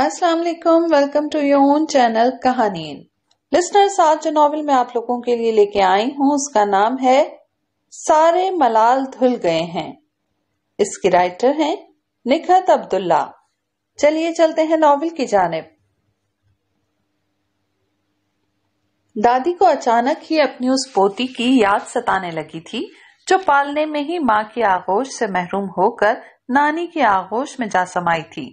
अस्सलाम वालेकुम, welcome to your own channel कहानी इन। लिस्नर्स, आज जो नॉवेल मैं आप लोगों के लिए लेके आई हूँ उसका नाम है सारे मलाल धुल गए हैं। इसके राइटर हैं निगहत अब्दुल्ला। चलिए चलते हैं नॉवेल की जानिब। दादी को अचानक ही अपनी उस पोती की याद सताने लगी थी जो पालने में ही माँ की आगोश से महरूम होकर नानी की आगोश में जा समाई थी।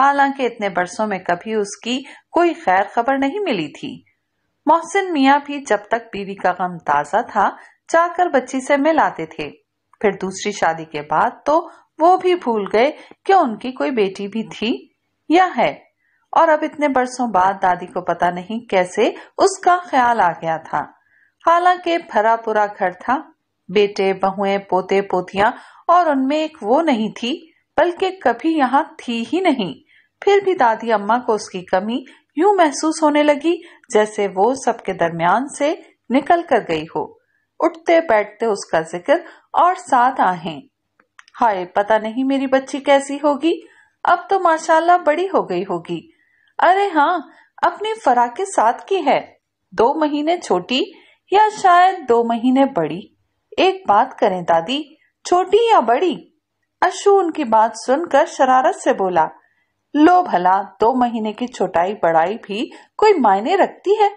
हालांकि इतने बरसों में कभी उसकी कोई खैर खबर नहीं मिली थी। मोहसिन मियाँ भी जब तक बीवी का गम ताजा था जाकर बच्ची से मिल आते थे। फिर दूसरी शादी के बाद तो वो भी भूल गए कि उनकी कोई बेटी भी थी या है, और अब इतने बरसों बाद दादी को पता नहीं कैसे उसका ख्याल आ गया था। हालांकि भरा पूरा घर था, बेटे बहुएं पोते पोतियां, और उनमें एक वो नहीं थी बल्कि कभी यहाँ थी ही नहीं। फिर भी दादी अम्मा को उसकी कमी यूं महसूस होने लगी जैसे वो सबके दरमियान से निकल कर गई हो। उठते बैठते उसका जिक्र और साथ आहें। हाय, पता नहीं मेरी बच्ची कैसी होगी, अब तो माशाल्लाह बड़ी हो गई होगी। अरे हाँ, अपनी फरा के साथ की है, 2 महीने छोटी या शायद 2 महीने बड़ी। एक बात करें दादी, छोटी या बड़ी? अशु उनकी बात सुनकर शरारत से बोला, लो भला 2 महीने की छोटाई बड़ाई भी कोई मायने रखती है?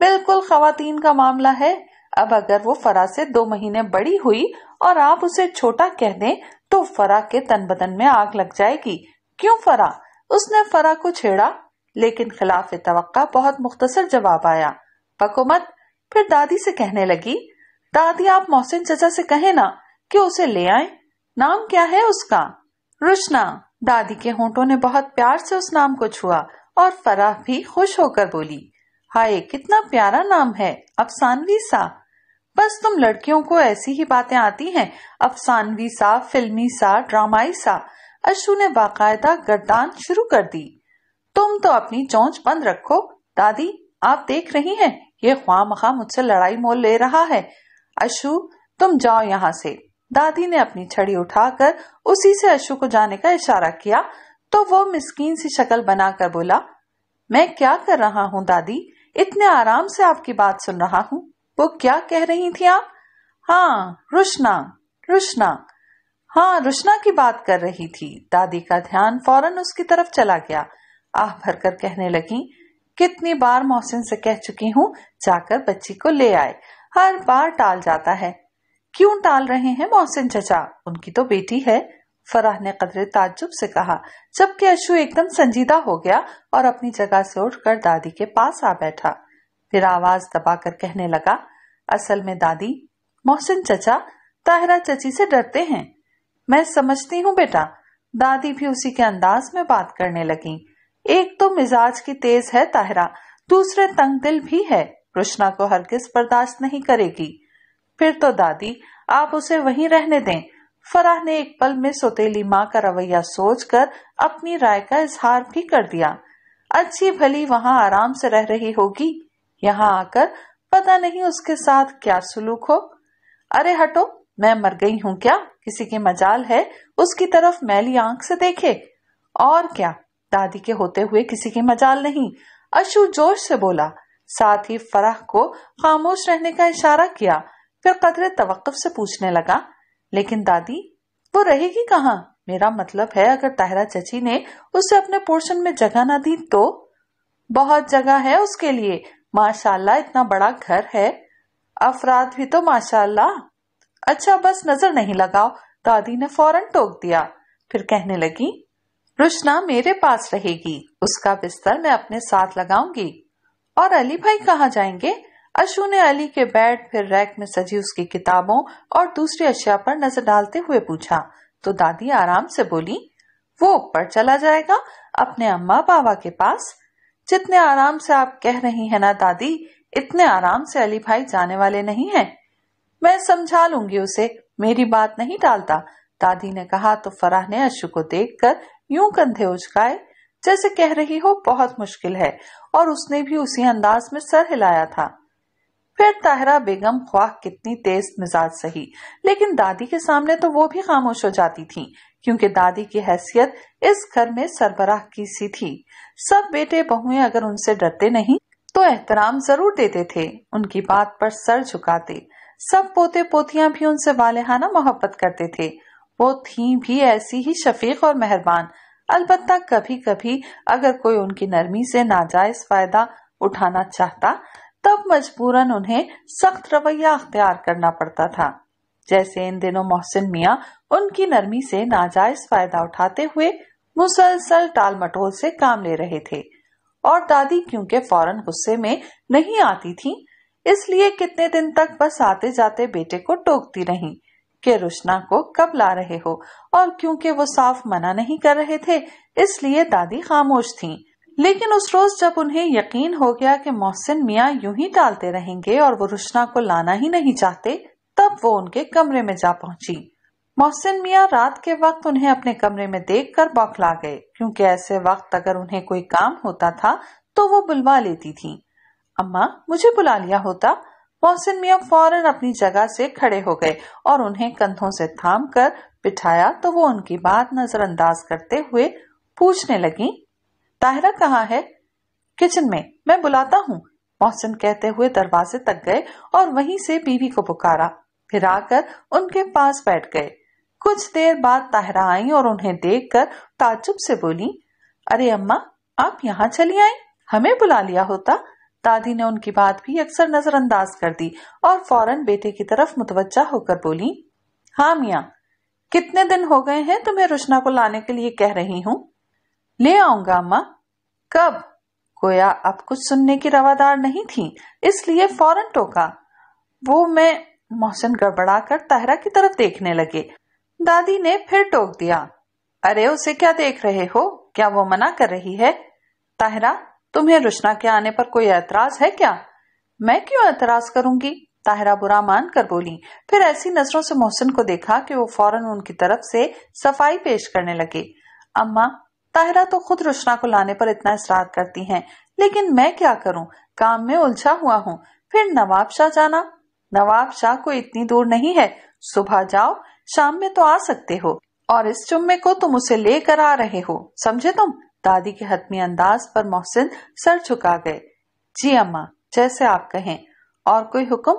बिल्कुल खवातीन का मामला है। अब अगर वो फरा से 2 महीने बड़ी हुई और आप उसे छोटा कह दें तो फरा के तन बदन में आग लग जाएगी। क्यों फरा? उसने फरा को छेड़ा? लेकिन खिलाफ तवक्का बहुत मुख्तसर जवाब आया, पको मत। फिर दादी से कहने लगी, दादी आप मोहसिन चचा से कहे ना कि उसे ले आए। नाम क्या है उसका? रुशना। दादी के होंठों ने बहुत प्यार से उस नाम को छुआ और फराह भी खुश होकर बोली, हाय कितना प्यारा नाम है, अफसानवी सा। बस तुम लड़कियों को ऐसी ही बातें आती हैं, अफसानवी सा, फिल्मी सा, ड्रामाई सा। अशु ने बाकायदा गर्दान शुरू कर दी। तुम तो अपनी चोंच बंद रखो दादी, आप देख रही हैं ये ख्वामखा मुझसे लड़ाई मोल ले रहा है। अशु तुम जाओ यहाँ से। दादी ने अपनी छड़ी उठाकर उसी से अशु को जाने का इशारा किया तो वो मिस्कीन सी शक्ल बनाकर बोला, मैं क्या कर रहा हूँ दादी, इतने आराम से आपकी बात सुन रहा हूँ। वो क्या कह रही थी आप? हाँ रुशना, रुशना, हाँ रुशना की बात कर रही थी। दादी का ध्यान फौरन उसकी तरफ चला गया। आह भरकर कहने लगी, कितनी बार मोहसिन से कह चुकी हूँ जाकर बच्ची को ले आए, हर बार टाल जाता है। क्यों टाल रहे हैं मोहसिन चचा, उनकी तो बेटी है। फराह ने कदरे ताज्जुब से कहा, जबकि अशु एकदम संजीदा हो गया और अपनी जगह से उठकर दादी के पास आ बैठा। फिर आवाज दबाकर कहने लगा, असल में दादी मोहसिन चचा ताहिरा चची से डरते हैं। मैं समझती हूँ बेटा। दादी भी उसी के अंदाज में बात करने लगी, एक तो मिजाज की तेज है ताहिरा, दूसरे तंग दिल भी है, रुशना को हरगिज बर्दाश्त नहीं करेगी। फिर तो दादी आप उसे वहीं रहने दें। फराह ने एक पल में सोतेली माँ का रवैया सोचकर अपनी राय का इजहार भी कर दिया। अच्छी भली वहाँ आराम से रह रही होगी, यहाँ आकर पता नहीं उसके साथ क्या सुलूक हो। अरे हटो, मैं मर गई हूँ क्या, किसी की मजाल है उसकी तरफ मैली आंख से देखे? और क्या, दादी के होते हुए किसी की मजाल नहीं, अशु जोश से बोला। साथ ही फराह को खामोश रहने का इशारा किया। फिर कदरे तवक्कुफ से पूछने लगा, लेकिन दादी वो रहेगी कहाँ? मेरा मतलब है अगर ताहिरा चची ने उसे अपने पोर्शन में जगह ना दी तो? बहुत जगह है उसके लिए, माशाल्लाह इतना बड़ा घर है, अफराद भी तो माशाल्लाह। अच्छा बस नजर नहीं लगाओ, दादी ने फौरन टोक दिया। फिर कहने लगी, रुशना मेरे पास रहेगी, उसका बिस्तर मैं अपने साथ लगाऊंगी। और अली भाई कहाँ जाएंगे? अशु ने अली के बेड फिर रैक में सजी उसकी किताबों और दूसरी अशिया पर नजर डालते हुए पूछा तो दादी आराम से बोली, वो ऊपर चला जाएगा अपने अम्मा बाबा के पास। जितने आराम से आप कह रही हैं ना दादी, इतने आराम से अली भाई जाने वाले नहीं हैं। मैं समझा लूंगी उसे, मेरी बात नहीं टालता। दादी ने कहा तो फराह ने अशु को देख कर यूं कंधे उचकाए जैसे कह रही हो बहुत मुश्किल है, और उसने भी उसी अंदाज में सर हिलाया था। फिर ताहिरा बेगम ख्वाह कितनी तेज मिजाज सही, लेकिन दादी के सामने तो वो भी खामोश हो जाती थी क्योंकि दादी की हैसियत इस घर में सरबराह की सी थी। सब बेटे बहुएं अगर उनसे डरते नहीं तो एहतराम जरूर देते थे, उनकी बात पर सर झुकाते। सब पोते पोतियां भी उनसे वालेहाना मोहब्बत करते थे। वो थी भी ऐसी ही शफीक और मेहरबान, अलबत्ता कभी कभी अगर कोई उनकी नरमी से नाजायज फायदा उठाना चाहता तब मजबूरन उन्हें सख्त रवैया अख्तियार करना पड़ता था। जैसे इन दिनों मोहसिन मियां उनकी नरमी से नाजायज फायदा उठाते हुए मुसलसल टाल मटोल से काम ले रहे थे, और दादी क्योंकि फौरन गुस्से में नहीं आती थी इसलिए कितने दिन तक बस आते जाते बेटे को टोकती रही कि रुशना को कब ला रहे हो, और क्योंकि वो साफ मना नहीं कर रहे थे इसलिए दादी खामोश थीं। लेकिन उस रोज जब उन्हें यकीन हो गया कि मोहसिन मियां यूं ही टालते रहेंगे और वो रुशना को लाना ही नहीं चाहते, तब वो उनके कमरे में जा पहुंची। मोहसिन मियां रात के वक्त उन्हें अपने कमरे में देखकर बौखला गए, क्योंकि ऐसे वक्त अगर उन्हें कोई काम होता था तो वो बुलवा लेती थीं। अम्मा, मुझे बुला लिया होता। मोहसिन मियां फौरन अपनी जगह से खड़े हो गए और उन्हें कंधों से थामकर बिठाया तो वो उनकी बात नजरअंदाज करते हुए पूछने लगी, ताहिरा कहाँ है? किचन में, मैं बुलाता हूँ। मोहसिन कहते हुए दरवाजे तक गए और वहीं से बीवी को पुकारा, फिर आकर उनके पास बैठ गए। कुछ देर बाद ताहिरा आई और उन्हें देखकर ताज्जुब से बोली, अरे अम्मा, आप यहाँ चली आई, हमें बुला लिया होता। दादी ने उनकी बात भी अक्सर नजरअंदाज कर दी और फौरन बेटे की तरफ मुतवज्जा होकर बोली, हाँ मियाँ, कितने दिन हो गए हैं तुम्हें रुशना को लाने के लिए कह रही हूँ। ले आऊंगा अम्मा। कब? गोया अब कुछ सुनने की रवादार नहीं थी इसलिए फौरन टोका। वो मैं, मोहसिन गड़बड़ाकर ताहिरा की तरफ देखने लगे। दादी ने फिर टोक दिया, अरे उसे क्या देख रहे हो, क्या वो मना कर रही है? ताहिरा, तुम्हें रुशना के आने पर कोई एतराज है क्या? मैं क्यों एतराज करूंगी, ताहिरा बुरा मान कर बोली। फिर ऐसी नजरों से मोहसिन को देखा कि वो फौरन उनकी तरफ से सफाई पेश करने लगे। अम्मा, ताहिरा तो खुद रुशना को लाने पर इतना इसरार करती हैं, लेकिन मैं क्या करूं, काम में उलझा हुआ हूं। फिर नवाब शाह जाना, नवाब शाह को इतनी दूर नहीं है, सुबह जाओ शाम में तो आ सकते हो, और इस जुम्मे को तुम उसे लेकर आ रहे हो, समझे तुम? दादी के हतमी अंदाज पर मोहसिन सर झुका गए। जी अम्मा, जैसे आप कहें। और कोई हुक्म?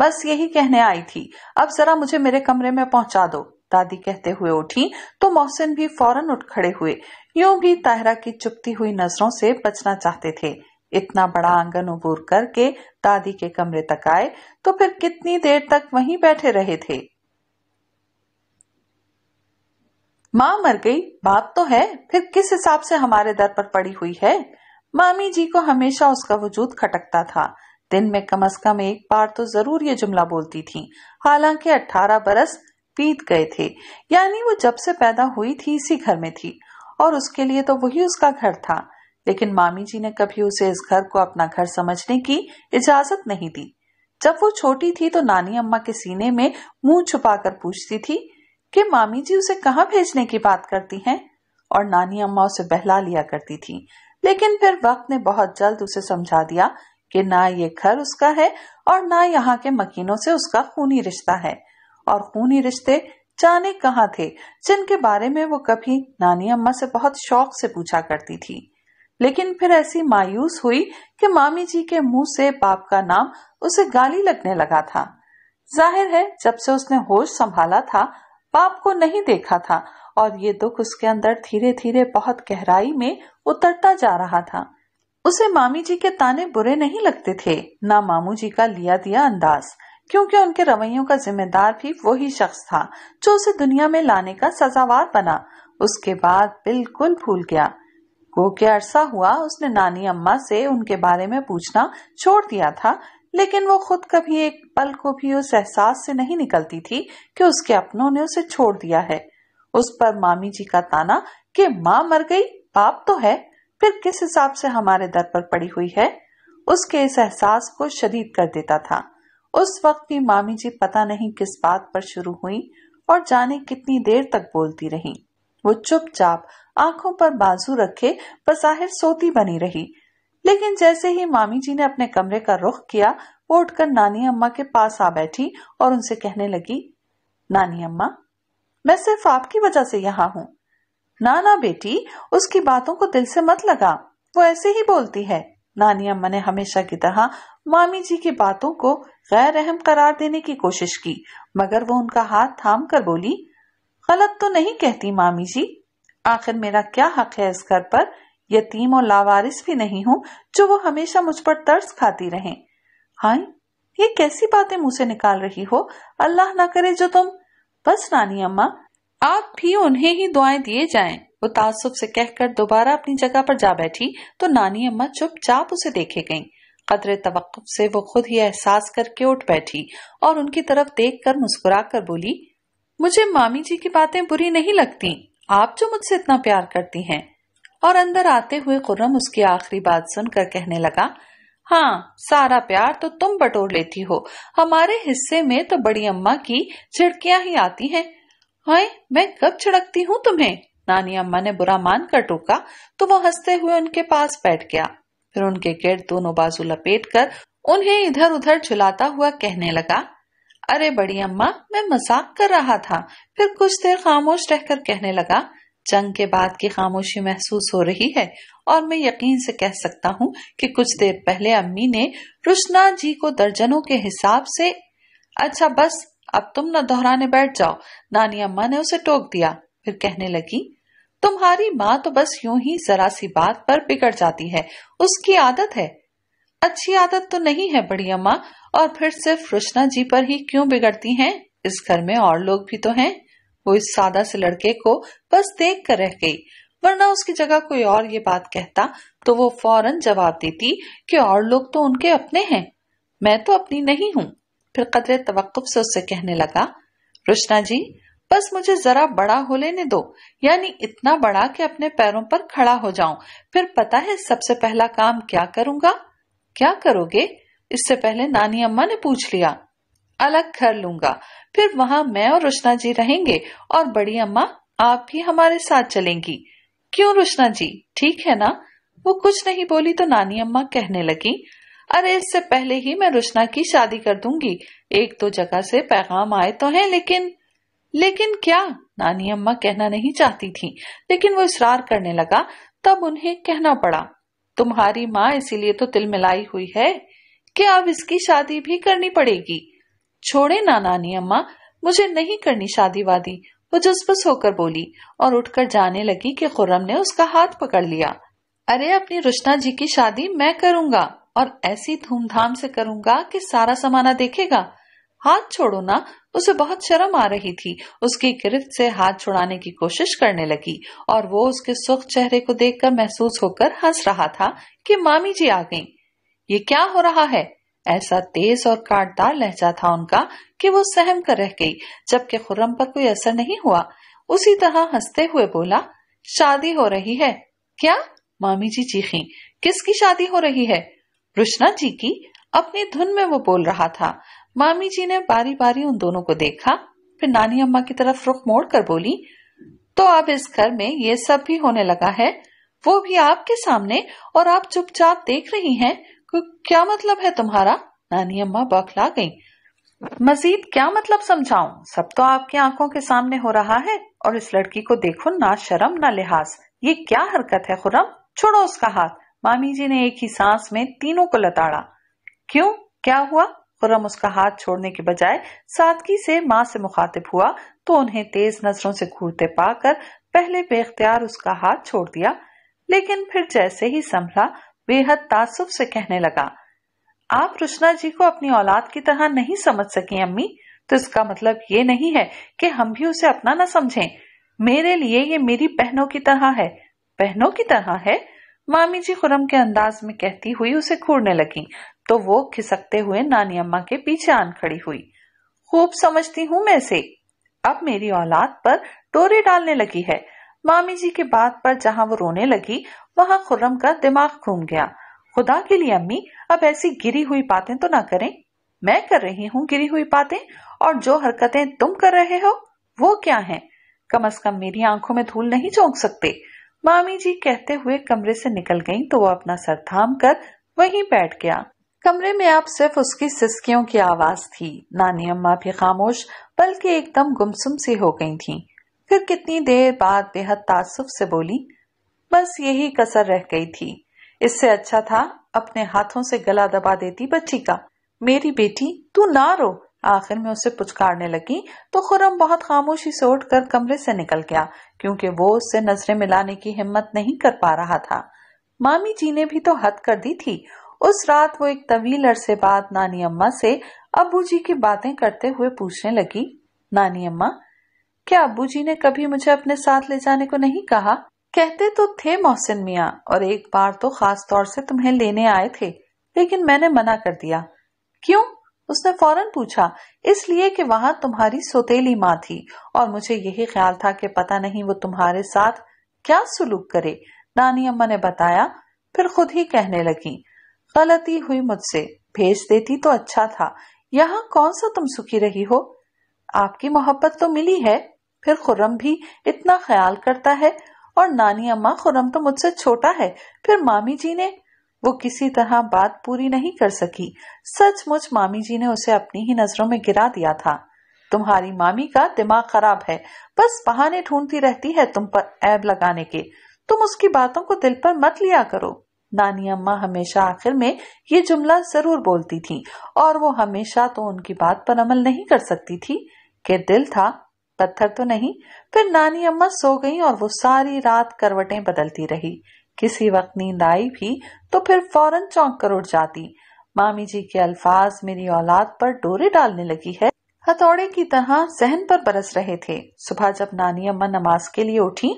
बस यही कहने आई थी, अब जरा मुझे मेरे कमरे में पहुंचा दो, दादी कहते हुए उठी तो मोहसिन भी फौरन उठ खड़े हुए। यूं भी ताहिरा की चुपती हुई नजरों से बचना चाहते थे। इतना बड़ा आंगन उबूर करके दादी के कमरे तक आए तो फिर कितनी देर तक वहीं बैठे रहे थे। माँ मर गई, बाप तो है, फिर किस हिसाब से हमारे दर पर पड़ी हुई है। मामी जी को हमेशा उसका वजूद खटकता था। दिन में कम से कम एक बार तो जरूर ये जुमला बोलती थी। हालांकि 18 बरस बीत गए थे, यानी वो जब से पैदा हुई थी इसी घर में थी और उसके लिए तो वही उसका घर था, लेकिन मामी जी ने कभी उसे इस घर को अपना घर समझने की इजाजत नहीं दी। जब वो छोटी थी तो नानी अम्मा के सीने में मुंह छुपाकर पूछती थी कि मामी जी उसे कहाँ भेजने की बात करती हैं, और नानी अम्मा उसे बहला लिया करती थी। लेकिन फिर वक्त ने बहुत जल्द उसे समझा दिया कि ना ये घर उसका है और ना यहाँ के मकीनों से उसका खूनी रिश्ता है, और खूनी रिश्ते जाने कहाँ थे जिनके बारे में वो कभी नानी अम्मा से बहुत शौक से पूछा करती थी। लेकिन फिर ऐसी मायूस हुई कि मामी जी के मुंह से बाप का नाम उसे गाली लगने लगा था। जाहिर है जब से उसने होश संभाला था बाप को नहीं देखा था, और ये दुख उसके अंदर धीरे धीरे बहुत गहराई में उतरता जा रहा था। उसे मामी जी के ताने बुरे नहीं लगते थे, ना मामू जी का लिया दिया अंदाज, क्योंकि उनके रवैयों का जिम्मेदार भी वही शख्स था जो उसे दुनिया में लाने का सजावार बना। उसके बाद बिल्कुल भूल गया। गो के अरसा हुआ उसने नानी अम्मा से उनके बारे में पूछना छोड़ दिया था, लेकिन वो खुद कभी एक पल को भी उस एहसास से नहीं निकलती थी कि उसके अपनों ने उसे छोड़ दिया है। उस पर मामी जी का ताना कि माँ मर गई, बाप तो है, फिर किस हिसाब से हमारे दर पर पड़ी हुई है, उसके इस एहसास को शदीद कर देता था। उस वक्त भी मामी जी पता नहीं किस बात पर शुरू हुई और जाने कितनी देर तक बोलती रही। वो चुपचाप आंखों पर बाजू रखे बज़ाहिर सोती बनी रही, लेकिन जैसे ही मामी जी ने अपने कमरे का रुख किया वो उठकर नानी अम्मा के पास आ बैठी और उनसे कहने लगी, नानी अम्मा, मैं सिर्फ आपकी वजह से यहाँ हूँ। ना ना बेटी, उसकी बातों को दिल से मत लगा, वो ऐसे ही बोलती है। नानी अम्मा ने हमेशा की तरह मामी जी की बातों को गैर अहम करार देने की कोशिश की, मगर वो उनका हाथ थाम कर बोली, गलत तो नहीं कहती मामी जी, आखिर मेरा क्या हक है इस घर पर? यतीम और लावारिस भी नहीं हूँ जो वो हमेशा मुझ पर तरस खाती रहे। हाय, ये कैसी बातें मुंह से निकाल रही हो, अल्लाह ना करे जो तुम। बस नानी अम्मा, आप भी उन्हें ही दुआएं दिए जाएं, वो ताज्जुब से कहकर दोबारा अपनी जगह पर जा बैठी तो नानी अम्मा चुपचाप उसे देखे गईं। कदरे तवक्कुफ से वो खुद ही एहसास करके उठ बैठी और उनकी तरफ देखकर मुस्कुरा कर बोली, मुझे मामी जी की बातें बुरी नहीं लगती, आप जो मुझसे इतना प्यार करती हैं। और अंदर आते हुए खुर्रम उसकी आखिरी बात सुनकर कहने लगा, हाँ, सारा प्यार तो तुम बटोर लेती हो, हमारे हिस्से में तो बड़ी अम्मा की झिड़कियां ही आती हैं। हाय, मैं कब झिड़कती हूँ तुम्हें? नानी अम्मा ने बुरा मान कर टोका तो वो हंसते हुए उनके पास बैठ गया, फिर उनके गिर्द दोनों बाजू लपेट कर उन्हें इधर उधर झुलाता हुआ कहने लगा, अरे बड़ी अम्मा, मैं मजाक कर रहा था। फिर कुछ देर खामोश रहकर कहने लगा, जंग के बाद की खामोशी महसूस हो रही है और मैं यकीन से कह सकता हूँ कि कुछ देर पहले अम्मी ने रुशना जी को दर्जनों के हिसाब से। अच्छा बस, अब तुम न दोहराने बैठ जाओ, नानी अम्मा ने उसे टोक दिया। फिर कहने लगी, तुम्हारी माँ तो बस यूं ही जरा सी बात पर बिगड़ जाती है, उसकी आदत है। अच्छी आदत तो नहीं है बड़ी अम्मा, और फिर सिर्फ रुशना जी पर ही क्यों बिगड़ती हैं? इस घर में और लोग भी तो हैं। वो इस सादा से लड़के को बस देख कर रह गई, वरना उसकी जगह कोई और ये बात कहता तो वो फौरन जवाब देती कि और लोग तो उनके अपने हैं, मैं तो अपनी नहीं हूँ। फिर कदरे तवक्कुफ से उससे कहने लगा, रुशना जी, बस मुझे जरा बड़ा हो लेने दो, यानी इतना बड़ा कि अपने पैरों पर खड़ा हो जाऊं। फिर पता है सबसे पहला काम क्या करूंगा? क्या करोगे? इससे पहले नानी अम्मा ने पूछ लिया। अलग घर लूंगा, फिर वहां मैं और रुशना जी रहेंगे, और बड़ी अम्मा आप भी हमारे साथ चलेंगी, क्यों रुशना जी? ठीक है ना? वो कुछ नहीं बोली तो नानी अम्मा कहने लगी, अरे इससे पहले ही मैं रुशना की शादी कर दूंगी, एक दो जगह से पैगाम आए तो हैं, लेकिन। लेकिन क्या? नानी अम्मा कहना नहीं चाहती थी, लेकिन वो इसरार करने लगा, तब उन्हें कहना पड़ा, तुम्हारी माँ इसीलिए तो तिल मिलाई हुई है कि अब इसकी शादी भी करनी पड़ेगी। छोड़े ना नानी अम्मा, मुझे नहीं करनी शादी वादी, वो जुस्बस होकर बोली और उठकर जाने लगी कि खुर्रम ने उसका हाथ पकड़ लिया। अरे अपनी रुशना जी की शादी मैं करूंगा, और ऐसी धूमधाम से करूंगा कि सारा समाना देखेगा। हाथ छोड़ो ना, उसे बहुत शर्म आ रही थी। उसकी गिरफ्त से हाथ छुड़ाने की कोशिश करने लगी और वो उसके सुख चेहरे को देखकर महसूस होकर हंस रहा था कि मामी जी आ गईं। ये क्या हो रहा है? ऐसा तेज और कांटदार लहजा था उनका कि वो सहम कर रह गई, जबकि खुर्रम पर कोई असर नहीं हुआ। उसी तरह हंसते हुए बोला, शादी हो रही है। क्या? मामी जी चीखीं, किसकी शादी हो रही है? रुशना जी की, अपनी धुन में वो बोल रहा था। मामी जी ने बारी बारी उन दोनों को देखा, फिर नानी अम्मा की तरफ रुख मोड़ कर बोली, तो अब इस घर में ये सब भी होने लगा है, वो भी आपके सामने, और आप चुपचाप देख रही हैं। क्या मतलब है तुम्हारा? नानी अम्मा बौखला गईं। मजीद क्या मतलब समझाऊं? सब तो आपकी आंखों के सामने हो रहा है, और इस लड़की को देखो, ना शर्म ना लिहाज, ये क्या हरकत है खुर्रम, छोड़ो उसका हाथ। मामी जी ने एक ही सांस में तीनों को लताड़ा। क्यों, क्या हुआ? खुर्रम उसका हाथ छोड़ने के बजाय सादगी से माँ से मुखातिब हुआ तो उन्हें तेज नजरों से घूरते पाकर पहले बेख्तियार उसका हाथ छोड़ दिया, लेकिन फिर जैसे ही संभला बेहद तासुब से कहने लगा, आप रुशना जी को अपनी औलाद की तरह नहीं समझ सकी अम्मी, तो इसका मतलब ये नहीं है कि हम भी उसे अपना न समझें। मेरे लिए ये मेरी बहनों की तरह है। बहनों की तरह है? मामी जी खुर्रम के अंदाज में कहती हुई उसे घूरने लगी तो वो खिसकते हुए नानी अम्मा के पीछे आन खड़ी हुई। खूब समझती हूँ मैं से, अब मेरी औलाद पर डोरे डालने लगी है। मामी जी की बात पर जहाँ वो रोने लगी वहाँ खुर्रम का दिमाग घूम गया। खुदा के लिए अम्मी, अब ऐसी गिरी हुई बातें तो ना करें। मैं कर रही हूँ गिरी हुई बातें, और जो हरकतें तुम कर रहे हो वो क्या है? कम अज कम मेरी आंखों में धूल नहीं झोंक सकते। मामी जी कहते हुए कमरे से निकल गईं तो वो अपना सर थाम कर वहीं बैठ गया। कमरे में अब सिर्फ उसकी सिसकियों की आवाज थी। नानी अम्मा भी खामोश बल्कि एकदम गुमसुम सी हो गई थीं। फिर कितनी देर बाद बेहद तासुब से बोली, बस यही कसर रह गई थी, इससे अच्छा था अपने हाथों से गला दबा देती बच्ची का। मेरी बेटी तू ना रो, आखिर में उसे पुचकारने लगी तो खुर्रम बहुत खामोशी से उठकर कमरे से निकल गया, क्योंकि वो उससे नजरें मिलाने की हिम्मत नहीं कर पा रहा था। मामी जी ने भी तो हद कर दी थी। उस रात वो एक तवील अरसे बाद नानी अम्मा से अबू जी की बातें करते हुए पूछने लगी, नानी अम्मा क्या अबू जी ने कभी मुझे अपने साथ ले जाने को नहीं कहा? कहते तो थे मोहसिन मियाँ, और एक बार तो खास तौर से तुम्हें लेने आए थे, लेकिन मैंने मना कर दिया। क्यों? उसने फौरन पूछा। इसलिए कि वहां तुम्हारी सोतेली माँ थी और मुझे यही ख्याल था कि पता नहीं वो तुम्हारे साथ क्या सुलूक करे, नानी अम्मा ने बताया। फिर खुद ही कहने लगी, गलती हुई मुझसे, भेज देती तो अच्छा था, यहाँ कौन सा तुम सुखी रही हो, आपकी मोहब्बत तो मिली है, फिर खुर्रम भी इतना ख्याल करता है, और नानी अम्मा खुर्रम तो मुझसे छोटा है। फिर मामी जी ने, वो किसी तरह बात पूरी नहीं कर सकी। सचमुच मामी जी ने उसे अपनी ही नजरों में गिरा दिया था। तुम्हारी मामी का दिमाग खराब है, बस बहाने ढूंढती रहती है तुम पर ऐब लगाने के। तुम उसकी बातों को दिल पर मत लिया करो। नानी अम्मा हमेशा आखिर में ये जुमला जरूर बोलती थी, और वो हमेशा तो उनकी बात पर अमल नहीं कर सकती थी कि दिल था पत्थर तो नहीं। फिर नानी अम्मा सो गई और वो सारी रात करवटें बदलती रही। किसी वक्त नींद आई भी तो फिर फौरन चौंक कर उठ जाती। मामी जी के अल्फाज मेरी औलाद पर डोरे डालने लगी है, हथौड़े की तरह जहन पर बरस रहे थे। सुबह जब नानी अम्मा नमाज के लिए उठी,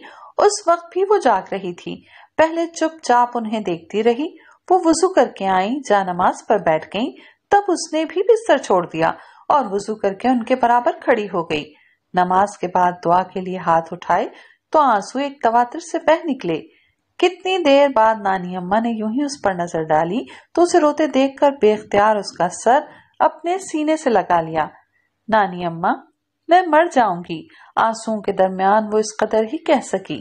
उस वक्त भी वो जाग रही थी। पहले चुपचाप उन्हें देखती रही। वो वुजू करके आई, जा नमाज पर बैठ गई, तब उसने भी बिस्तर छोड़ दिया और वुजू करके उनके बराबर खड़ी हो गई। नमाज के बाद दुआ के लिए हाथ उठाए तो आंसू एक तवातर से बह निकले। कितनी देर बाद नानी अम्मा ने यूं ही उस पर नजर डाली तो उसे रोते देखकर बेख्तियार उसका सर अपने सीने से लगा लिया। नानी अम्मा, मैं मर जाऊंगी। आंसुओं के दरमियान वो इस कदर ही कह सकी,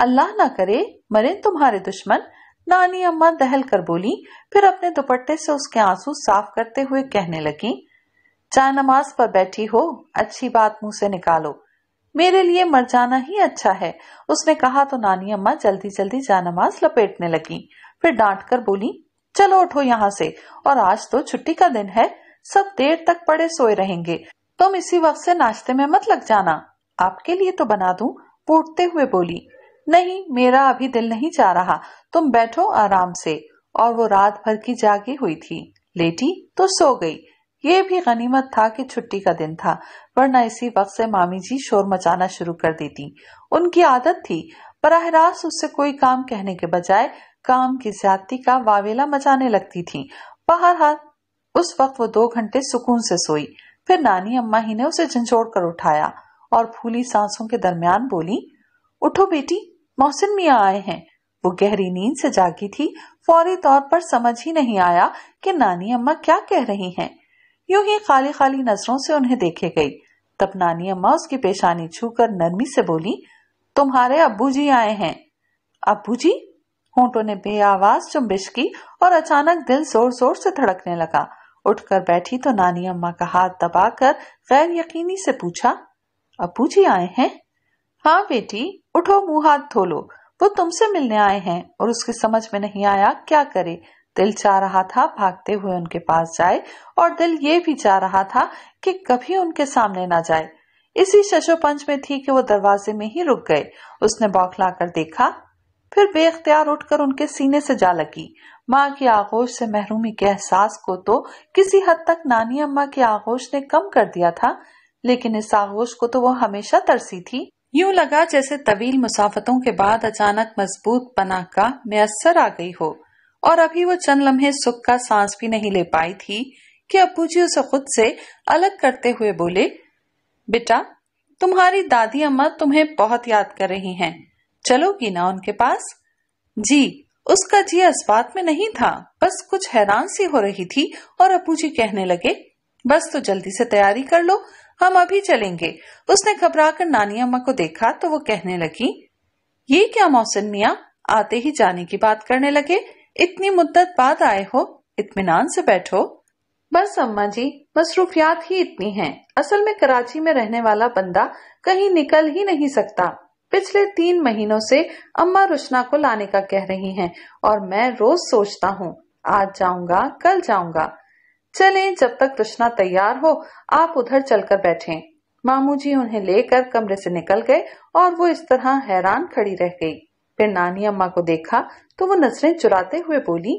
अल्लाह ना करे मरे तुम्हारे दुश्मन, नानी अम्मा दहल कर बोली। फिर अपने दुपट्टे से उसके आंसू साफ करते हुए कहने लगी, चाहे नमाज पर बैठी हो, अच्छी बात मुंह से निकालो, मेरे लिए मर जाना ही अच्छा है। उसने कहा तो नानी अम्मा जल्दी जल्दी जा नमाज लपेटने लगी। फिर डांट कर बोली, चलो उठो यहाँ से, और आज तो छुट्टी का दिन है, सब देर तक पड़े सोए रहेंगे, तुम इसी वक्त से नाश्ते में मत लग जाना, आपके लिए तो बना दूं। वो उठते हुए बोली, नहीं मेरा अभी दिल नहीं चाह रहा, तुम बैठो आराम से। और वो रात भर की जागी हुई थी, लेटी तो सो गई। ये भी गनीमत था कि छुट्टी का दिन था, वरना इसी वक्त से मामी जी शोर मचाना शुरू कर देती। उनकी आदत थी बराह रास्त उससे कोई काम कहने के बजाय काम की ज्यादती का वावेला मचाने लगती थी। बहरहाल उस वक्त वो 2 घंटे सुकून से सोई। फिर नानी अम्मा ही ने उसे झंझोड़ कर उठाया और फूली सांसों के दरमियान बोली, उठो बेटी, मोहसिन मियाँ आए हैं। वो गहरी नींद से जागी थी, फौरी तौर पर समझ ही नहीं आया कि नानी अम्मा क्या कह रही हैं। यूं ही खाली खाली नजरों से उन्हें देखे गई। तब नानी अम्मा उसकी पेशानी छूकर नरमी से बोली, तुम्हारे अब्बू जी आए हैं। अब्बू जी? होंठों ने बेआवाज चुम्बिश की और अचानक दिल जोर जोर से धड़कने लगा। उठकर बैठी तो नानी अम्मा का हाथ दबाकर गैर यकीनी से पूछा, अब्बू जी आए हैं? हाँ बेटी, उठो, मुंह हाथ धो लो, वो तुमसे मिलने आए हैं। और उसकी समझ में नहीं आया क्या करे। दिल चाह रहा था भागते हुए उनके पास जाए, और दिल ये भी चाह रहा था कि कभी उनके सामने ना जाए। इसी शशोपंच में थी कि वो दरवाजे में ही रुक गए। उसने बौखला कर देखा, फिर बेख्तियार उठकर उनके सीने से जा लगी। माँ की आगोश से महरूमी के एहसास को तो किसी हद तक नानी अम्मा की आगोश ने कम कर दिया था, लेकिन इस आगोश को तो वो हमेशा तरसी थी। यूं लगा जैसे तवील मुसाफतों के बाद अचानक मजबूत पनाह का मैसर आ गई हो, और अभी वो चंद लम्हे सुख का सांस भी नहीं ले पाई थी कि अब्बू जी उसे खुद से अलग करते हुए बोले, बेटा तुम्हारी दादी अम्मा तुम्हें बहुत याद कर रही हैं, चलोगी ना उनके पास? जी। उसका जी इस बात में नहीं था, बस कुछ हैरान सी हो रही थी। और अब्बू जी कहने लगे, बस तो जल्दी से तैयारी कर लो, हम अभी चलेंगे। उसने घबरा कर नानी अम्मा को देखा तो वो कहने लगी, ये क्या मोहसिन मियाँ, आते ही जाने की बात करने लगे, इतनी मुद्दत बाद आए हो, इत्मीनान से बैठो। बस अम्मा जी, मसरूफियात ही इतनी हैं। असल में कराची में रहने वाला बंदा कहीं निकल ही नहीं सकता। पिछले 3 महीनों से अम्मा रुशना को लाने का कह रही हैं और मैं रोज सोचता हूँ आज जाऊंगा कल जाऊंगा। चलें, जब तक रुशना तैयार हो आप उधर चलकर बैठें। मामू जी उन्हें लेकर कमरे से निकल गए और वो इस तरह हैरान खड़ी रह गई। फिर नानी अम्मा को देखा तो वो नजरें चुराते हुए बोली,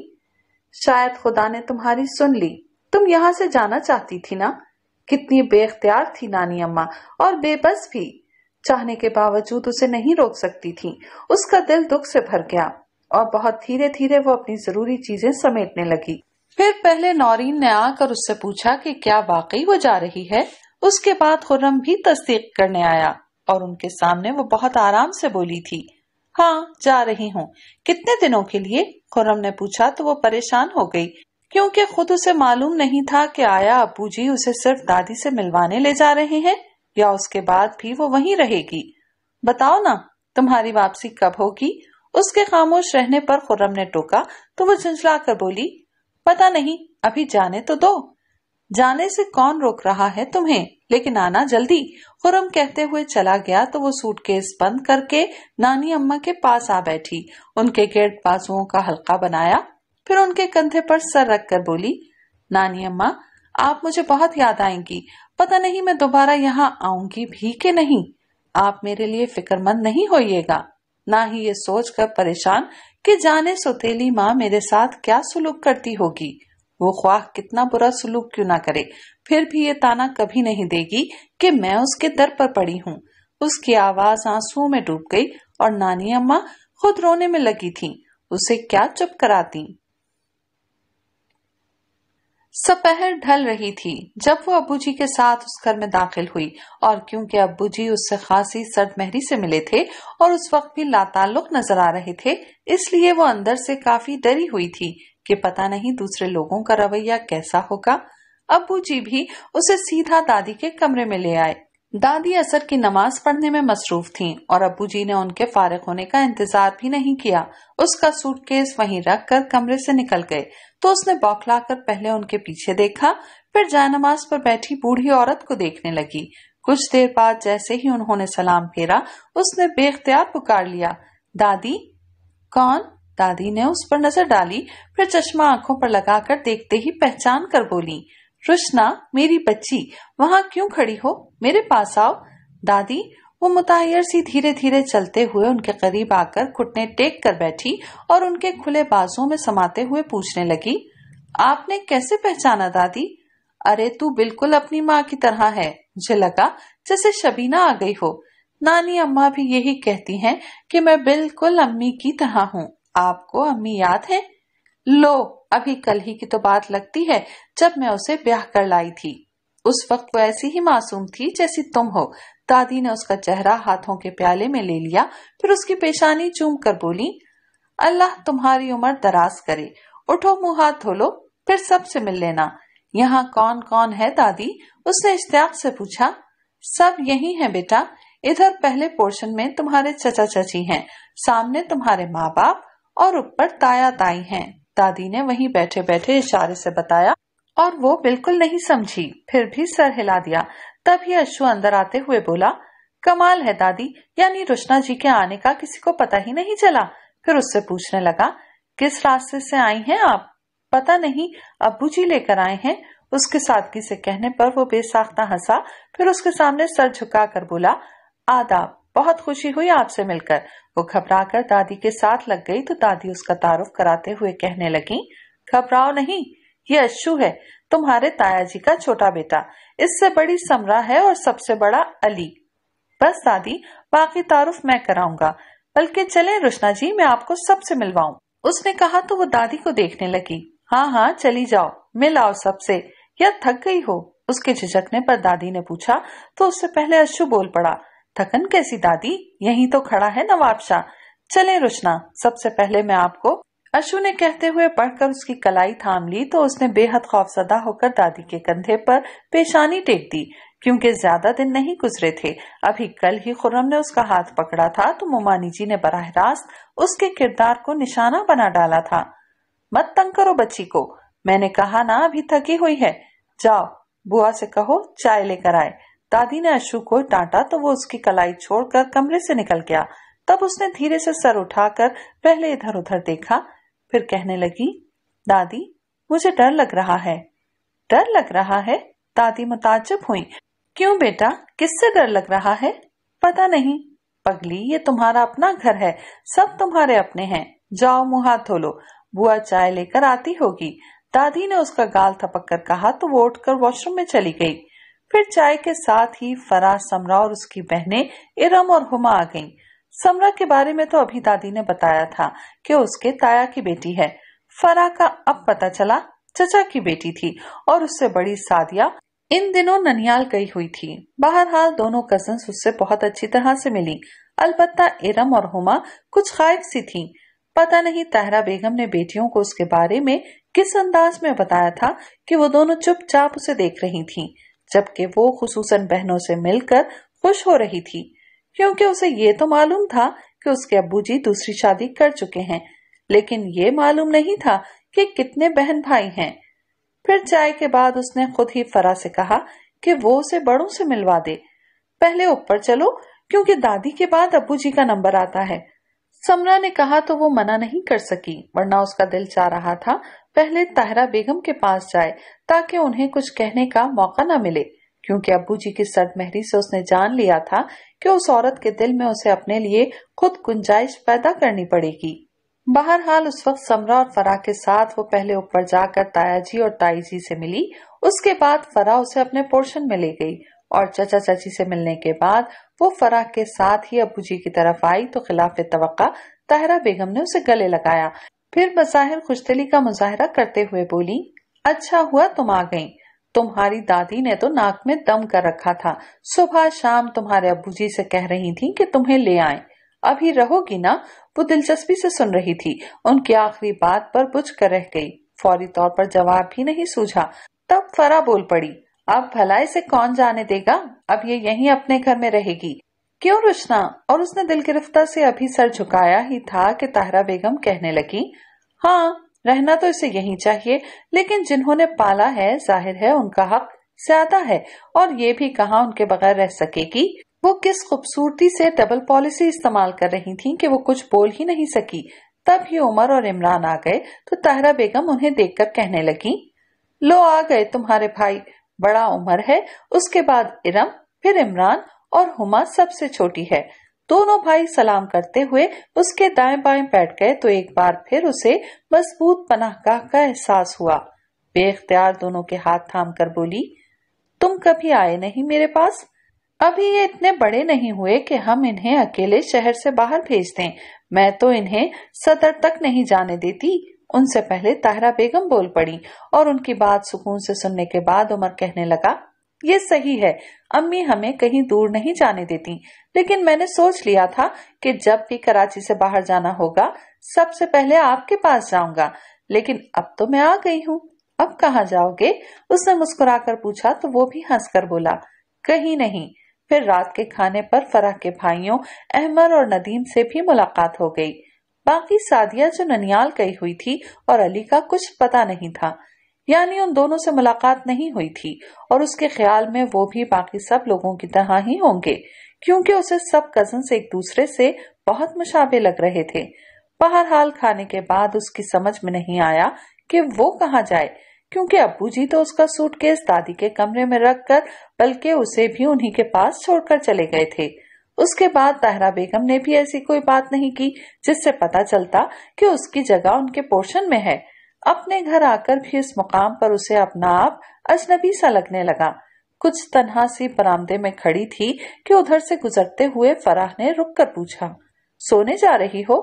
शायद खुदा ने तुम्हारी सुन ली, तुम यहाँ से जाना चाहती थी ना। कितनी बेख्तियार थी नानी अम्मा और बेबस भी, चाहने के बावजूद उसे नहीं रोक सकती थी। उसका दिल दुख से भर गया और बहुत धीरे धीरे वो अपनी जरूरी चीजें समेटने लगी। फिर पहले नौरीन ने आकर उससे पूछा कि क्या वाकई वो जा रही है। उसके बाद खुर्रम भी तस्दीक करने आया और उनके सामने वो बहुत आराम से बोली थी, हाँ जा रही हूँ। कितने दिनों के लिए, खुर्रम ने पूछा तो वो परेशान हो गई क्योंकि खुद उसे मालूम नहीं था कि आया अबूजी उसे सिर्फ दादी से मिलवाने ले जा रहे हैं या उसके बाद भी वो वहीं रहेगी। बताओ ना, तुम्हारी वापसी कब होगी? उसके खामोश रहने पर खुर्रम ने टोका तो वो झंझला कर बोली, पता नहीं, अभी जाने तो दो। जाने से कौन रोक रहा है तुम्हें, लेकिन आना जल्दी। खुर्रम कहते हुए चला गया तो वो सूटकेस बंद करके नानी अम्मा के पास आ बैठी। उनके गेट बाजुओं का हल्का बनाया, फिर उनके कंधे पर सर रख कर बोली, नानी अम्मा आप मुझे बहुत याद आएंगी। पता नहीं मैं दोबारा यहाँ आऊंगी भी के नहीं। आप मेरे लिए फिक्रमंद नहीं होइएगा, ना ही ये सोच कर परेशान कि जाने सोतेली माँ मेरे साथ क्या सुलूक करती होगी। वो ख्वाह कितना बुरा सुलूक क्यों ना करे, फिर भी ये ताना कभी नहीं देगी कि मैं उसके दर पर पड़ी हूँ। उसकी आवाज आंसुओं में डूब गई और नानी अम्मा खुद रोने में लगी थीं। उसे क्या चुप कराती। सपहर ढल रही थी जब वो अबूजी के साथ उस घर में दाखिल हुई और क्योंकि अबूजी उससे खासी सटमहरी से मिले थे और उस वक्त भी लाताल्लुक नजर आ रहे थे, इसलिए वो अंदर से काफी डरी हुई थी कि पता नहीं दूसरे लोगों का रवैया कैसा होगा। अबूजी भी उसे सीधा दादी के कमरे में ले आए। दादी असर की नमाज पढ़ने में मसरूफ थीं और अबूजी ने उनके फारिग होने का इंतजार भी नहीं किया। उसका सूटकेस वहीं रख कर कमरे से निकल गए तो उसने बौखला कर पहले उनके पीछे देखा, फिर जायनमाज पर बैठी बूढ़ी औरत को देखने लगी। कुछ देर बाद जैसे ही उन्होंने सलाम फेरा उसने बेख्तियार पुकार लिया, दादी। कौन? दादी ने उस पर नजर डाली, फिर चश्मा आंखों पर लगाकर देखते ही पहचान कर बोली, रुशना मेरी बच्ची, वहाँ क्यों खड़ी हो, मेरे पास आओ। दादी वो मुताहिर सी धीरे धीरे चलते हुए उनके करीब आकर घुटने टेक कर बैठी और उनके खुले बाजुओं में समाते हुए पूछने लगी, आपने कैसे पहचाना दादी? अरे तू बिल्कुल अपनी माँ की तरह है, मुझे लगा जैसे शबीना आ गई हो। नानी अम्मा भी यही कहती हैं कि मैं बिल्कुल अम्मी की तरह हूँ। आपको अम्मी याद है? लो, अभी कल ही की तो बात लगती है जब मैं उसे ब्याह कर लाई थी। उस वक्त वो ऐसी ही मासूम थी जैसी तुम हो। दादी ने उसका चेहरा हाथों के प्याले में ले लिया, फिर उसकी पेशानी चूम कर बोली, अल्लाह तुम्हारी उम्र दराज करे। उठो, मुंह हाथ धो लो, फिर सबसे मिल लेना। यहाँ कौन कौन है दादी? उसने इश्तियाक से पूछा। सब यही है बेटा, इधर पहले पोर्शन में तुम्हारे चचा चची हैं, सामने तुम्हारे माँ बाप और ऊपर ताया ताई हैं। दादी ने वहीं बैठे बैठे इशारे से बताया और वो बिल्कुल नहीं समझी, फिर भी सर हिला दिया। तभी अशु अंदर आते हुए बोला, कमाल है दादी, यानी रुशना जी के आने का किसी को पता ही नहीं चला। फिर उससे पूछने लगा, किस रास्ते से आई हैं आप? पता नहीं, अब्बू जी लेकर आए हैं। उसके सादगी से कहने पर वो बेसाख्ता हंसा, फिर उसके सामने सर झुका कर बोला, आदाब, बहुत खुशी हुई आपसे मिलकर। वो घबराकर दादी के साथ लग गई तो दादी उसका तारुफ कराते हुए कहने लगी, घबराओ नहीं, ये अशु है, तुम्हारे ताया जी का छोटा बेटा। इससे बड़ी समरा है और सबसे बड़ा अली। बस दादी, बाकी तारुफ मैं कराऊंगा, बल्कि चलें रुशना जी, मैं आपको सबसे मिलवाऊं। उसने कहा तो वो दादी को देखने लगी, हाँ हाँ चली जाओ, मिल आओ सबसे, या थक गई हो? उसके झिझकने पर दादी ने पूछा तो उससे पहले अशु बोल पड़ा, थकन कैसी दादी, यहीं तो खड़ा है नवाब शाह। चलें रुशना, सबसे पहले मैं आपको। अशु ने कहते हुए बढ़कर उसकी कलाई थाम ली तो उसने बेहद खौफजदा होकर दादी के कंधे पर पेशानी टेक दी। क्योंकि ज्यादा दिन नहीं गुजरे थे, अभी कल ही खुर्रम ने उसका हाथ पकड़ा था तो मोमानी जी ने बराह रास्त उसके किरदार को निशाना बना डाला था। मत तंग करो बच्ची को, मैंने कहा ना अभी थकी हुई है, जाओ बुआ से कहो चाय लेकर आए। दादी ने अशु को डांटा तो वो उसकी कलाई छोड़कर कमरे से निकल गया। तब उसने धीरे से सर उठाकर पहले इधर उधर देखा, फिर कहने लगी, दादी मुझे डर लग रहा है। डर लग रहा है? दादी मुताज्जब हुई, क्यों बेटा किससे डर लग रहा है? पता नहीं पगली, ये तुम्हारा अपना घर है, सब तुम्हारे अपने हैं, जाओ मुंह हाथ धो लो, बुआ चाय लेकर आती होगी। दादी ने उसका गाल थपक कर कहा तो वो उठकर वॉशरूम में चली गई। फिर चाय के साथ ही फराज, समरा और उसकी बहनें इरम और हुमा आ गईं। समरा के बारे में तो अभी दादी ने बताया था कि उसके ताया की बेटी है। फरा का अब पता चला चचा की बेटी थी और उससे बड़ी सादिया इन दिनों ननियाल गई हुई थी। बहरहाल दोनों कजन्स उससे बहुत अच्छी तरह से मिली, अलबत्ता इरम और हुमा कुछ खायफ सी थीं। पता नहीं ताहरा बेगम ने बेटियों को उसके बारे में किस अंदाज में बताया था कि वो दोनों चुपचाप उसे देख रही थीं, जबकि वो खुसूसन बहनों से मिलकर खुश हो रही थी, क्योंकि उसे ये तो मालूम था कि उसके अब्बूजी दूसरी शादी कर चुके हैं, लेकिन ये मालूम नहीं था कि कितने बहन भाई हैं। फिर चाय के बाद उसने खुद ही फरा से कहा कि वो उसे बड़ों से मिलवा दे। पहले ऊपर चलो क्योंकि दादी के बाद अब्बूजी का नंबर आता है। समरा ने कहा तो वो मना नहीं कर सकी, वरना उसका दिल चाह रहा था पहले ताहरा बेगम के पास जाए ताकि उन्हें कुछ कहने का मौका न मिले, क्योंकि अब्बूजी की सरमहरी से उसने जान लिया था कि उस औरत के दिल में उसे अपने लिए खुद गुंजाइश पैदा करनी पड़ेगी। बहरहाल उस वक्त समरा और फरा के साथ वो पहले ऊपर जाकर तायाजी और ताईजी से मिली। उसके बाद फरा उसे अपने पोर्शन में ले गई और चचा चाची से मिलने के बाद वो फरा के साथ ही अब्बूजी की तरफ आई तो खिलाफ तवक्का ताहरा बेगम ने उसे गले लगाया। फिर बज़ाहिर खुशदिली का मुजाहरा करते हुए बोली, अच्छा हुआ तुम आ गई, तुम्हारी दादी ने तो नाक में दम कर रखा था, सुबह शाम तुम्हारे अब्बूजी से कह रही थी कि तुम्हें ले आए, अभी रहोगी ना? वो दिलचस्पी से सुन रही थी, उनकी आखिरी बात पर बुझ कर रह गई, फौरी तौर पर जवाब भी नहीं सूझा। तब फरा बोल पड़ी, अब भला इसे कौन जाने देगा, अब ये यहीं अपने घर में रहेगी, क्यों रुशना? और उसने दिल गिरफ्ता से अभी सर झुकाया ही था कि ताहरा बेगम कहने लगी, हाँ रहना तो इसे यहीं चाहिए, लेकिन जिन्होंने पाला है जाहिर है उनका हक ज्यादा है, और ये भी कहाँ उनके बगैर रह सकेगी। वो किस खूबसूरती से डबल पॉलिसी इस्तेमाल कर रही थीं कि वो कुछ बोल ही नहीं सकी। तब ही उमर और इमरान आ गए तो ताहरा बेगम उन्हें देखकर कहने लगी, लो आ गए तुम्हारे भाई, बड़ा उमर है, उसके बाद इरम, फिर इमरान और हुमा सबसे छोटी है। दोनों भाई सलाम करते हुए उसके दाएं बाएं बैठ गए तो एक बार फिर उसे मजबूत पनाहगाह का एहसास हुआ। बेख्तियार दोनों के हाथ थाम कर बोली, तुम कभी आए नहीं मेरे पास, अभी ये इतने बड़े नहीं हुए कि हम इन्हें अकेले शहर से बाहर भेज दें, मैं तो इन्हें सदर तक नहीं जाने देती। उनसे पहले ताहरा बेगम बोल पड़ी और उनकी बात सुकून से सुनने के बाद उमर कहने लगा, ये सही है, अम्मी हमें कहीं दूर नहीं जाने देती, लेकिन मैंने सोच लिया था कि जब भी कराची से बाहर जाना होगा सबसे पहले आपके पास जाऊंगा, लेकिन अब तो मैं आ गई हूँ, अब कहाँ जाओगे? उसने मुस्कुराकर पूछा तो वो भी हंसकर बोला, कहीं नहीं। फिर रात के खाने पर फराह के भाइयों अहमर और नदीम से भी मुलाकात हो गई। बाकी सादिया जो ननियाल गई हुई थी और अली का कुछ पता नहीं था, यानी उन दोनों से मुलाकात नहीं हुई थी, और उसके ख्याल में वो भी बाकी सब लोगों की तरह ही होंगे, क्योंकि उसे सब कजन्स एक दूसरे से बहुत मुशाबे लग रहे थे। बहरहाल खाने के बाद उसकी समझ में नहीं आया कि वो कहाँ जाए, क्योंकि अब्बूजी तो उसका सूटकेस दादी के कमरे में रखकर बल्कि उसे भी उन्हीं के पास छोड़कर चले गए थे। उसके बाद ताहरा बेगम ने भी ऐसी कोई बात नहीं की जिससे पता चलता कि उसकी जगह उनके पोर्शन में है। अपने घर आकर भी इस मुकाम पर उसे अपना आप अजनबी सा लगने लगा। कुछ तन्हा सी बरामदे में खड़ी थी कि उधर से गुजरते हुए फराह ने रुक कर पूछा, सोने जा रही हो?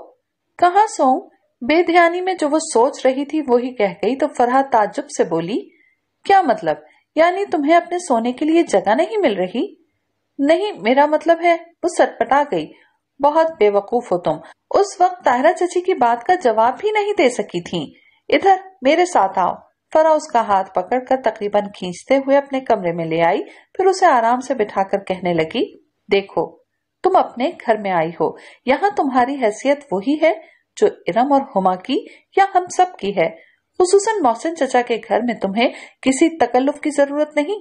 कहाँ सोऊं? बेध्यानी में जो वो सोच रही थी वो ही कह गई तो फराह ताज्जुब से बोली, क्या मतलब, यानी तुम्हें अपने सोने के लिए जगह नहीं मिल रही? नहीं, मेरा मतलब है, वो सटपटा गई, बहुत बेवकूफ हो तुम, उस वक्त ताहरा चाची की बात का जवाब भी नहीं दे सकी थी। इधर मेरे साथ आओ। फराह उसका हाथ पकड़कर तकरीबन खींचते हुए अपने कमरे में ले आई, फिर उसे आराम से बिठाकर कहने लगी, देखो तुम अपने घर में आई हो, यहाँ तुम्हारी हैसियत वही है जो इरम और हुमा की या हम सब की है। खुसूसन मोहसिन चचा के घर में तुम्हें किसी तकल्लुफ की जरूरत नहीं।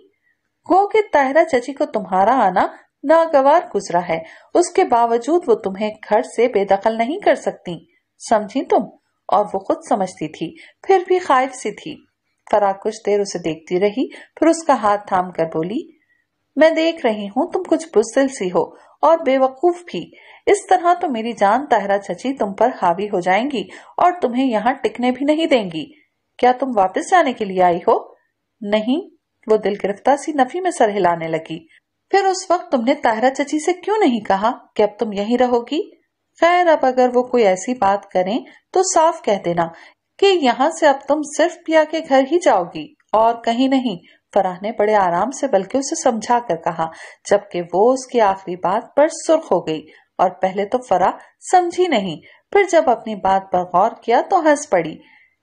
गो कि ताहिरा चची को तुम्हारा आना नागवार गुजरा है, उसके बावजूद वो तुम्हें घर से बेदखल नहीं कर सकती, समझी तुम? और वो खुद समझती थी, फिर भी खाइफ सी थी। फराह कुछ देर उसे देखती रही, फिर उसका हाथ थाम कर बोली, मैं देख रही हूँ तुम कुछ बुज़दिल सी हो और बेवकूफ भी। इस तरह तो मेरी जान ताहिरा चची तुम पर हावी हो जाएंगी और तुम्हें यहाँ टिकने भी नहीं देंगी। क्या तुम वापस जाने के लिए आई हो? नहीं। वो दिल गिरफ्तार सी नफी में सर हिलाने लगी। फिर उस वक्त तुमने ताहिरा चची से क्यों नहीं कहा कि अब तुम यहीं रहोगी? खैर, अब अगर वो कोई ऐसी बात करें तो साफ कह देना कि यहाँ से अब तुम सिर्फ पिया के घर ही जाओगी और कहीं नहीं। फराह ने बड़े आराम से बल्कि उसे समझा कर कहा, जबकि वो उसकी आखिरी बात पर सुर्ख हो गई। और पहले तो फराह समझी नहीं, फिर जब अपनी बात पर गौर किया तो हंस पड़ी।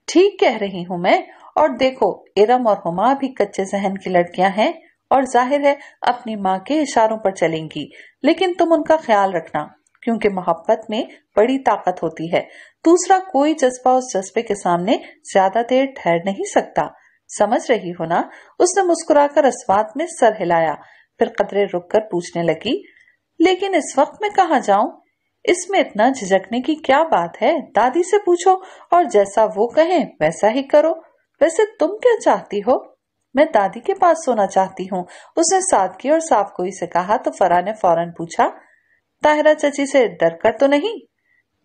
ठीक कह रही हूँ मैं, और देखो इरम और हुमा भी कच्चे जहन की लड़कियां हैं और जाहिर है अपनी माँ के इशारों पर चलेंगी, लेकिन तुम उनका ख्याल रखना क्योंकि मोहब्बत में बड़ी ताकत होती है। दूसरा कोई जज्बा उस जज्बे के सामने ज्यादा देर ठहर नहीं सकता, समझ रही हो ना? उसने मुस्कुराकर अस्वात में सर हिलाया, फिर कदरे रुककर पूछने लगी, लेकिन इस वक्त मैं कहाँ जाऊं? इसमें इतना झिझकने की क्या बात है? दादी से पूछो और जैसा वो कहें वैसा ही करो। वैसे तुम क्या चाहती हो? मैं दादी के पास सोना चाहती हूँ, उसने सादगी और साफगोई से कहा। तो फराह ने फौरन पूछा, ताहिरा चची से डर कर तो नहीं?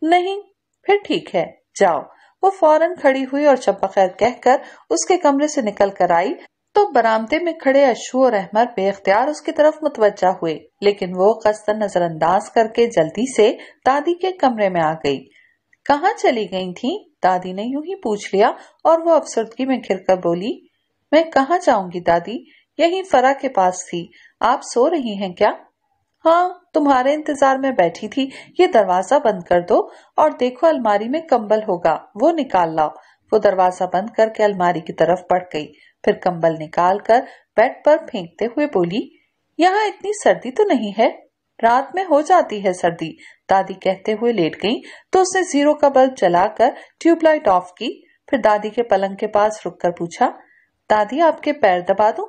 नहीं। फिर ठीक है, जाओ। वो फौरन खड़ी हुई और शब बखैर कहकर उसके कमरे से निकल कर आई तो बरामदे में खड़े अशू और अहमर बेख्तियार उसकी तरफ मुतवज्जा हुए, लेकिन वो कसदन नजरअंदाज करके जल्दी से दादी के कमरे में आ गई। कहाँ चली गई थी? दादी ने यूं ही पूछ लिया और वो अफसरदगी में घिरकर बोली, मैं कहाँ जाऊंगी दादी, यही फराह के पास थी। आप सो रही हैं क्या? हाँ, तुम्हारे इंतजार में बैठी थी। ये दरवाजा बंद कर दो और देखो अलमारी में कंबल होगा, वो निकाल लाओ। वो दरवाजा बंद करके अलमारी की तरफ बढ़ गई, फिर कंबल निकाल कर बेड पर फेंकते हुए बोली, यहाँ इतनी सर्दी तो नहीं है, रात में हो जाती है सर्दी। दादी कहते हुए लेट गई तो उसने जीरो का बल्ब जलाकर ट्यूबलाइट ऑफ की, फिर दादी के पलंग के पास रुक कर पूछा, दादी आपके पैर दबा दूं?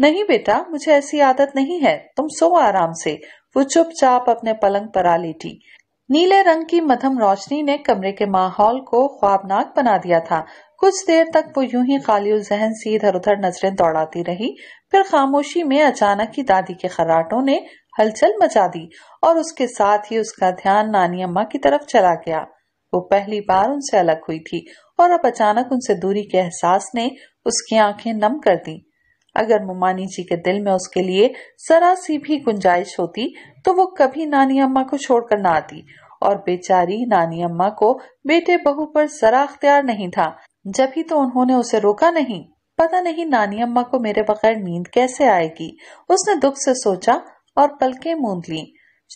नहीं बेटा, मुझे ऐसी आदत नहीं है, तुम सो आराम से। वो चुपचाप अपने पलंग पर आ लेटी। नीले रंग की मध्यम रोशनी ने कमरे के माहौल को ख्वाबनाक बना दिया था। कुछ देर तक वो यूं ही खाली जहन सी इधर उधर नजरें दौड़ाती रही, फिर खामोशी में अचानक ही दादी के खर्राटों ने हलचल मचा दी और उसके साथ ही उसका ध्यान नानी अम्मा की तरफ चला गया। वो पहली बार उनसे अलग हुई थी और अब अचानक उनसे दूरी के एहसास ने उसकी आंखें नम कर दी। अगर मुमानी जी के दिल में उसके लिए जरा सी भी गुंजाइश होती तो वो कभी नानी अम्मा को छोड़कर ना आती, और बेचारी नानी अम्मा को बेटे बहू पर जरा अख्तियार नहीं था, जब ही तो उन्होंने उसे रोका नहीं। पता नहीं नानी अम्मा को मेरे बगैर नींद कैसे आएगी, उसने दुख से सोचा और पलकें मूंद ली।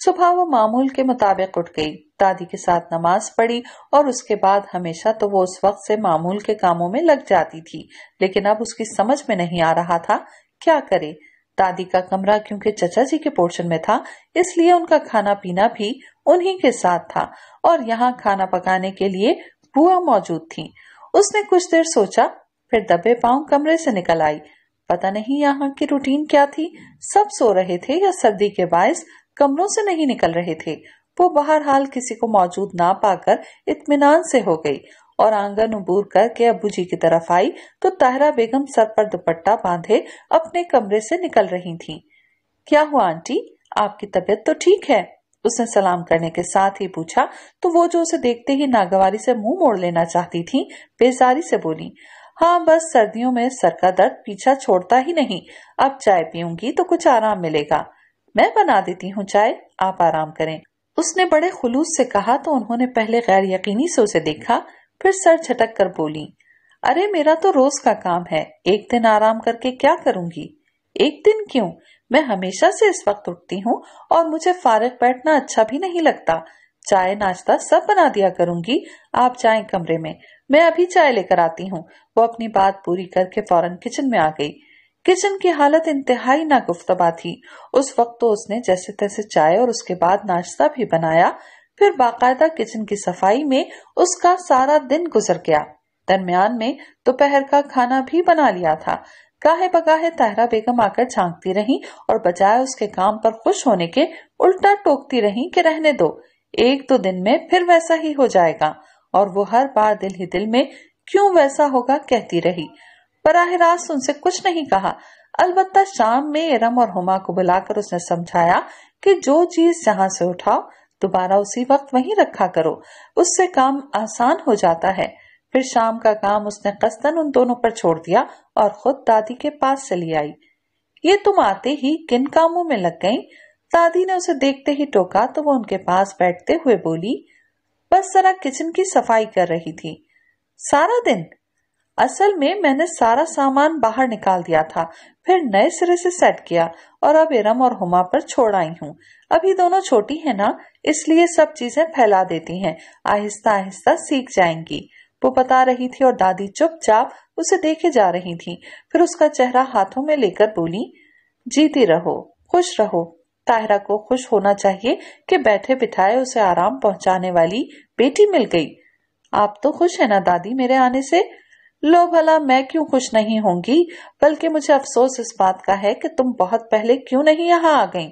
सुबह वो मामूल के मुताबिक उठ गई, दादी के साथ नमाज पढ़ी और उसके बाद हमेशा तो वो उस वक्त से मामूल के कामों में लग जाती थी, लेकिन अब उसकी समझ में नहीं आ रहा था क्या करे। दादी का कमरा क्योंकि चचा जी के पोर्शन में था, इसलिए उनका खाना पीना भी उन्हीं के साथ था और यहाँ खाना पकाने के लिए बुआ मौजूद थी। उसने कुछ देर सोचा, फिर दबे पांव कमरे से निकल आई। पता नहीं यहाँ की रूटीन क्या थी, सब सो रहे थे या सर्दी के बायस कमरों से नहीं निकल रहे थे। वो बहरहाल किसी को मौजूद ना पाकर इत्मीनान से हो गई और आंगन उबूर करके अबू जी की तरफ आई तो ताहिरा बेगम सर पर दुपट्टा बांधे अपने कमरे से निकल रही थीं। क्या हुआ आंटी, आपकी तबीयत तो ठीक है? उसने सलाम करने के साथ ही पूछा तो वो जो उसे देखते ही नागवारी से मुंह मोड़ लेना चाहती थी, बेजारी से बोली, हाँ बस सर्दियों में सर का दर्द पीछा छोड़ता ही नहीं, अब चाय पीऊंगी तो कुछ आराम मिलेगा। मैं बना देती हूँ चाय, आप आराम करें, उसने बड़े खुलूस से कहा तो उन्होंने पहले गैर यकीनी से उसे देखा, फिर सर झटक कर बोली, अरे मेरा तो रोज का काम है, एक दिन आराम करके क्या करूंगी? एक दिन क्यों, मैं हमेशा से इस वक्त उठती हूँ और मुझे फारग बैठना अच्छा भी नहीं लगता। चाय नाश्ता सब बना दिया करूंगी, आप जाएं कमरे में, मैं अभी चाय लेकर आती हूँ। वो अपनी बात पूरी करके फौरन किचन में आ गई। किचन की हालत इंतहाई नागुफ्तबा थी। उस वक्त तो उसने जैसे तैसे चाय और उसके बाद नाश्ता भी बनाया, फिर बाकायदा किचन की सफाई में उसका सारा दिन गुजर गया। दरमियान में दोपहर का खाना भी बना लिया था। काहे बगाहे ताहरा बेगम आकर झांकती रही और बजाय उसके काम पर खुश होने के उल्टा टोकती रही कि रहने दो, एक दो दिन में फिर वैसा ही हो जाएगा। और वो हर बार दिल ही दिल में क्यों वैसा होगा कहती रही। बराह रास्त उनसे कुछ नहीं कहा, अलबत्ता शाम में इरम और हुमा को बुलाकर उसने समझाया कि जो चीज जहाँ से उठाओ दोबारा उसी वक्त वहीं रखा करो, उससे काम आसान हो जाता है। फिर शाम का काम उसने कस्तन उन दोनों पर छोड़ दिया और खुद दादी के पास चली आई। ये तुम आते ही किन कामों में लग गई? दादी ने उसे देखते ही टोका तो वो उनके पास बैठते हुए बोली, बस जरा किचन की सफाई कर रही थी। सारा दिन? असल में मैंने सारा सामान बाहर निकाल दिया था, फिर नए सिरे से सेट किया और अब इरम और हुमा पर छोड़ आई हूँ। अभी दोनों छोटी है ना, इसलिए सब चीजें फैला देती हैं, आहिस्ता आहिस्ता सीख जाएंगी। वो बता रही थी और दादी चुपचाप उसे देखे जा रही थी। फिर उसका चेहरा हाथों में लेकर बोली, जीती रहो, खुश रहो। ताहिरा को खुश होना चाहिए कि बैठे बिठाए उसे आराम पहुंचाने वाली बेटी मिल गई। आप तो खुश है ना दादी मेरे आने से? लो भला मैं क्यों खुश नहीं होंगी, बल्कि मुझे अफसोस इस बात का है कि तुम बहुत पहले क्यों नहीं यहाँ आ गई।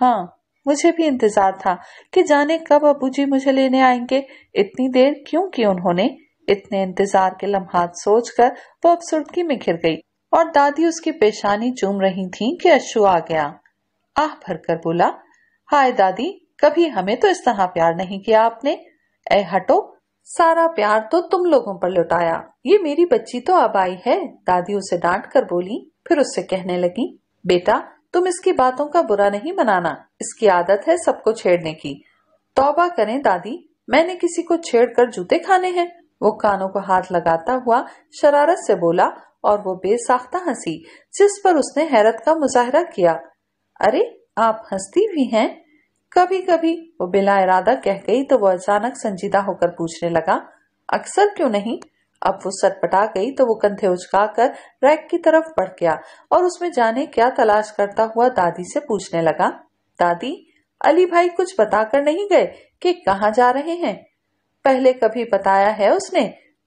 हाँ, मुझे भी इंतजार था कि जाने कब अबूजी मुझे लेने आएंगे। इतनी देर क्यों की उन्होंने? इतने इंतजार के लम्हात सोचकर वो अब सुर्खी में घिर गई और दादी उसकी पेशानी चूम रही थी कि अश्रू आ गया। आह भरकर बोला, हाय दादी, कभी हमें तो इस तरह प्यार नहीं किया आपने। ऐ हटो, सारा प्यार तो तुम लोगों पर लुटाया। ये मेरी बच्ची तो अब आई है, दादी उसे डांट कर बोली। फिर उससे कहने लगी, बेटा तुम इसकी बातों का बुरा नहीं बनाना, इसकी आदत है सबको छेड़ने की। तौबा करें दादी, मैंने किसी को छेड़कर जूते खाने हैं? वो कानों को हाथ लगाता हुआ शरारत से बोला और वो बेसाख्ता हंसी, जिस पर उसने हैरत का मुजाहरा किया। अरे आप हंसती भी हैं? कभी कभी, वो बिला इरादा कह गई तो वो अचानक संजीदा होकर पूछने लगा, अक्सर क्यों नहीं? अब वो सटपटा गई तो वो कंधे उचकाकर रैक की तरफ बढ़ गया और उसमें जाने क्या तलाश करता हुआ दादी से पूछने लगा, दादी अली भाई कुछ बताकर नहीं गए कि कहाँ जा रहे हैं? पहले कभी बताया है उसने?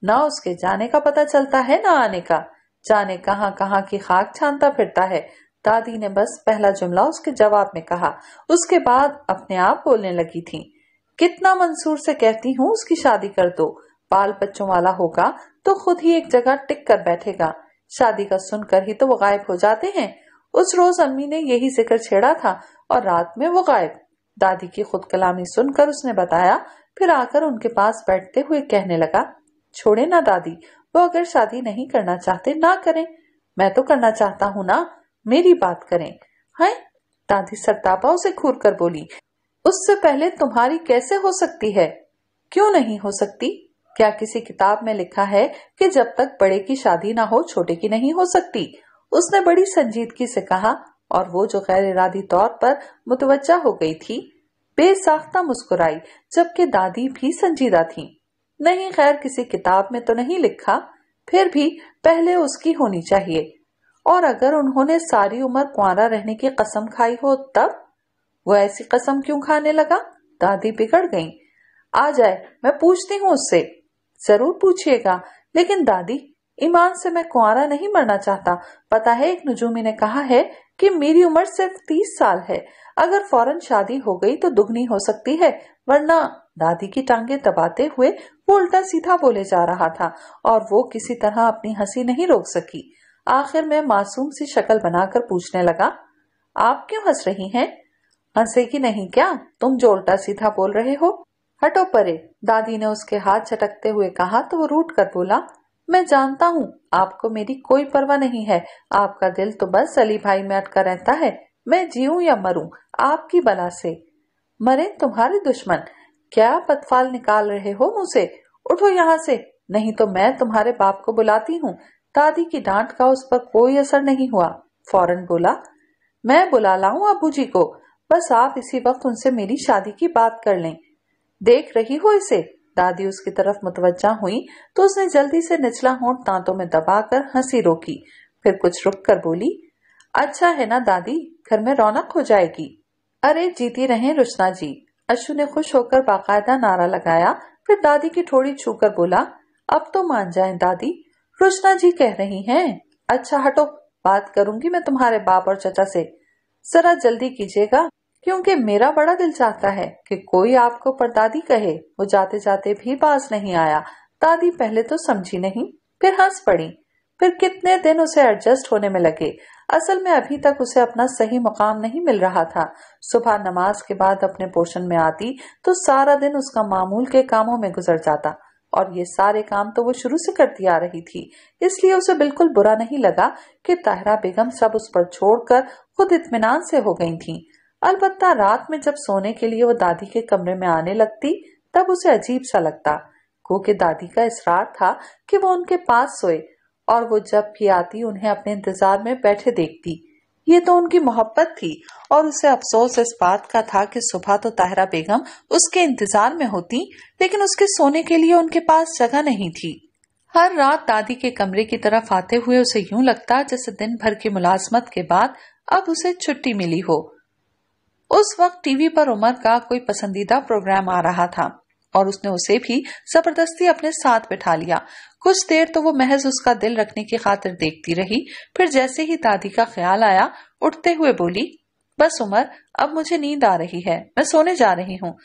ना उसके जाने का पता चलता है ना आने का, जाने कहाँ कहाँ की खाक छानता फिरता है। दादी ने बस पहला जुमला उसके जवाब में कहा, उसके बाद अपने आप बोलने लगी थी, कितना मंसूर से कहती हूँ उसकी शादी कर दो, बाल बच्चों वाला होगा तो खुद ही एक जगह टिक कर बैठेगा। शादी का सुनकर ही तो वो गायब हो जाते हैं। उस रोज अम्मी ने यही जिक्र छेड़ा था और रात में वो गायब। दादी की खुद कलामी सुनकर उसने बताया, फिर आकर उनके पास बैठते हुए कहने लगा, छोड़े ना दादी, वो अगर शादी नहीं करना चाहते ना करें, मैं तो करना चाहता हूँ ना, मेरी बात करें। हैं? दादी सरतापा उसे घूर कर बोली, उससे पहले तुम्हारी कैसे हो सकती है? क्यों नहीं हो सकती? क्या किसी किताब में लिखा है कि जब तक बड़े की शादी ना हो छोटे की नहीं हो सकती? उसने बड़ी संजीदगी से कहा और वो जो गैर इरादी तौर पर मुतवज्जा हो गई थी बेसाख्ता मुस्कुराई, जबकि दादी भी संजीदा थी। नहीं, खैर किसी किताब में तो नहीं लिखा, फिर भी पहले उसकी होनी चाहिए। और अगर उन्होंने सारी उम्र कुंवारा रहने की कसम खाई हो तब? वो ऐसी कसम क्यों खाने लगा? दादी बिगड़ गई। आ जाए, मैं पूछती हूँ उससे। जरूर पूछिएगा, लेकिन दादी ईमान से मैं कुंवारा नहीं मरना चाहता। पता है एक नजूमी ने कहा है कि मेरी उम्र सिर्फ 30 साल है, अगर फौरन शादी हो गई तो दुगनी हो सकती है, वरना। दादी की टांगे दबाते हुए वो उल्टा सीधा बोले जा रहा था और वो किसी तरह अपनी हंसी नहीं रोक सकी। आखिर में मासूम सी शक्ल बनाकर पूछने लगा, आप क्यों हंस रही हैं? हंसेगी नहीं क्या तुम जो उल्टा सीधा बोल रहे हो? हटो परे, दादी ने उसके हाथ झटकते हुए कहा तो वो रूठ कर बोला, मैं जानता हूँ आपको मेरी कोई परवाह नहीं है, आपका दिल तो बस अली भाई में अटका रहता है। मैं जीऊं या मरूं आपकी बला से। मरे तुम्हारे दुश्मन, क्या पतवाल निकाल रहे हो मुँह से? उठो यहाँ से, नहीं तो मैं तुम्हारे बाप को बुलाती हूँ। दादी की डांट का उस पर कोई असर नहीं हुआ। फौरन बोला, मैं बुला लाऊं अबूजी को, बस आप इसी वक्त उनसे मेरी शादी की बात कर लें। देख रही हो इसे? दादी उसकी तरफ मुतवज्जा हुई तो उसने जल्दी से निचला होंठ दांतों में दबाकर हंसी रोकी, फिर कुछ रुक कर बोली, अच्छा है ना दादी, घर में रौनक हो जाएगी। अरे जीती रहें रुचना जी, अशु ने खुश होकर बाकायदा नारा लगाया। फिर दादी की ठोड़ी छूकर बोला, अब तो मान जाएं दादी, रोशना जी कह रही हैं। अच्छा हटो, बात करूंगी मैं तुम्हारे बाप और चचा से। जरा जल्दी कीजिएगा क्योंकि मेरा बड़ा दिल चाहता है कि कोई आपको परदादी कहे। वो जाते जाते भी बाज नहीं आया। दादी पहले तो समझी नहीं, फिर हंस पड़ी। फिर कितने दिन उसे एडजस्ट होने में लगे। असल में अभी तक उसे अपना सही मुकाम नहीं मिल रहा था। सुबह नमाज के बाद अपने पोर्शन में आती तो सारा दिन उसका मामूल के कामों में गुजर जाता, और ये सारे काम तो वो शुरू से करती आ रही थी। इसलिए उसे बिल्कुल बुरा नहीं लगा कि ताहिरा बेगम सब उस पर छोड़कर खुद इत्मीनान से हो गई थी। अलबत्ता रात में जब सोने के लिए वो दादी के कमरे में आने लगती तब उसे अजीब सा लगता। को कि दादी का इसरार था कि वो उनके पास सोए, और वो जब भी आती उन्हें अपने इंतजार में बैठे देखती। ये तो उनकी मोहब्बत थी, और उसे अफसोस इस बात का था कि सुबह तो ताहिरा बेगम उसके इंतजार में होती, लेकिन उसके सोने के लिए उनके पास जगह नहीं थी। हर रात दादी के कमरे की तरफ आते हुए उसे यूं लगता जैसे दिन भर की मुलाजमत के बाद अब उसे छुट्टी मिली हो। उस वक्त टीवी पर उमर का कोई पसंदीदा प्रोग्राम आ रहा था, और उसने उसे भी जबरदस्ती अपने साथ बिठा लिया। कुछ देर तो वो महज उसका दिल रखने की खातिर देखती रही। फिर जैसे ही दादी का ख्याल आया, उठते हुए बोली, बस उमर, अब मुझे नींद आ रही है, मैं सोने जा रही हूँ।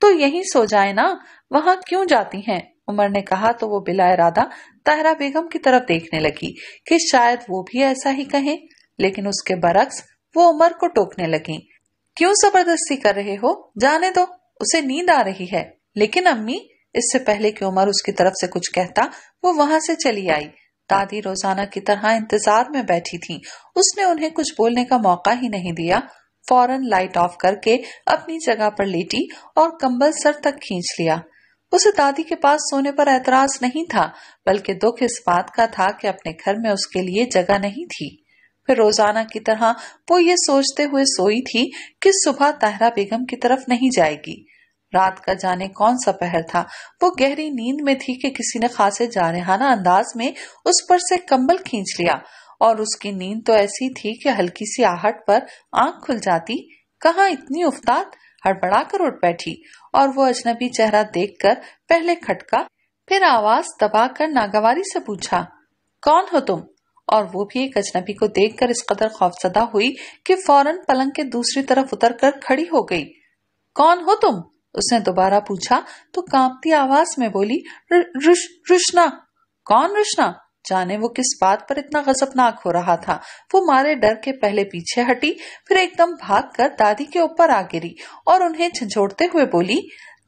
तो यहीं सो जाए ना, वहाँ क्यों जाती हैं? उमर ने कहा तो वो बिला इरादा ताहिरा बेगम की तरफ देखने लगी कि शायद वो भी ऐसा ही कहें, लेकिन उसके बरक्स वो उमर को टोकने लगी। क्यों जबरदस्ती कर रहे हो, जाने दो, उसे नींद आ रही है। लेकिन अम्मी, इससे पहले कि उमर उसकी तरफ से कुछ कहता, वो वहां से चली आई। दादी रोजाना की तरह इंतजार में बैठी थी। उसने उन्हें कुछ बोलने का मौका ही नहीं दिया। फौरन लाइट ऑफ करके अपनी जगह पर लेटी और कंबल सर तक खींच लिया। उसे दादी के पास सोने पर एतराज नहीं था, बल्कि दुख इस बात का था कि अपने घर में उसके लिए जगह नहीं थी। फिर रोजाना की तरह वो ये सोचते हुए सोई थी कि सुबह ताहिरा बेगम की तरफ नहीं जाएगी। रात का जाने कौन सा पहर था। वो गहरी नींद में थी कि किसी ने खासे जानेहाना अंदाज में उस पर से कंबल खींच लिया, और उसकी नींद तो ऐसी थी कि हल्की सी आहट पर आंख खुल जाती। कहाँ इतनी उफ्ताद, हड़बड़ा कर उठ बैठी, और वो अजनबी चेहरा देखकर पहले खटका, फिर आवाज दबाकर नागवारी से पूछा, कौन हो तुम? और वो भी एक अजनबी को देखकर इस कदर खौफजदा हुई कि फौरन पलंग के दूसरी तरफ उतर कर खड़ी हो गई। कौन हो तुम? उसने दोबारा पूछा तो कांपती आवाज में बोली, रुष्ना। कौन रुष्ना? जाने वो किस बात पर इतना गजबनाक हो रहा था। वो मारे डर के पहले पीछे हटी, फिर एकदम भागकर दादी के ऊपर आ गिरी और उन्हें झंझोड़ते हुए बोली,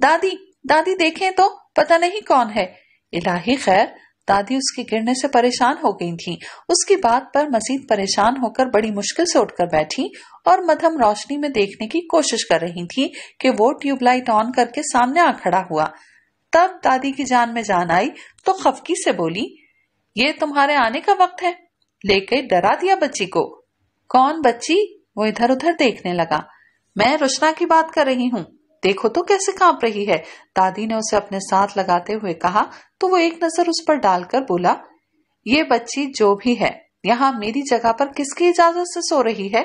दादी दादी देखें तो, पता नहीं कौन है। इलाही खैर। दादी उसके गिरने से परेशान हो गई थी। उसकी बात पर मजीद परेशान होकर बड़ी मुश्किल से उठकर बैठी और मध्यम रोशनी में देखने की कोशिश कर रही थी कि वो ट्यूबलाइट ऑन करके सामने आ खड़ा हुआ। तब दादी की जान में जान आई तो खफकी से बोली, ये तुम्हारे आने का वक्त है, लेके डरा दिया बच्ची को। कौन बच्ची? वो इधर उधर देखने लगा। मैं रोशना की बात कर रही हूँ, देखो तो कैसे कांप रही है, दादी ने उसे अपने साथ लगाते हुए कहा तो वो एक नजर उस पर डालकर बोला, ये बच्ची जो भी है यहाँ मेरी जगह पर किसकी इजाजत से सो रही है?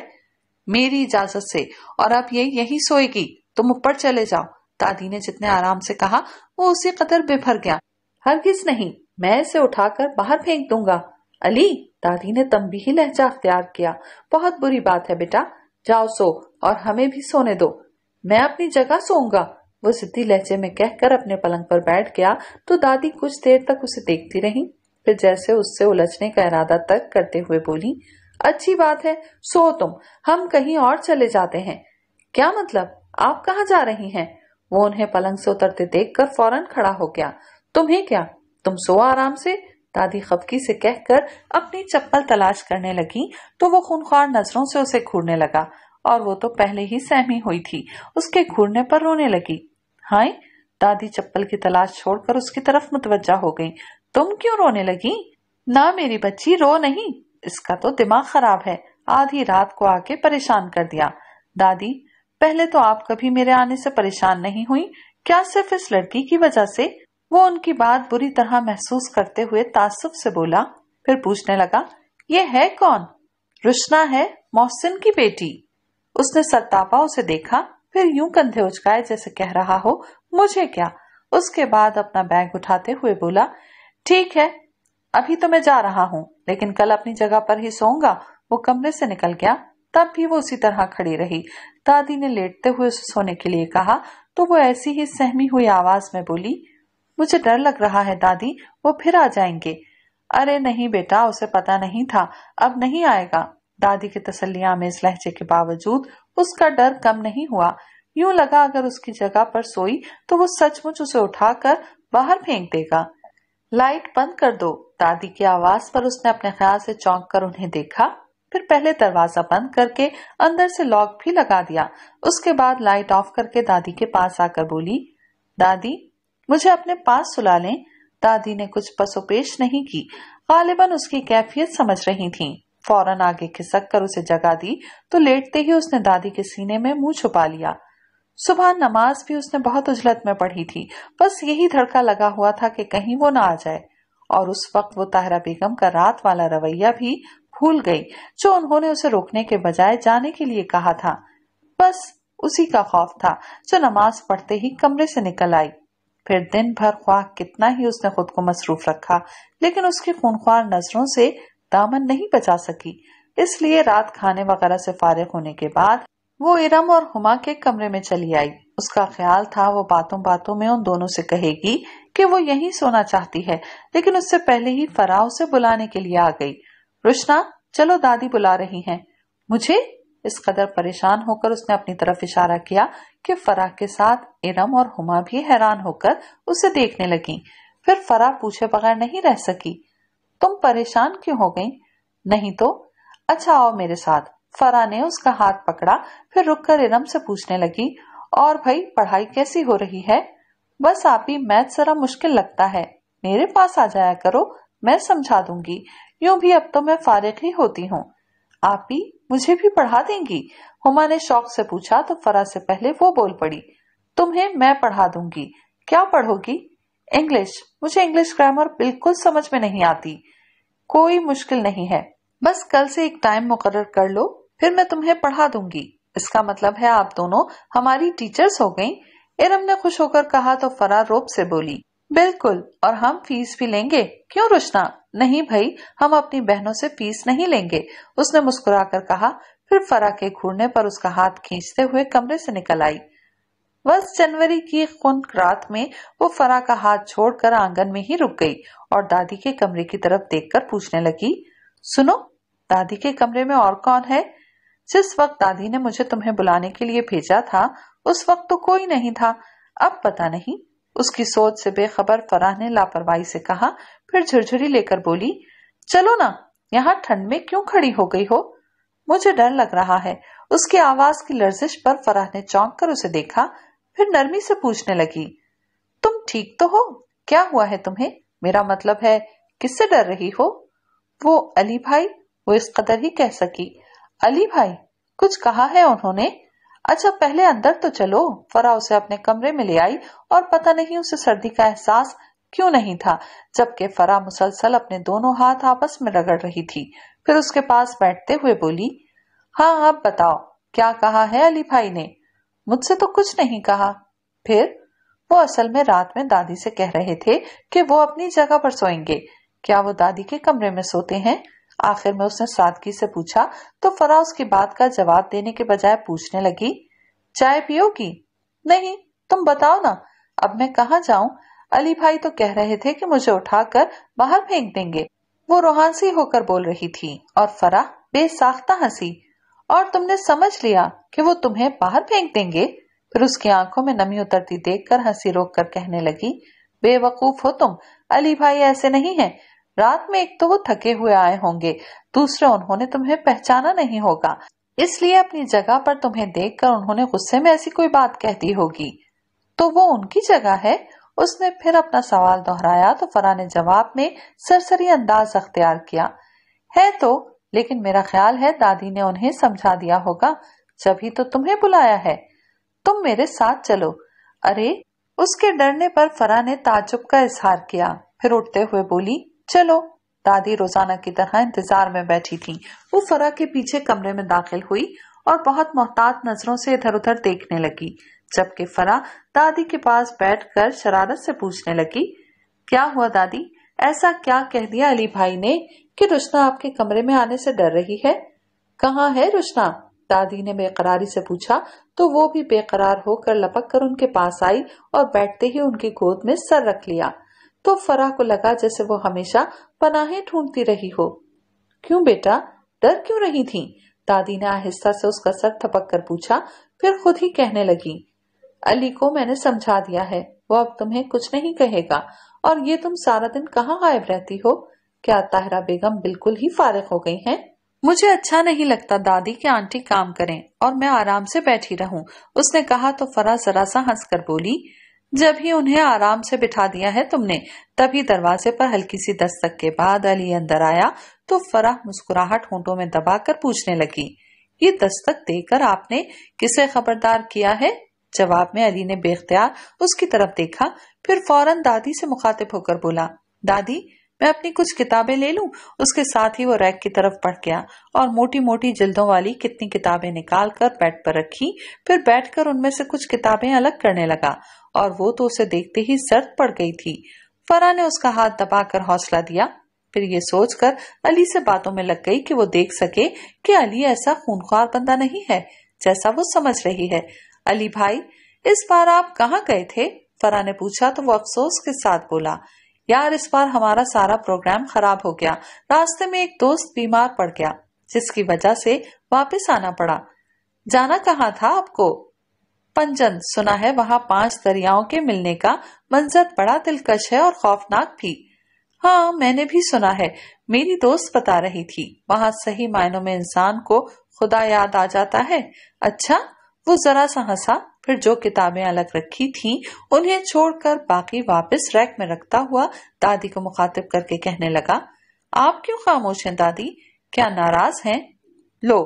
मेरी इजाजत से, और अब ये यहीं सोएगी, तुम ऊपर चले जाओ। दादी ने जितने आराम से कहा वो उसी कदर बेभर गया। हरगिज नहीं, मैं इसे उठाकर बाहर फेंक दूंगा। अली, दादी ने तंबीही लहजा अख्तियार किया, बहुत बुरी बात है बेटा, जाओ सो और हमें भी सोने दो, मैं अपनी जगह सोऊंगा। वो जिद्दी लहजे में कहकर अपने पलंग पर बैठ गया तो दादी कुछ देर तक उसे देखती रही, फिर जैसे उससे उलझने का इरादा तक करते हुए बोली, अच्छी बात है, सो तुम, हम कहीं और चले जाते हैं। क्या मतलब, आप कहाँ जा रही हैं? वो उन्हें पलंग से उतरते देखकर फौरन खड़ा हो गया। तुम्हें क्या, तुम सो आराम से, दादी खफकी से कहकर अपनी चप्पल तलाश करने लगी तो वो खूनख्वार नजरों से उसे घूरने लगा, और वो तो पहले ही सहमी हुई थी, उसके घूरने पर रोने लगी। हाय, दादी चप्पल की तलाश छोड़कर उसकी तरफ मुतवज्जा हो गई। तुम क्यों रोने लगी? ना मेरी बच्ची, रो नहीं, इसका तो दिमाग खराब है, आधी रात को आके परेशान कर दिया। दादी, पहले तो आप कभी मेरे आने से परेशान नहीं हुई, क्या सिर्फ इस लड़की की वजह से? वो उनकी बात बुरी तरह महसूस करते हुए तासुब से बोला, फिर पूछने लगा, ये है कौन? रुशना है, मोहसिन की बेटी। उसने सरतापा उसे देखा, फिर यूं कंधे उचकाए जैसे कह रहा हो, मुझे क्या। उसके बाद अपना बैग उठाते हुए बोला, ठीक है अभी तो मैं जा रहा हूँ लेकिन कल अपनी जगह पर ही सोऊंगा। वो कमरे से निकल गया। तब भी वो उसी तरह खड़ी रही। दादी ने लेटते हुए उसे सोने के लिए कहा तो वो ऐसी ही सहमी हुई आवाज में बोली, मुझे डर लग रहा है दादी, वो फिर आ जाएंगे। अरे नहीं बेटा, उसे पता नहीं था, अब नहीं आएगा। दादी के तसल्लीआमेज़ लहजे के बावजूद उसका डर कम नहीं हुआ। यूं लगा अगर उसकी जगह पर सोई तो वो सचमुच उसे उठाकर बाहर फेंक देगा। लाइट बंद कर दो। दादी की आवाज पर उसने अपने ख्याल से चौंक कर उन्हें देखा, फिर पहले दरवाजा बंद करके अंदर से लॉक भी लगा दिया। उसके बाद लाइट ऑफ करके दादी के पास आकर बोली, दादी मुझे अपने पास सुला लें। दादी ने कुछ पसोपेश नहीं की, गालिबन उसकी कैफियत समझ रही थी। फौरन आगे खिसक कर उसे जगा दी तो लेटते ही उसने दादी के सीने में मुंह छुपा लिया। सुबह नमाज भी उसने बहुत उजलत में पढ़ी थी, बस यही धड़का लगा हुआ था कि कहीं वो ना आ जाए। और उस वक्त वो ताहरा बेगम का रात वाला रवैया भी भूल गई जो उन्होंने उसे रोकने के बजाय जाने के लिए कहा था। बस उसी का खौफ था जो नमाज पढ़ते ही कमरे से निकल आई। फिर दिन भर ख्वाह कितना ही उसने खुद को मसरूफ रखा लेकिन उसकी खूनख्वार नजरों से दामन नहीं बचा सकी। इसलिए रात खाने वगैरह से फारिग होने के बाद वो इरम और हुमा के कमरे में चली आई। उसका ख्याल था वो बातों बातों में उन दोनों से कहेगी कि वो यहीं सोना चाहती है, लेकिन उससे पहले ही फराह उसे बुलाने के लिए आ गई। रुशना चलो, दादी बुला रही हैं मुझे। इस कदर परेशान होकर उसने अपनी तरफ इशारा किया कि फराह के साथ इरम और हुमा भी हैरान होकर उसे देखने लगी। फिर फराह पूछे बगैर नहीं रह सकी, तुम परेशान क्यों हो गई? नहीं तो। अच्छा आओ मेरे साथ। फराह ने उसका हाथ पकड़ा, फिर रुककर इरम से पूछने लगी, और भाई पढ़ाई कैसी हो रही है? बस आप ही मैथ जरा मुश्किल लगता है, मेरे पास आ जाया करो, मैं समझा दूंगी। यूं भी अब तो मैं फारिग ही होती हूँ, आप ही मुझे भी पढ़ा देंगी? हुमा ने शौक से पूछा तो फराह से पहले वो बोल पड़ी, तुम्हें मैं पढ़ा दूंगी। क्या पढ़ोगी? इंग्लिश। मुझे इंग्लिश ग्रामर बिल्कुल समझ में नहीं आती। कोई मुश्किल नहीं है, बस कल से एक टाइम मुकर्रर कर लो, फिर मैं तुम्हें पढ़ा दूंगी। इसका मतलब है आप दोनों हमारी टीचर्स हो गईं? इरम ने खुश होकर कहा तो फराह रोब से बोली, बिल्कुल, और हम फीस भी लेंगे। क्यों रुशना? नहीं भाई, हम अपनी बहनों से फीस नहीं लेंगे, उसने मुस्कुराकर कहा। फिर फराह के घूरने पर उसका हाथ खींचते हुए कमरे से निकल आई। बस जनवरी की खुनक रात में वो फराह का हाथ छोड़कर आंगन में ही रुक गई और दादी के कमरे की तरफ देखकर पूछने लगी, सुनो दादी के कमरे में और कौन है? जिस वक्त दादी ने मुझे तुम्हें बुलाने के लिए भेजा था उस वक्त तो कोई नहीं था, अब पता नहीं। उसकी सोच से बेखबर फराह ने लापरवाही से कहा, फिर झुरझुरी लेकर बोली, चलो ना, यहाँ ठंड में क्यों खड़ी हो गई हो? मुझे डर लग रहा है। उसकी आवाज की लर्जिश पर फराह ने चौंक कर उसे देखा, फिर नरमी से पूछने लगी, तुम ठीक तो हो? क्या हुआ है तुम्हें? मेरा मतलब है किससे डर रही हो? वो अली भाई। वो इस कदर ही कह सकी। अली भाई? कुछ कहा है उन्होंने? अच्छा पहले अंदर तो चलो। फराह उसे अपने कमरे में ले आई और पता नहीं उसे सर्दी का एहसास क्यों नहीं था, जबकि फराह मुसलसल अपने दोनों हाथ आपस में रगड़ रही थी। फिर उसके पास बैठते हुए बोली, हाँ अब बताओ क्या कहा है अली भाई ने? मुझसे तो कुछ नहीं कहा। फिर? वो असल में रात में दादी से कह रहे थे कि वो अपनी जगह पर सोएंगे। क्या वो दादी के कमरे में सोते हैं? आखिर में उसने सादगी से पूछा तो फराह उसकी बात का जवाब देने के बजाय पूछने लगी, चाय पियोगी? नहीं। तुम बताओ ना, अब मैं कहाँ जाऊं? अली भाई तो कह रहे थे कि मुझे उठाकर बाहर फेंक देंगे। वो रोहानसी होकर बोल रही थी और फराह बेसाख्ता हंसी। और तुमने समझ लिया कि वो तुम्हें बाहर फेंक देंगे? फिर उसकी आंखों में नमी उतरती देख कर हंसी रोक कर कहने लगी, बेवकूफ हो तुम, अली भाई ऐसे नहीं है। रात में एक तो वो थके हुए आए होंगे, दूसरे उन्होंने तुम्हें पहचाना नहीं होगा, इसलिए अपनी जगह पर तुम्हें देखकर उन्होंने गुस्से में ऐसी कोई बात कहती होगी। तो वो उनकी जगह है? उसने फिर अपना सवाल दोहराया तो फराह ने जवाब में सरसरी अंदाज अख्तियार किया, है तो, लेकिन मेरा ख्याल है दादी ने उन्हें समझा दिया होगा, जभी तो तुम्हें बुलाया है। तुम मेरे साथ चलो। अरे, उसके डरने पर फराह ने ताज्जुब का इजहार किया, फिर उठते हुए बोली, चलो। दादी रोजाना की तरह इंतजार में बैठी थी। वो फराह के पीछे कमरे में दाखिल हुई और बहुत मोहतात नजरों से इधर उधर देखने लगी, जबकि फराह दादी के पास बैठकर शरारत से पूछने लगी, क्या हुआ दादी, ऐसा क्या कह दिया अली भाई ने कि रुशना आपके कमरे में आने से डर रही है? कहाँ है रुशना? दादी ने बेकरारी से पूछा तो वो भी बेकरार होकर लपक कर उनके पास आई और बैठते ही उनकी गोद में सर रख लिया। तो फराह को लगा जैसे वो हमेशा पनाहें ढूंढती रही हो। क्यों बेटा, डर क्यों रही थी? दादी ने आहिस्ता से उसका सर थपक कर पूछा, फिर खुद ही कहने लगी, अली को मैंने समझा दिया है, वो अब तुम्हें कुछ नहीं कहेगा। और ये तुम सारा दिन कहाँ गायब रहती हो? क्या ताहिरा बेगम बिल्कुल ही फारिग हो गई हैं? मुझे अच्छा नहीं लगता दादी के आंटी काम करें और मैं आराम से बैठी रहूं, उसने कहा तो फराह जरा सा हंसकर बोली, जब ही उन्हें आराम से बिठा दिया है तुमने। तभी दरवाजे पर हल्की सी दस्तक के बाद अली अंदर आया तो फराह मुस्कुराहट होंठों में दबाकर पूछने लगी, ये दस्तक देकर आपने किसे खबरदार किया है? जवाब में अली ने बेख्तियार उसकी तरफ देखा, फिर फौरन दादी से मुखातिब होकर बोला, दादी मैं अपनी कुछ किताबें ले लूं? उसके साथ ही वो रैक की तरफ बढ़ गया और मोटी मोटी जिल्दों वाली कितनी किताबें निकाल कर बेड पर रखी, फिर बैठकर उनमें से कुछ किताबें अलग करने लगा और वो तो उसे देखते ही सर्द पड़ गई थी। फराह ने उसका हाथ दबाकर हौसला दिया, फिर ये सोचकर अली से बातों में लग गई कि वो देख सके कि अली ऐसा खूनख्वार बंदा नहीं है जैसा वो समझ रही है। अली भाई इस बार आप कहाँ गए थे? फराह ने पूछा तो वो अफसोस के साथ बोला, यार इस बार हमारा सारा प्रोग्राम खराब हो गया, रास्ते में एक दोस्त बीमार पड़ गया जिसकी वजह से वापस आना पड़ा। जाना कहाँ था आपको? पंजन, सुना है वहाँ 5 दरियाओं के मिलने का मंजर बड़ा दिलकश है और खौफनाक भी। हाँ मैंने भी सुना है, मेरी दोस्त बता रही थी, वहाँ सही मायनों में इंसान को खुदा याद आ जाता है। अच्छा, वो जरा सा हंसा, फिर जो किताबें अलग रखी थीं उन्हें छोड़कर बाकी वापस रैक में रखता हुआ दादी को मुखातिब करके कहने लगा, आप क्यों खामोश हैं दादी, क्या नाराज हैं? लो,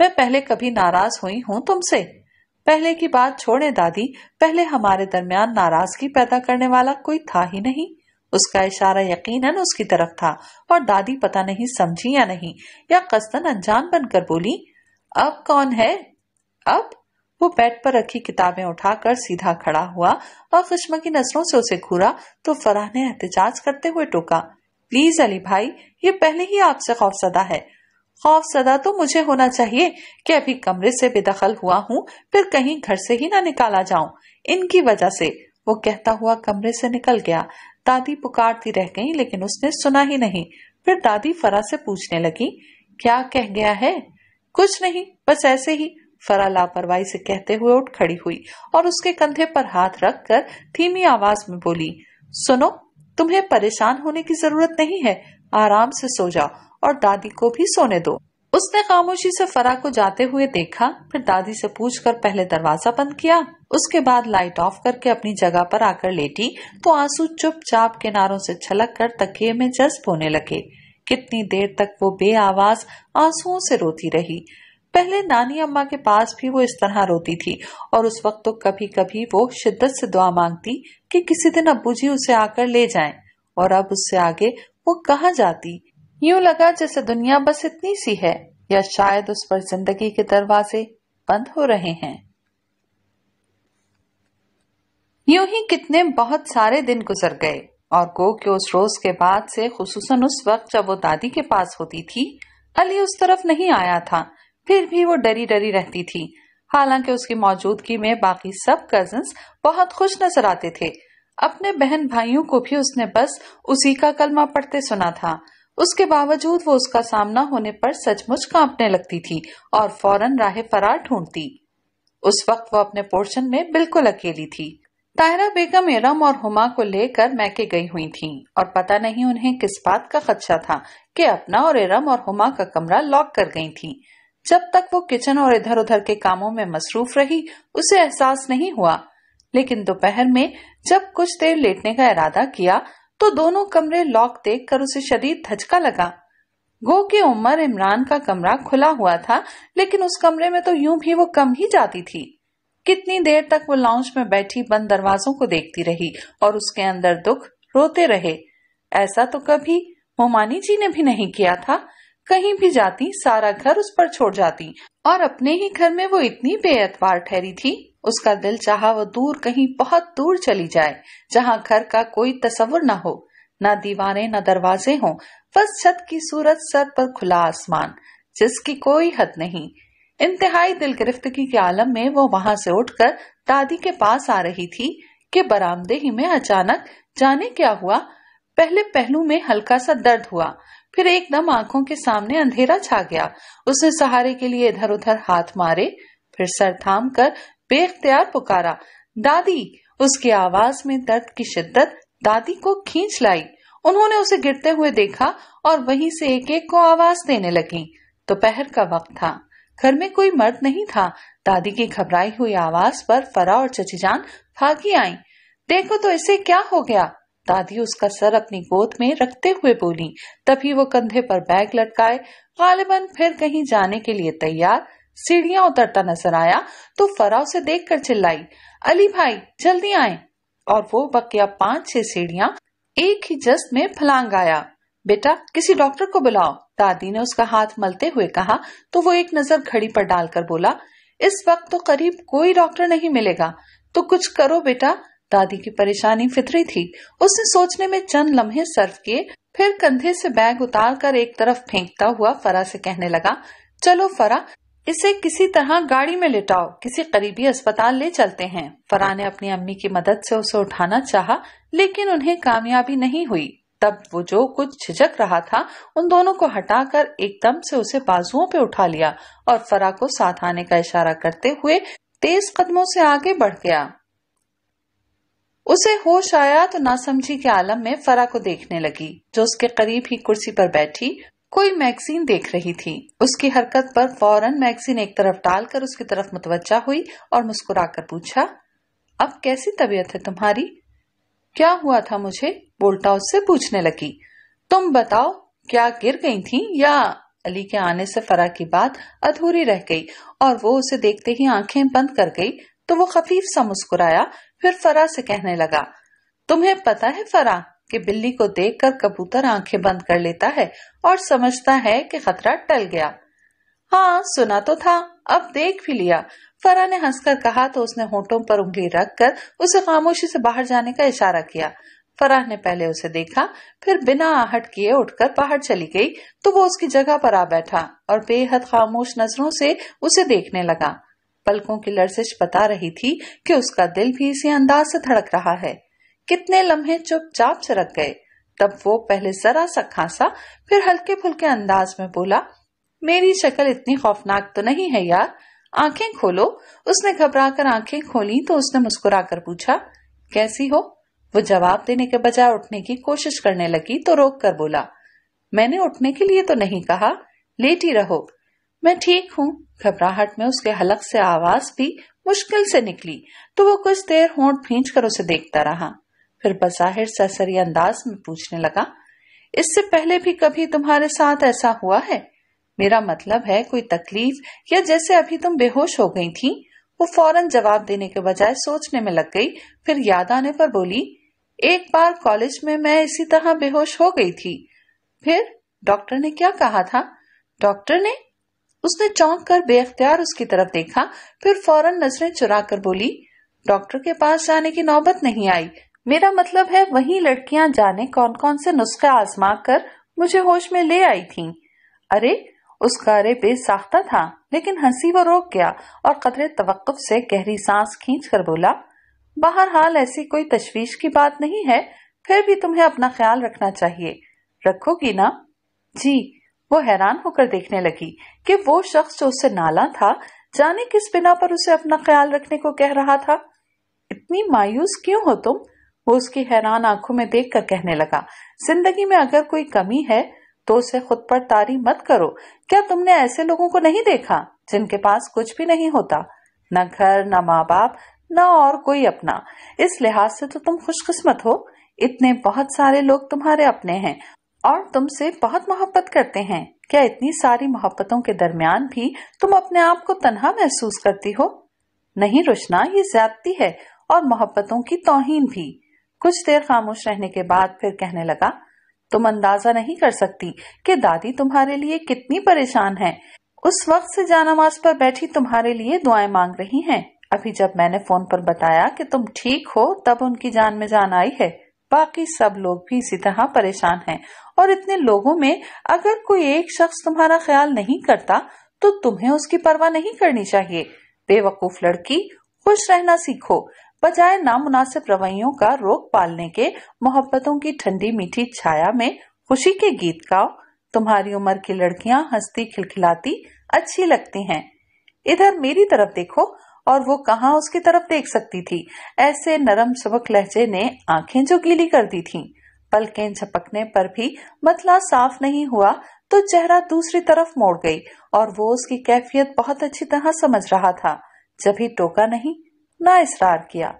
मैं पहले कभी नाराज हुई हूँ तुमसे? पहले की बात छोड़े दादी, पहले हमारे दरमियान नाराजगी पैदा करने वाला कोई था ही नहीं। उसका इशारा यकीनन उसकी तरफ था और दादी पता नहीं समझी या नहीं, या कस्तन अनजान बनकर बोली, अब कौन है? अब वो बेड पर रखी किताबें उठाकर सीधा खड़ा हुआ और खुशमा की नजरों से उसे घूरा तो फराह ने एहतजाज करते हुए टोका, प्लीज अली भाई ये पहले ही आपसे खौफजदा है। खौफजदा तो मुझे होना चाहिए कि अभी कमरे से बेदखल हुआ हूँ, फिर कहीं घर से ही ना निकाला जाऊं इनकी वजह से। वो कहता हुआ कमरे से निकल गया। दादी पुकारती रह गई लेकिन उसने सुना ही नहीं। फिर दादी फराह से पूछने लगी, क्या कह गया है? कुछ नहीं, बस ऐसे ही, फराह लापरवाही से कहते हुए उठ खड़ी हुई और उसके कंधे पर हाथ रखकर धीमी आवाज में बोली, सुनो तुम्हें परेशान होने की जरूरत नहीं है, आराम से सो जाओ और दादी को भी सोने दो। उसने खामोशी से फराह को जाते हुए देखा, फिर दादी से पूछकर पहले दरवाजा बंद किया, उसके बाद लाइट ऑफ करके अपनी जगह पर आकर लेटी तो आंसू चुपचाप किनारों से छलक कर तकिए में जज्ब होने लगे। कितनी देर तक वो बे आवाज आंसुओं से रोती रही। पहले नानी अम्मा के पास भी वो इस तरह रोती थी और उस वक्त तो कभी कभी वो शिद्दत से दुआ मांगती कि किसी दिन अब्बू जी उसे आकर ले जाएं, और अब उससे आगे वो कहाँ जाती। यूं लगा जैसे दुनिया बस इतनी सी है, या शायद उस पर जिंदगी के दरवाजे बंद हो रहे हैं। यूं ही कितने बहुत सारे दिन गुजर गए और गो के उस रोज के बाद से, खुसूसन उस वक्त जब वो दादी के पास होती थी, अली उस तरफ नहीं आया था। फिर भी वो डरी डरी रहती थी, हालांकि उसकी मौजूदगी में बाकी सब कजिन्स बहुत खुश नजर आते थे। अपने बहन भाइयों को भी उसने बस उसी का कलमा पढ़ते सुना था। उसके बावजूद वो उसका सामना होने पर सचमुच कांपने लगती थी और फौरन राह फरार ढूंढती। उस वक्त वो अपने पोर्शन में बिल्कुल अकेली थी। ताहिरा बेगम इरम और हुमा को लेकर मैके गई हुई थीं और पता नहीं उन्हें किस बात का खदशा था कि अपना और इरम और हुमा का कमरा लॉक कर गई थी। जब तक वो किचन और इधर उधर के कामों में मसरूफ रही उसे एहसास नहीं हुआ, लेकिन दोपहर में जब कुछ देर लेटने का इरादा किया तो दोनों कमरे लॉक देखकर उसे शदीद धचका लगा। गो के उमर इमरान का कमरा खुला हुआ था लेकिन उस कमरे में तो यूं भी वो कम ही जाती थी। कितनी देर तक वो लाउंज में बैठी बंद दरवाजों को देखती रही और उसके अंदर दुख रोते रहे। ऐसा तो कभी मोमानी जी ने भी नहीं किया था। कहीं भी जाती सारा घर उस पर छोड़ जाती और अपने ही घर में वो इतनी बेएतबार ठहरी थी। उसका दिल चाहा वो दूर, कहीं बहुत दूर चली जाए जहां घर का कोई तसव्वुर न हो। ना दीवाने ना दरवाजे हों, बस छत की सूरत, सर पर खुला आसमान जिसकी कोई हद नहीं। इंतहाई दिल गिरफ्तगी के आलम में वो वहां से उठकर दादी के पास आ रही थी कि बरामदे ही में अचानक जाने क्या हुआ, पहले पहलू में हल्का सा दर्द हुआ, फिर एकदम आंखों के सामने अंधेरा छा गया। उसने सहारे के लिए इधर उधर हाथ मारे, फिर सर थाम कर बेख्तियार पुकारा, दादी। उसकी आवाज में दर्द की शिद्दत दादी को खींच लाई। उन्होंने उसे गिरते हुए देखा और वहीं से एक एक को आवाज देने लगी। दोपहर का वक्त था, घर में कोई मर्द नहीं था। दादी की घबराई हुई आवाज पर फरा और चचीजान भागी आईं। देखो तो इसे क्या हो गया। दादी उसका सर अपनी गोद में रखते हुए बोली। तभी वो कंधे पर बैग लटकाए गालिबन फिर कहीं जाने के लिए तैयार सीढ़ियां उतरता नजर आया तो फरा उसे देखकर चिल्लाई, अली भाई जल्दी आए। और वो बकिया 5-6 सीढ़ियां एक ही जस्त में फलांग आया। बेटा किसी डॉक्टर को बुलाओ, दादी ने उसका हाथ मलते हुए कहा तो वो एक नजर घड़ी पर डालकर बोला, इस वक्त तो करीब कोई डॉक्टर नहीं मिलेगा, तो कुछ करो बेटा। दादी की परेशानी फितरी थी। उसने सोचने में चंद लम्हे सर्फ किए, फिर कंधे से बैग उतारकर एक तरफ फेंकता हुआ फरा से कहने लगा, चलो फरा इसे किसी तरह गाड़ी में लिटाओ, किसी करीबी अस्पताल ले चलते हैं। फरा ने अपनी अम्मी की मदद से उसे उठाना चाहा, लेकिन उन्हें कामयाबी नहीं हुई। तब वो जो कुछ झिझक रहा था उन दोनों को हटाकर एकदम से उसे बाजुओं पे उठा लिया और फरा को साथ आने का इशारा करते हुए तेज कदमों से आगे बढ़ गया। उसे होश आया तो नासमझी के आलम में फरा को देखने लगी, जो उसके करीब ही कुर्सी पर बैठी कोई मैगजीन देख रही थी। उसकी हरकत पर फौरन मैगजीन एक तरफ डालकर उसकी तरफ मुतवज्जा हुई और मुस्कुराकर पूछा, अब कैसी तबीयत है तुम्हारी? क्या हुआ था मुझे, बोल्टा उससे पूछने लगी। तुम बताओ क्या गिर गई थी या? अली के आने से फरा की बात अधूरी रह गई और वो उसे देखते ही आंखें बंद कर गई तो वो खफीफ सा मुस्कुराया, फिर फरा से कहने लगा, तुम्हें पता है फरा कि बिल्ली को देखकर कबूतर आंखें बंद कर लेता है और समझता है कि खतरा टल गया। हाँ सुना तो था, अब देख भी लिया, फरा ने हंसकर कहा तो उसने होठों पर उंगली रखकर उसे खामोशी से बाहर जाने का इशारा किया। फरा ने पहले उसे देखा, फिर बिना आहट किए उठकर बाहर चली गई तो वो उसकी जगह पर आ बैठा और बेहद खामोश नजरों से उसे देखने लगा। पलकों की लर्जिश बता रही थी कि उसका दिल भी इसी अंदाज से धड़क रहा है। कितने लम्हे चुपचाप सरक गए। तब वो पहले जरा सा खांसा, फिर हल्के फुल्के अंदाज में बोला, मेरी शक्ल इतनी खौफनाक तो नहीं है यार, आंखें खोलो। उसने घबराकर आंखें खोली तो उसने मुस्कुराकर पूछा, कैसी हो? वो जवाब देने के बजाय उठने की कोशिश करने लगी तो रोक कर बोला, मैंने उठने के लिए तो नहीं कहा, लेटी रहो। मैं ठीक हूँ। घबराहट में उसके हलक से आवाज भी मुश्किल से निकली तो वो कुछ देर होंठ भींचकर उसे देखता रहा, फिर बज़ाहिर सरसरी अंदाज में पूछने लगा, इससे पहले भी कभी तुम्हारे साथ ऐसा हुआ है? मेरा मतलब है कोई तकलीफ या जैसे अभी तुम बेहोश हो गई थी। वो फौरन जवाब देने के बजाय सोचने में लग गई, फिर याद आने पर बोली, एक बार कॉलेज में मैं इसी तरह बेहोश हो गई थी। फिर डॉक्टर ने क्या कहा था? डॉक्टर ने? उसने चौंक कर बेख्तियार उसकी तरफ देखा, फिर फौरन नजरें चुरा कर बोली, डॉक्टर के पास जाने की नौबत नहीं आई। मेरा मतलब है वही लड़कियां जाने कौन कौन से नुस्खे आजमा कर मुझे होश में ले आई थीं। अरे उसका अरे बेसाख्ता था, लेकिन हंसी वो रोक गया और कदरे तवक्कुफ से गहरी सांस खींचकर बोला, बहरहाल ऐसी कोई तशवीश की बात नहीं है, फिर भी तुम्हें अपना ख्याल रखना चाहिए, रखोगी ना? जी। वो हैरान होकर देखने लगी कि वो शख्स जो उससे नाला था जाने किस बिना पर उसे अपना ख्याल रखने को कह रहा था। इतनी मायूस क्यों हो तुम? वो उसकी हैरान आंखों में देखकर कहने लगा, जिंदगी में अगर कोई कमी है तो उसे खुद पर तारी मत करो। क्या तुमने ऐसे लोगों को नहीं देखा जिनके पास कुछ भी नहीं होता, ना घर ना माँ बाप ना और कोई अपना? इस लिहाज से तो तुम खुशकिस्मत हो, इतने बहुत सारे लोग तुम्हारे अपने हैं और तुमसे बहुत मोहब्बत करते हैं। क्या इतनी सारी मोहब्बतों के दरमियान भी तुम अपने आप को तन्हा महसूस करती हो? नहीं रुशना, ये ज्यादती है और मोहब्बतों की तौहीन भी। कुछ देर खामोश रहने के बाद फिर कहने लगा, तुम अंदाजा नहीं कर सकती कि दादी तुम्हारे लिए कितनी परेशान है। उस वक्त से जानामाज पर बैठी तुम्हारे लिए दुआएं मांग रही हैं। अभी जब मैंने फोन पर बताया कि तुम ठीक हो तब उनकी जान में जान आई है। बाकी सब लोग भी इसी तरह परेशान हैं और इतने लोगों में अगर कोई एक शख्स तुम्हारा ख्याल नहीं करता तो तुम्हें उसकी परवाह नहीं करनी चाहिए। बेवकूफ लड़की, खुश रहना सीखो, बजाय नामुनासिब रवैयों का रोक पालने के। मोहब्बतों की ठंडी मीठी छाया में खुशी के गीत गाओ। तुम्हारी उम्र की लड़कियां हंसती खिलखिलाती अच्छी लगती हैं। इधर मेरी तरफ देखो, और वो कहाँ उसकी तरफ देख सकती थी। ऐसे नरम सबक लहजे ने आंखें जो गीली कर दी थीं, पलकें झपकने पर भी मतला साफ नहीं हुआ तो चेहरा दूसरी तरफ मोड़ गई और वो उसकी कैफियत बहुत अच्छी तरह समझ रहा था। जब ही टोका नहीं ना इसरार किया।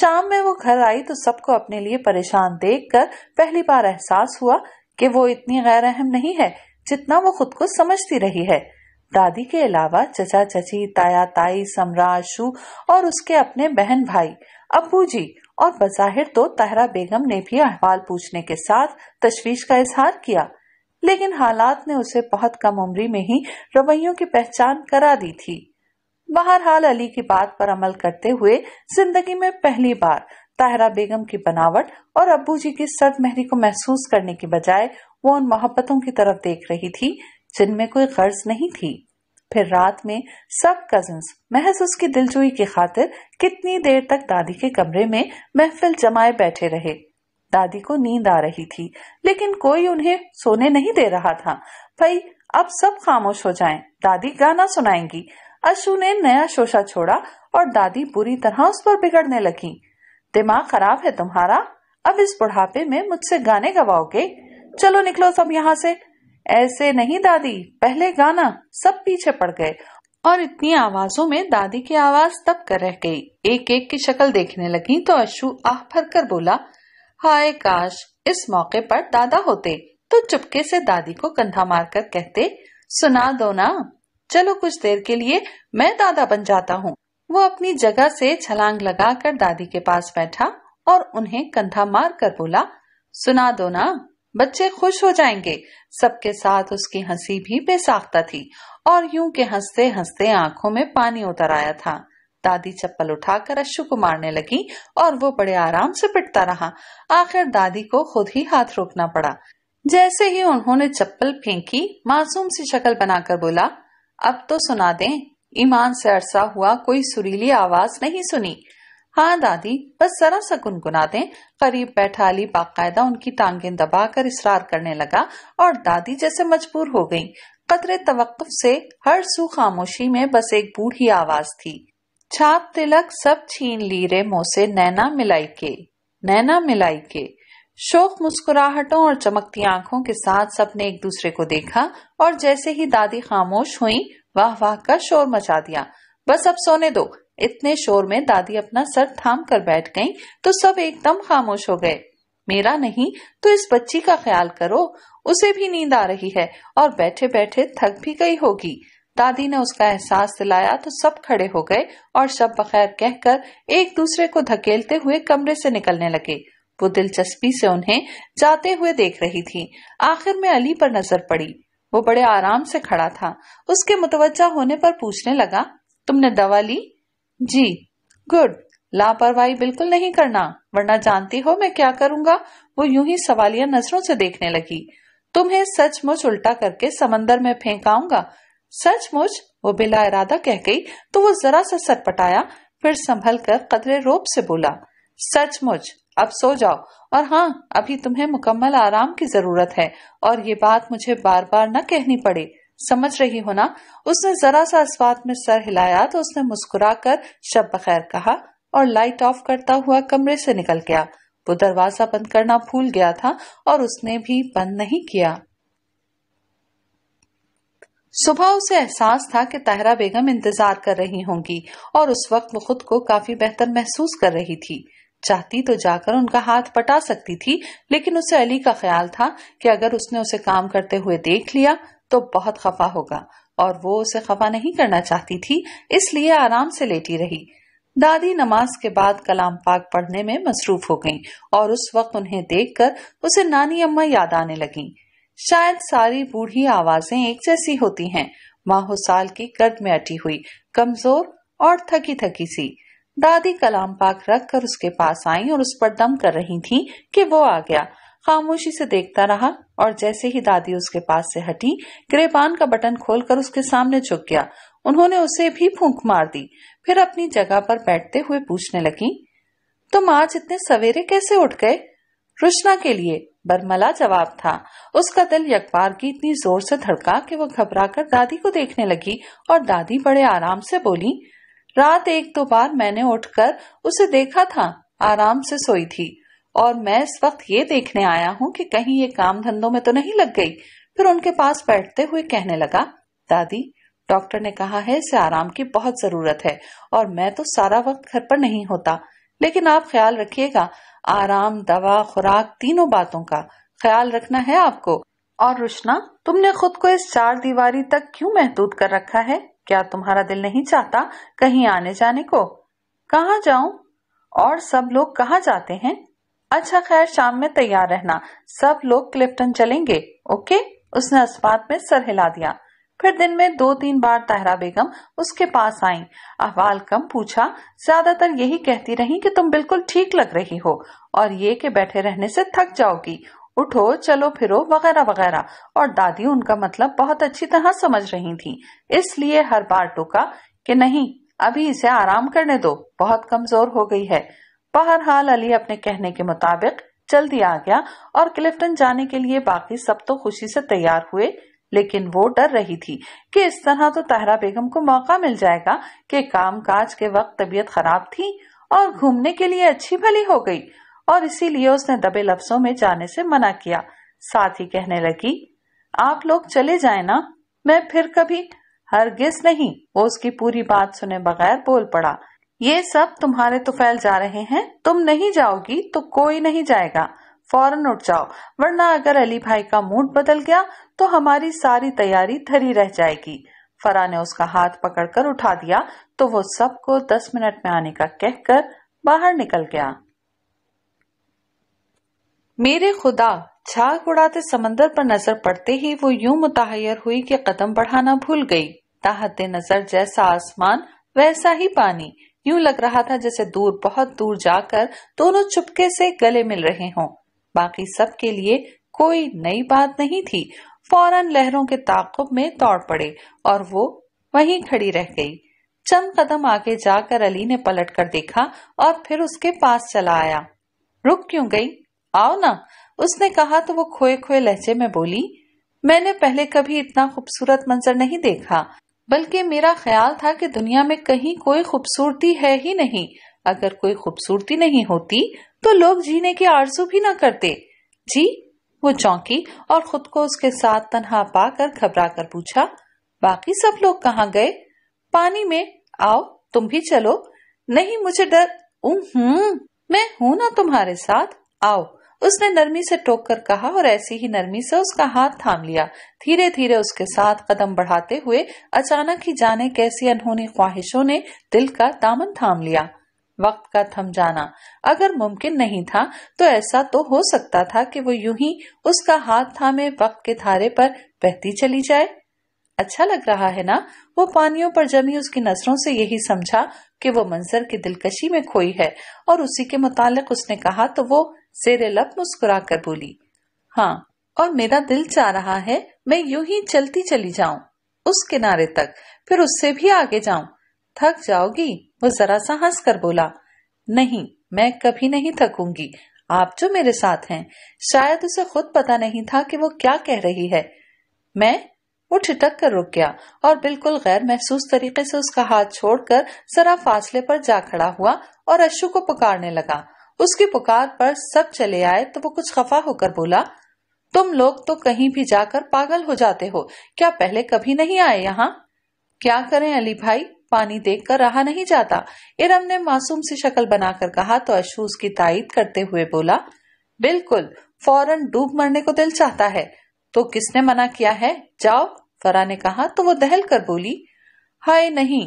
शाम में वो घर आई तो सबको अपने लिए परेशान देखकर पहली बार एहसास हुआ कि वो इतनी गैर अहम नहीं है जितना वो खुद को समझती रही है। दादी के अलावा चचा चची, ताया ताई, समरा, आशू और उसके अपने बहन भाई, अब्बू जी और बज़ाहिर तो ताहरा बेगम ने भी अहवाल पूछने के साथ तशवीश का इजहार किया, लेकिन हालात ने उसे बहुत कम उम्री में ही रवैयों की पहचान करा दी थी। बहरहाल अली की बात पर अमल करते हुए जिंदगी में पहली बार ताहरा बेगम की बनावट और अब्बू जी की सरमहरी को महसूस करने के बजाय वो उन मोहब्बतों की तरफ देख रही थी जिनमें कोई गर्ज नहीं थी। फिर रात में सब कजन्स महज उसकी दिलजोई की खातिर कितनी देर तक दादी के कमरे में महफिल जमाए बैठे रहे। दादी को नींद आ रही थी लेकिन कोई उन्हें सोने नहीं दे रहा था। भाई अब सब खामोश हो जाएं, दादी गाना सुनाएंगी। अशु ने नया शोशा छोड़ा और दादी बुरी तरह उस पर बिगड़ने लगी। दिमाग खराब है तुम्हारा, अब इस बुढ़ापे में मुझसे गाने गवाओगे? चलो निकलो सब यहाँ से। ऐसे नहीं दादी, पहले गाना। सब पीछे पड़ गए और इतनी आवाजों में दादी की आवाज तब कर रह गई। एक एक की शक्ल देखने लगी तो अशु आह भर कर बोला, हाय काश इस मौके पर दादा होते तो चुपके से दादी को कंधा मारकर कहते, सुना दो ना, चलो कुछ देर के लिए मैं दादा बन जाता हूँ। वो अपनी जगह से छलांग लगा कर दादी के पास बैठा और उन्हें कंधा मार कर बोला, सुना दो ना, बच्चे खुश हो जाएंगे। सबके साथ उसकी हंसी भी बेसाख्ता थी और यूं के हंसते हंसते आंखों में पानी उतर आया था। दादी चप्पल उठाकर अशु को मारने लगी और वो बड़े आराम से पिटता रहा। आखिर दादी को खुद ही हाथ रोकना पड़ा। जैसे ही उन्होंने चप्पल फेंकी, मासूम सी शक्ल बनाकर बोला, अब तो सुना दें, ईमान से अरसा हुआ कोई सुरीली आवाज नहीं सुनी। हाँ दादी, बस जरा सा गुनगुना दें। करीब बैठा अली बाकायदा उनकी टांगें दबाकर इसरार करने लगा और दादी जैसे मजबूर हो गईं। कतरे तवक्कुफ से हर सू खामोशी में बस एक बूढ़ी आवाज थी, छाप तिलक सब छीन ली रे मुँह से नैना मिलाई के, नैना मिलाई के। शोक मुस्कुराहटों और चमकती आंखों के साथ सबने एक दूसरे को देखा और जैसे ही दादी खामोश हुई वाह वाह का शोर मचा दिया। बस अब सोने दो। इतने शोर में दादी अपना सर थाम कर बैठ गईं तो सब एकदम खामोश हो गए। मेरा नहीं तो इस बच्ची का ख्याल करो, उसे भी नींद आ रही है और बैठे बैठे थक भी गई होगी। दादी ने उसका एहसास दिलाया तो सब खड़े हो गए और शब बखैर कहकर एक दूसरे को धकेलते हुए कमरे से निकलने लगे। वो दिलचस्पी से उन्हें जाते हुए देख रही थी। आखिर में अली पर नजर पड़ी। वो बड़े आराम से खड़ा था। उसके मुतवज्जा होने पर पूछने लगा, तुमने दवा ली? जी। गुड, लापरवाही बिल्कुल नहीं करना वरना जानती हो मैं क्या करूंगा। वो यूं ही सवालिया नजरों से देखने लगी। तुम्हें सचमुच उल्टा करके समंदर में फेंकाऊंगा। सचमुच, वो बिला इरादा कह गई तो वो जरा सा सटपटाया, फिर संभल कर कदरे रोब से बोला, सचमुच अब सो जाओ, और हाँ अभी तुम्हें मुकम्मल आराम की जरूरत है और ये बात मुझे बार बार न कहनी पड़े, समझ रही हो ना। उसने जरा सा अस्वात में सर हिलाया तो उसने मुस्कुरा कर शब बखैर कहा और लाइट ऑफ करता हुआ कमरे से निकल गया। वो दरवाजा बंद करना भूल गया था और उसने भी बंद नहीं किया। सुबह उसे एहसास था कि ताहरा बेगम इंतजार कर रही होंगी और उस वक्त वो खुद को काफी बेहतर महसूस कर रही थी। चाहती तो जाकर उनका हाथ पटा सकती थी लेकिन उसे अली का ख्याल था कि अगर उसने उसे काम करते हुए देख लिया तो बहुत खफा होगा और वो उसे खफा नहीं करना चाहती थी, इसलिए आराम से लेटी रही। दादी नमाज के बाद कलाम पाक पढ़ने में मसरूफ हो गईं और उस वक्त उन्हें देखकर उसे नानी अम्मा याद आने लगीं। शायद सारी बूढ़ी आवाजें एक जैसी होती हैं। माहो साल की गर्द में अटी हुई, कमजोर और थकी थकी सी। दादी कलाम पाक रख कर उसके पास आई और उस पर दम कर रही थी कि वो आ गया। खामोशी से देखता रहा और जैसे ही दादी उसके पास से हटी, गिरेबान का बटन खोलकर उसके सामने झुक गया। उन्होंने उसे भी फूंक मार दी। फिर अपनी जगह पर बैठते हुए पूछने लगी, तुम आज इतने सवेरे कैसे उठ गए? रुशना के लिए बर्मला जवाब था। उसका दिल यकबार की इतनी जोर से धड़का कि वो घबराकर दादी को देखने लगी और दादी बड़े आराम से बोली, रात 1-2 बार मैंने उठकर उसे देखा था, आराम से सोई थी और मैं इस वक्त ये देखने आया हूँ कि कहीं ये काम धंधों में तो नहीं लग गई। फिर उनके पास बैठते हुए कहने लगा, दादी डॉक्टर ने कहा है इसे आराम की बहुत जरूरत है और मैं तो सारा वक्त घर पर नहीं होता, लेकिन आप ख्याल रखिएगा। आराम, दवा, खुराक, तीनों बातों का ख्याल रखना है आपको। और रुशना, तुमने खुद को इस 4 दीवारी तक क्यों महदूद कर रखा है? क्या तुम्हारा दिल नहीं चाहता कहीं आने जाने को? कहाँ जाऊं और सब लोग कहाँ जाते हैं? अच्छा खैर, शाम में तैयार रहना, सब लोग क्लिफ्टन चलेंगे, ओके? उसने अस्पात में सर हिला दिया। फिर दिन में 2-3 बार ताहरा बेगम उसके पास आईं, अहवाल कम पूछा, ज्यादातर यही कहती रही कि तुम बिल्कुल ठीक लग रही हो और ये कि बैठे रहने से थक जाओगी, उठो, चलो फिरो वगैरह वगैरह। और दादी उनका मतलब बहुत अच्छी तरह समझ रही थी, इसलिए हर बार टोका कि नहीं, अभी इसे आराम करने दो, बहुत कमजोर हो गई है। बहरहाल अली अपने कहने के मुताबिक जल्दी आ गया और क्लिफ्टन जाने के लिए बाकी सब तो खुशी से तैयार हुए, लेकिन वो डर रही थी कि इस तरह तो ताहरा बेगम को मौका मिल जाएगा कि कामकाज के वक्त तबीयत खराब थी और घूमने के लिए अच्छी भली हो गई, और इसीलिए उसने दबे लफ्जों में जाने से मना किया। साथ ही कहने लगी, आप लोग चले जाए ना, मैं फिर कभी। हरगिज नहीं, वो उसकी पूरी बात सुने बगैर बोल पड़ा, ये सब तुम्हारे तो फैल जा रहे हैं, तुम नहीं जाओगी तो कोई नहीं जाएगा, फौरन उठ जाओ, वरना अगर अली भाई का मूड बदल गया तो हमारी सारी तैयारी धरी रह जाएगी। फरा ने उसका हाथ पकड़कर उठा दिया तो वो सबको 10 मिनट में आने का कहकर बाहर निकल गया। मेरे खुदा, झाग उड़ाते समंदर पर नजर पड़ते ही वो यूं मुताहयर हुई कि कदम बढ़ाना भूल गई। ताहते नजर जैसा आसमान वैसा ही पानी, यूं लग रहा था जैसे दूर बहुत दूर जाकर दोनों चुपके से गले मिल रहे हों। बाकी सब के लिए कोई नई बात नहीं थी, फौरन लहरों के ताक़ुब में दौड़ पड़े और वो वहीं खड़ी रह गई। चंद कदम आगे जाकर अली ने पलट कर देखा और फिर उसके पास चला आया। रुक क्यों गई, आओ ना, उसने कहा तो वो खोए खोए लहजे में बोली, मैंने पहले कभी इतना खूबसूरत मंजर नहीं देखा, बल्कि मेरा ख्याल था कि दुनिया में कहीं कोई खूबसूरती है ही नहीं। अगर कोई खूबसूरती नहीं होती तो लोग जीने की आरजू भी ना करते। जी? वो चौंकी और खुद को उसके साथ तन्हा पाकर घबरा कर पूछा, बाकी सब लोग कहाँ गए? पानी में, आओ तुम भी चलो। नहीं मुझे डर। मैं हूं ना तुम्हारे साथ, आओ, उसने नरमी से टोक कर कहा और ऐसी ही नरमी से उसका हाथ थाम लिया। धीरे धीरे उसके साथ कदम बढ़ाते हुए अचानक ही जाने कैसी अनहोनी ख्वाहिशों ने दिल का दामन थाम लिया। वक्त का थम जाना अगर मुमकिन नहीं था तो ऐसा तो हो सकता था कि वो यूं ही उसका हाथ थामे वक्त के धारे पर बहती चली जाए। अच्छा लग रहा है ना? वो पानियों पर जमी उसकी नजरों से यही समझा कि वो मंजर की दिलकशी में खोई है और उसी के मुतालिक उसने कहा तो वो ज़ेरे लब मुस्कुरा कर बोली, हाँ, और मेरा दिल चाह रहा है मैं यूं ही चलती चली जाऊं उस किनारे तक, फिर उससे भी आगे जाऊं। थक जाओगी? वो जरा सा हंस कर बोला, नहीं मैं कभी नहीं थकूंगी, आप जो मेरे साथ हैं। शायद उसे खुद पता नहीं था कि वो क्या कह रही है। मैं? वो ठिटक कर रुक गया और बिल्कुल गैर महसूस तरीके से उसका हाथ छोड़कर जरा फासले पर जा खड़ा हुआ और अशु को पुकारने लगा। उसकी पुकार पर सब चले आए तो वो कुछ खफा होकर बोला, तुम लोग तो कहीं भी जाकर पागल हो जाते हो, क्या पहले कभी नहीं आए यहाँ? क्या करें अली भाई, पानी देखकर रहा नहीं जाता, इरम ने मासूम सी शक्ल बनाकर कहा तो अशू उसकी तायीद करते हुए बोला, बिल्कुल, फौरन डूब मरने को दिल चाहता है, तो किसने मना किया है, जाओ, फरा ने कहा तो वो दहल कर बोली, हाय नहीं।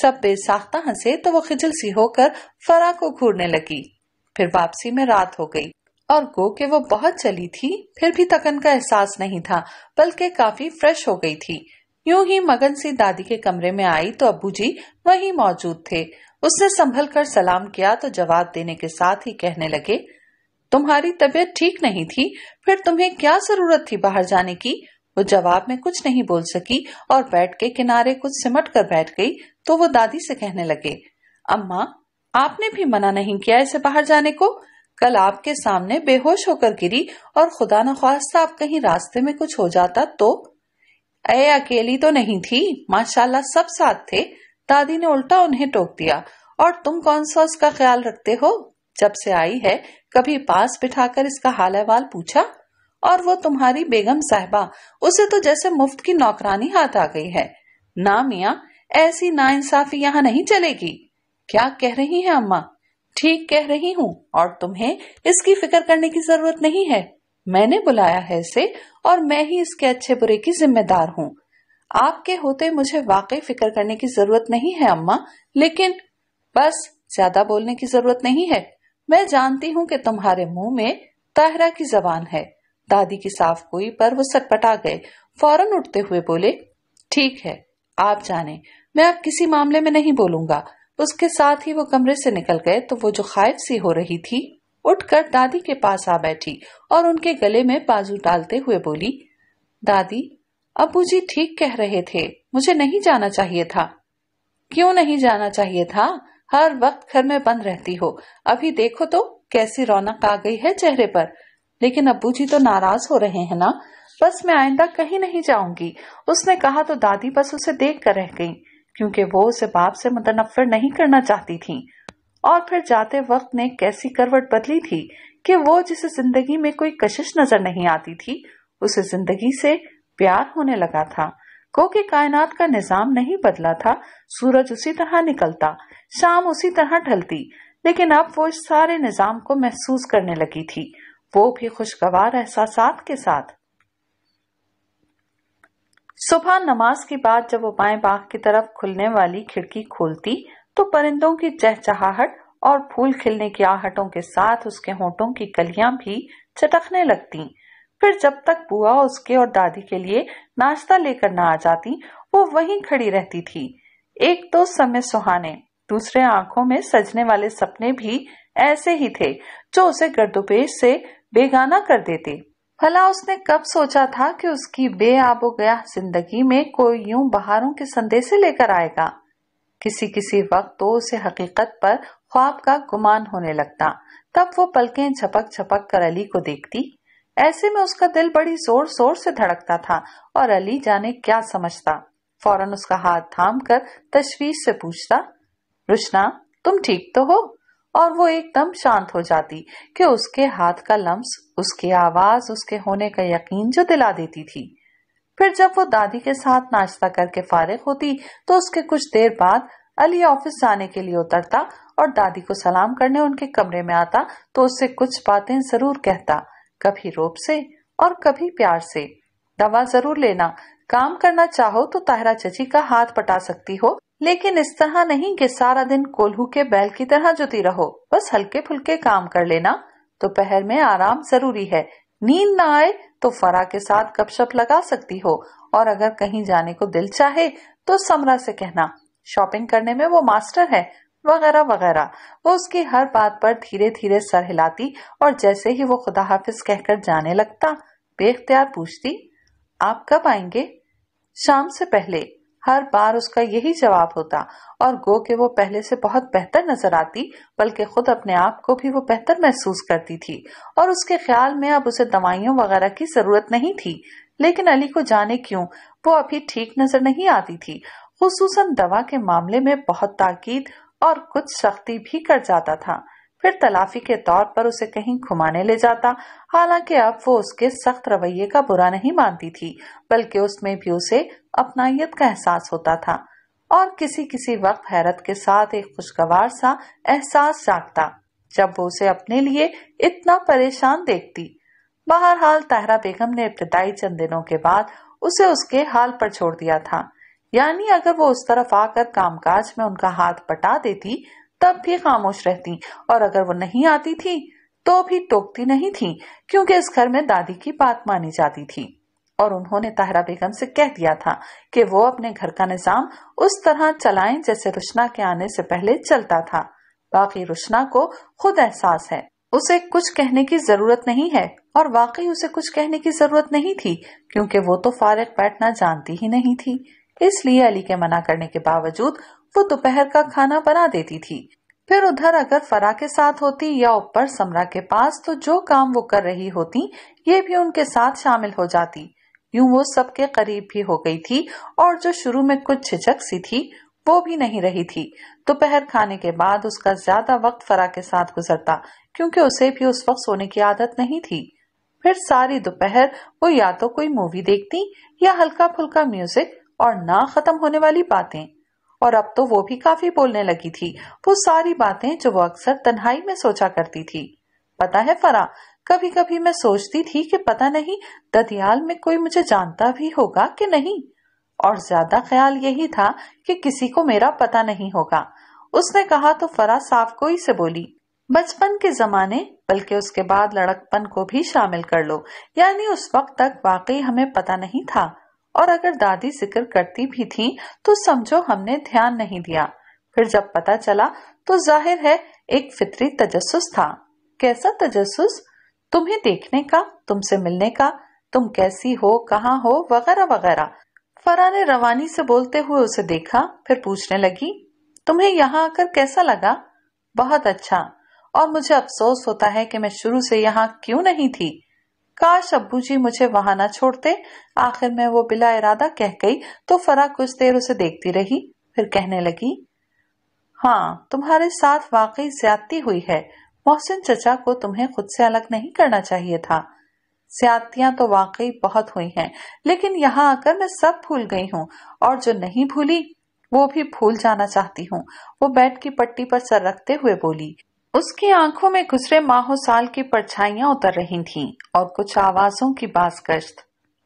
सब बेसाख्ता हंसे तो वो खिजल सी होकर फरा को घूरने लगी। फिर वापसी में रात हो गई और गो के वो बहुत चली थी, फिर भी थकन का एहसास नहीं था, बल्कि काफी फ्रेश हो गई थी। यूं ही मगन सी दादी के कमरे में आई तो अबू जी वहीं मौजूद थे। उसने संभल कर सलाम किया तो जवाब देने के साथ ही कहने लगे, तुम्हारी तबीयत ठीक नहीं थी, फिर तुम्हें क्या जरूरत थी बाहर जाने की। वो जवाब में कुछ नहीं बोल सकी और बेड के किनारे कुछ सिमट कर बैठ गई तो वो दादी से कहने लगे, अम्मा आपने भी मना नहीं किया इसे बाहर जाने को। कल आपके सामने बेहोश होकर गिरी और खुदा न ख्वास्ता आप कहीं रास्ते में कुछ हो जाता तो। ए अकेली तो नहीं थी, माशाल्लाह सब साथ थे। दादी ने उल्टा उन्हें टोक दिया। और तुम कौन सा उसका ख्याल रखते हो, जब से आई है कभी पास बिठाकर इसका हाल अहवाल पूछा। और वो तुम्हारी बेगम साहिबा, उसे तो जैसे मुफ्त की नौकरानी हाथ आ गई है। ना मियाँ, ऐसी नाइंसाफी यहाँ नहीं चलेगी। क्या कह रही है अम्मा? ठीक कह रही हूँ, और तुम्हें इसकी फिक्र करने की जरूरत नहीं है। मैंने बुलाया है इसे और मैं ही इसके अच्छे बुरे की जिम्मेदार हूँ। आपके होते मुझे वाकई फिक्र करने की जरूरत नहीं है अम्मा, लेकिन बस ज्यादा बोलने की जरूरत नहीं है। मैं जानती हूँ कि तुम्हारे मुंह में ताहिरा की जबान है। दादी की साफ गोई पर वो सटपटा गए। फौरन उठते हुए बोले, ठीक है आप जाने, मैं अब किसी मामले में नहीं बोलूंगा। उसके साथ ही वो कमरे से निकल गए तो वो जो खाइफ सी हो रही थी उठकर दादी के पास आ बैठी और उनके गले में बाजू डालते हुए बोली, दादी अबू जी ठीक कह रहे थे, मुझे नहीं जाना चाहिए था। क्यों नहीं जाना चाहिए था, हर वक्त घर में बंद रहती हो, अभी देखो तो कैसी रौनक आ गई है चेहरे पर। लेकिन अब्बू जी तो नाराज हो रहे हैं ना, बस मैं आइंदा कहीं नहीं जाऊंगी, उसने कहा तो दादी बस उसे देख कर रह गई, क्योंकि वो उसे बाप से मुतनफर नहीं करना चाहती थी। और फिर जाते वक्त ने कैसी करवट बदली थी कि वो जिसे जिंदगी में कोई कशिश नजर नहीं आती थी, उसे जिंदगी से प्यार होने लगा था। को कि कायनात का निजाम नहीं बदला था, सूरज उसी तरह निकलता, शाम उसी तरह ढलती, लेकिन अब वो इस सारे निजाम को महसूस करने लगी थी, वो भी खुशगवार एहसासात के साथ। सुबह नमाज के बाद जब वो बाएं बाग की तरफ खुलने वाली खिड़की खोलती तो परिंदों की चहचहाहट और फूल खिलने की आहटों के साथ उसके होंठों की कलियां भी चटकने लगतीं। फिर जब तक बुआ उसके और दादी के लिए नाश्ता लेकर ना आ जाती वो वहीं खड़ी रहती थी। एक तो समय सुहाने, दूसरे आंखों में सजने वाले सपने भी ऐसे ही थे जो उसे गर्दोपेश से बेगाना कर देते। भला उसने कब सोचा था कि उसकी बेआबो गया जिंदगी में कोई यूं बहारों के संदेशे लेकर आएगा। किसी किसी वक्त तो उसे हकीकत पर ख्वाब का गुमान होने लगता, तब वो पलकें झपक झपक कर अली को देखती। ऐसे में उसका दिल बड़ी जोर शोर से धड़कता था और अली जाने क्या समझता, फौरन उसका हाथ थाम कर तशवीश से पूछता, रुशना तुम ठीक तो हो? और वो एकदम शांत हो जाती कि उसके हाथ का लम्स, उसकी आवाज, उसके होने का यकीन जो दिला देती थी। फिर जब वो दादी के साथ नाश्ता करके फारिग होती तो उसके कुछ देर बाद अली ऑफिस जाने के लिए उतरता और दादी को सलाम करने उनके कमरे में आता तो उससे कुछ बातें जरूर कहता, कभी रोब से और कभी प्यार से। दवा जरूर लेना, काम करना चाहो तो ताहिरा चची का हाथ पटा सकती हो, लेकिन इस तरह नहीं कि सारा दिन कोल्हू के बैल की तरह जुटी रहो, बस हल्के फुल्के काम कर लेना। दोपहर में आराम जरूरी है, नींद ना आए तो फरा के साथ गपशप लगा सकती हो, और अगर कहीं जाने को दिल चाहे तो समरा से कहना, शॉपिंग करने में वो मास्टर है, वगैरह वगैरह। वो उसकी हर बात पर धीरे धीरे सर हिलाती और जैसे ही वो खुदा हाफिज कहकर जाने लगता बेख्तियार पूछती, आप कब आएंगे? शाम से पहले। हर बार उसका यही जवाब होता और गो के वो पहले से बहुत बेहतर नजर आती, बल्कि खुद अपने आप को भी वो बेहतर महसूस करती थी। और उसके ख्याल में अब उसे दवाइयों वगैरह की जरूरत नहीं थी, लेकिन अली को जाने क्यों वो अभी ठीक नजर नहीं आती थी। खुसूसन दवा के मामले में बहुत ताकीद और कुछ सख्ती भी कर जाता था, फिर तलाफी के तौर पर उसे कहीं घुमाने ले जाता। हालांकि अब वो उसके सख्त रवैये का बुरा नहीं मानती थी, बल्कि उसमें भी उसे अपनायत का एहसास होता था और किसी किसी वक्त हैरत के साथ एक खुशगवार सा एहसास जागता जब वो उसे अपने लिए इतना परेशान देखती। बहरहाल ताहिरा बेगम ने इब्तदाई चंद दिनों के बाद उसे उसके हाल पर छोड़ दिया था, यानी अगर वो उस तरफ आकर कामकाज में उनका हाथ बटा देती तब भी खामोश रहती, और अगर वो नहीं आती थी तो भी टोकती नहीं थी, क्योंकि इस घर में दादी की बात मानी जाती थी। और उन्होंने ताहरा बेगम से कह दिया था कि वो अपने घर का निजाम उस तरह चलाएं जैसे रुशना के आने से पहले चलता था। बाकी रुशना को खुद एहसास है, उसे कुछ कहने की जरूरत नहीं है, और वाकई उसे कुछ कहने की जरूरत नहीं थी क्योंकि वो तो फारिग बैठना जानती ही नहीं थी। इसलिए अली के मना करने के बावजूद वो दोपहर का खाना बना देती थी। फिर उधर अगर फरा के साथ होती या ऊपर समरा के पास, तो जो काम वो कर रही होती ये भी उनके साथ शामिल हो जाती। यूं वो सबके करीब भी हो गई थी और जो शुरू में कुछ झिझक सी थी वो भी नहीं रही थी। दोपहर खाने के बाद उसका ज्यादा वक्त फरा के साथ गुजरता क्योंकि उसे भी उस वक्त सोने की आदत नहीं थी। फिर सारी दोपहर वो या तो कोई मूवी देखती या हल्का फुल्का म्यूजिक और ना खत्म होने वाली बातें। और अब तो वो भी काफी बोलने लगी थी, वो सारी बातें जो वो अक्सर तन्हाई में सोचा करती थी। पता है फरा, कभी कभी मैं सोचती थी कि पता नहीं ददियाल में कोई मुझे जानता भी होगा कि नहीं, और ज्यादा ख्याल यही था कि किसी को मेरा पता नहीं होगा। उसने कहा तो फरा साफ गोई से बोली, बचपन के जमाने बल्कि उसके बाद लड़कपन को भी शामिल कर लो, यानी उस वक्त तक वाकई हमें पता नहीं था, और अगर दादी जिक्र करती भी थी तो समझो हमने ध्यान नहीं दिया। फिर जब पता चला तो जाहिर है एक फितरी तजस्सुस था। कैसा तजस्सुस? तुम्हें देखने का, तुमसे मिलने का, तुम कैसी हो, कहाँ हो, वगैरह वगैरह। फरा ने रवानी से बोलते हुए उसे देखा, फिर पूछने लगी, तुम्हें यहाँ आकर कैसा लगा? बहुत अच्छा, और मुझे अफसोस होता है कि मैं शुरू से यहाँ क्यों नहीं थी। काश अब्बू जी मुझे वहां ना छोड़ते। आखिर में वो बिला इरादा कह गई तो फरा कुछ देर उसे देखती रही, फिर कहने लगी, हाँ तुम्हारे साथ वाकई ज्यादती हुई है। मोहसिन चचा को तुम्हें खुद से अलग नहीं करना चाहिए था। ज्यादतियां तो वाकई बहुत हुई हैं, लेकिन यहाँ आकर मैं सब भूल गई हूँ, और जो नहीं भूली वो भी भूल जाना चाहती हूँ। वो बेड की पट्टी पर सर रखते हुए बोली। उसकी आंखों में गुजरे माहो साल की परछाइयां उतर रही थीं और कुछ आवाजों की बासकश्त।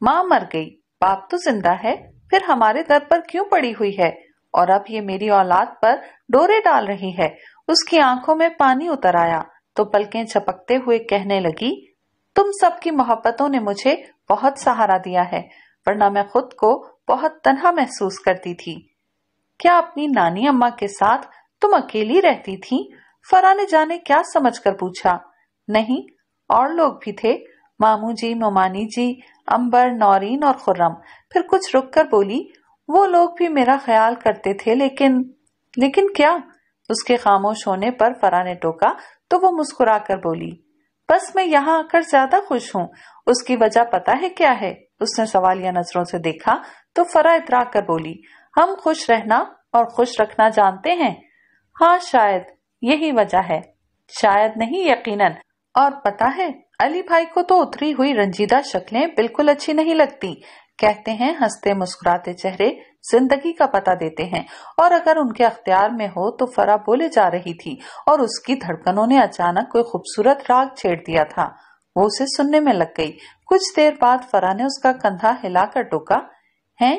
माँ मर गई, बाप तो जिंदा है, फिर हमारे दर पर क्यों पड़ी हुई है, और अब ये मेरी औलाद पर डोरे डाल रही है। उसकी आंखों में पानी उतर आया तो पलकें झपकते हुए कहने लगी, तुम सबकी मोहब्बतों ने मुझे बहुत सहारा दिया है, वरना मैं खुद को बहुत तन्हा महसूस करती थी। क्या अपनी नानी अम्मा के साथ तुम अकेली रहती थी? फरा ने जाने क्या समझकर पूछा। नहीं, और लोग भी थे, मामू जी, मोमानी जी, अंबर, नौरीन और खुर्रम। फिर कुछ रुक कर बोली, वो लोग भी मेरा ख्याल करते थे, लेकिन क्या? उसके खामोश होने पर फरा ने टोका तो वो मुस्कुरा कर बोली, बस मैं यहाँ आकर ज्यादा खुश हूँ। उसकी वजह पता है क्या है? उसने सवालिया नजरों से देखा तो फरा इतराक कर बोली, हम खुश रहना और खुश रखना जानते हैं। हाँ शायद यही वजह है, शायद नहीं, यकीनन। और पता है अली भाई को तो उतरी हुई रंजीदा शक्लें बिल्कुल अच्छी नहीं लगती। कहते हैं हंसते मुस्कुराते चेहरे जिंदगी का पता देते हैं, और अगर उनके अख्तियार में हो तो फरा बोले जा रही थी और उसकी धड़कनों ने अचानक कोई खूबसूरत राग छेड़ दिया था। वो उसे सुनने में लग गई। कुछ देर बाद फरा ने उसका कंधा हिलाकर टोका, हैं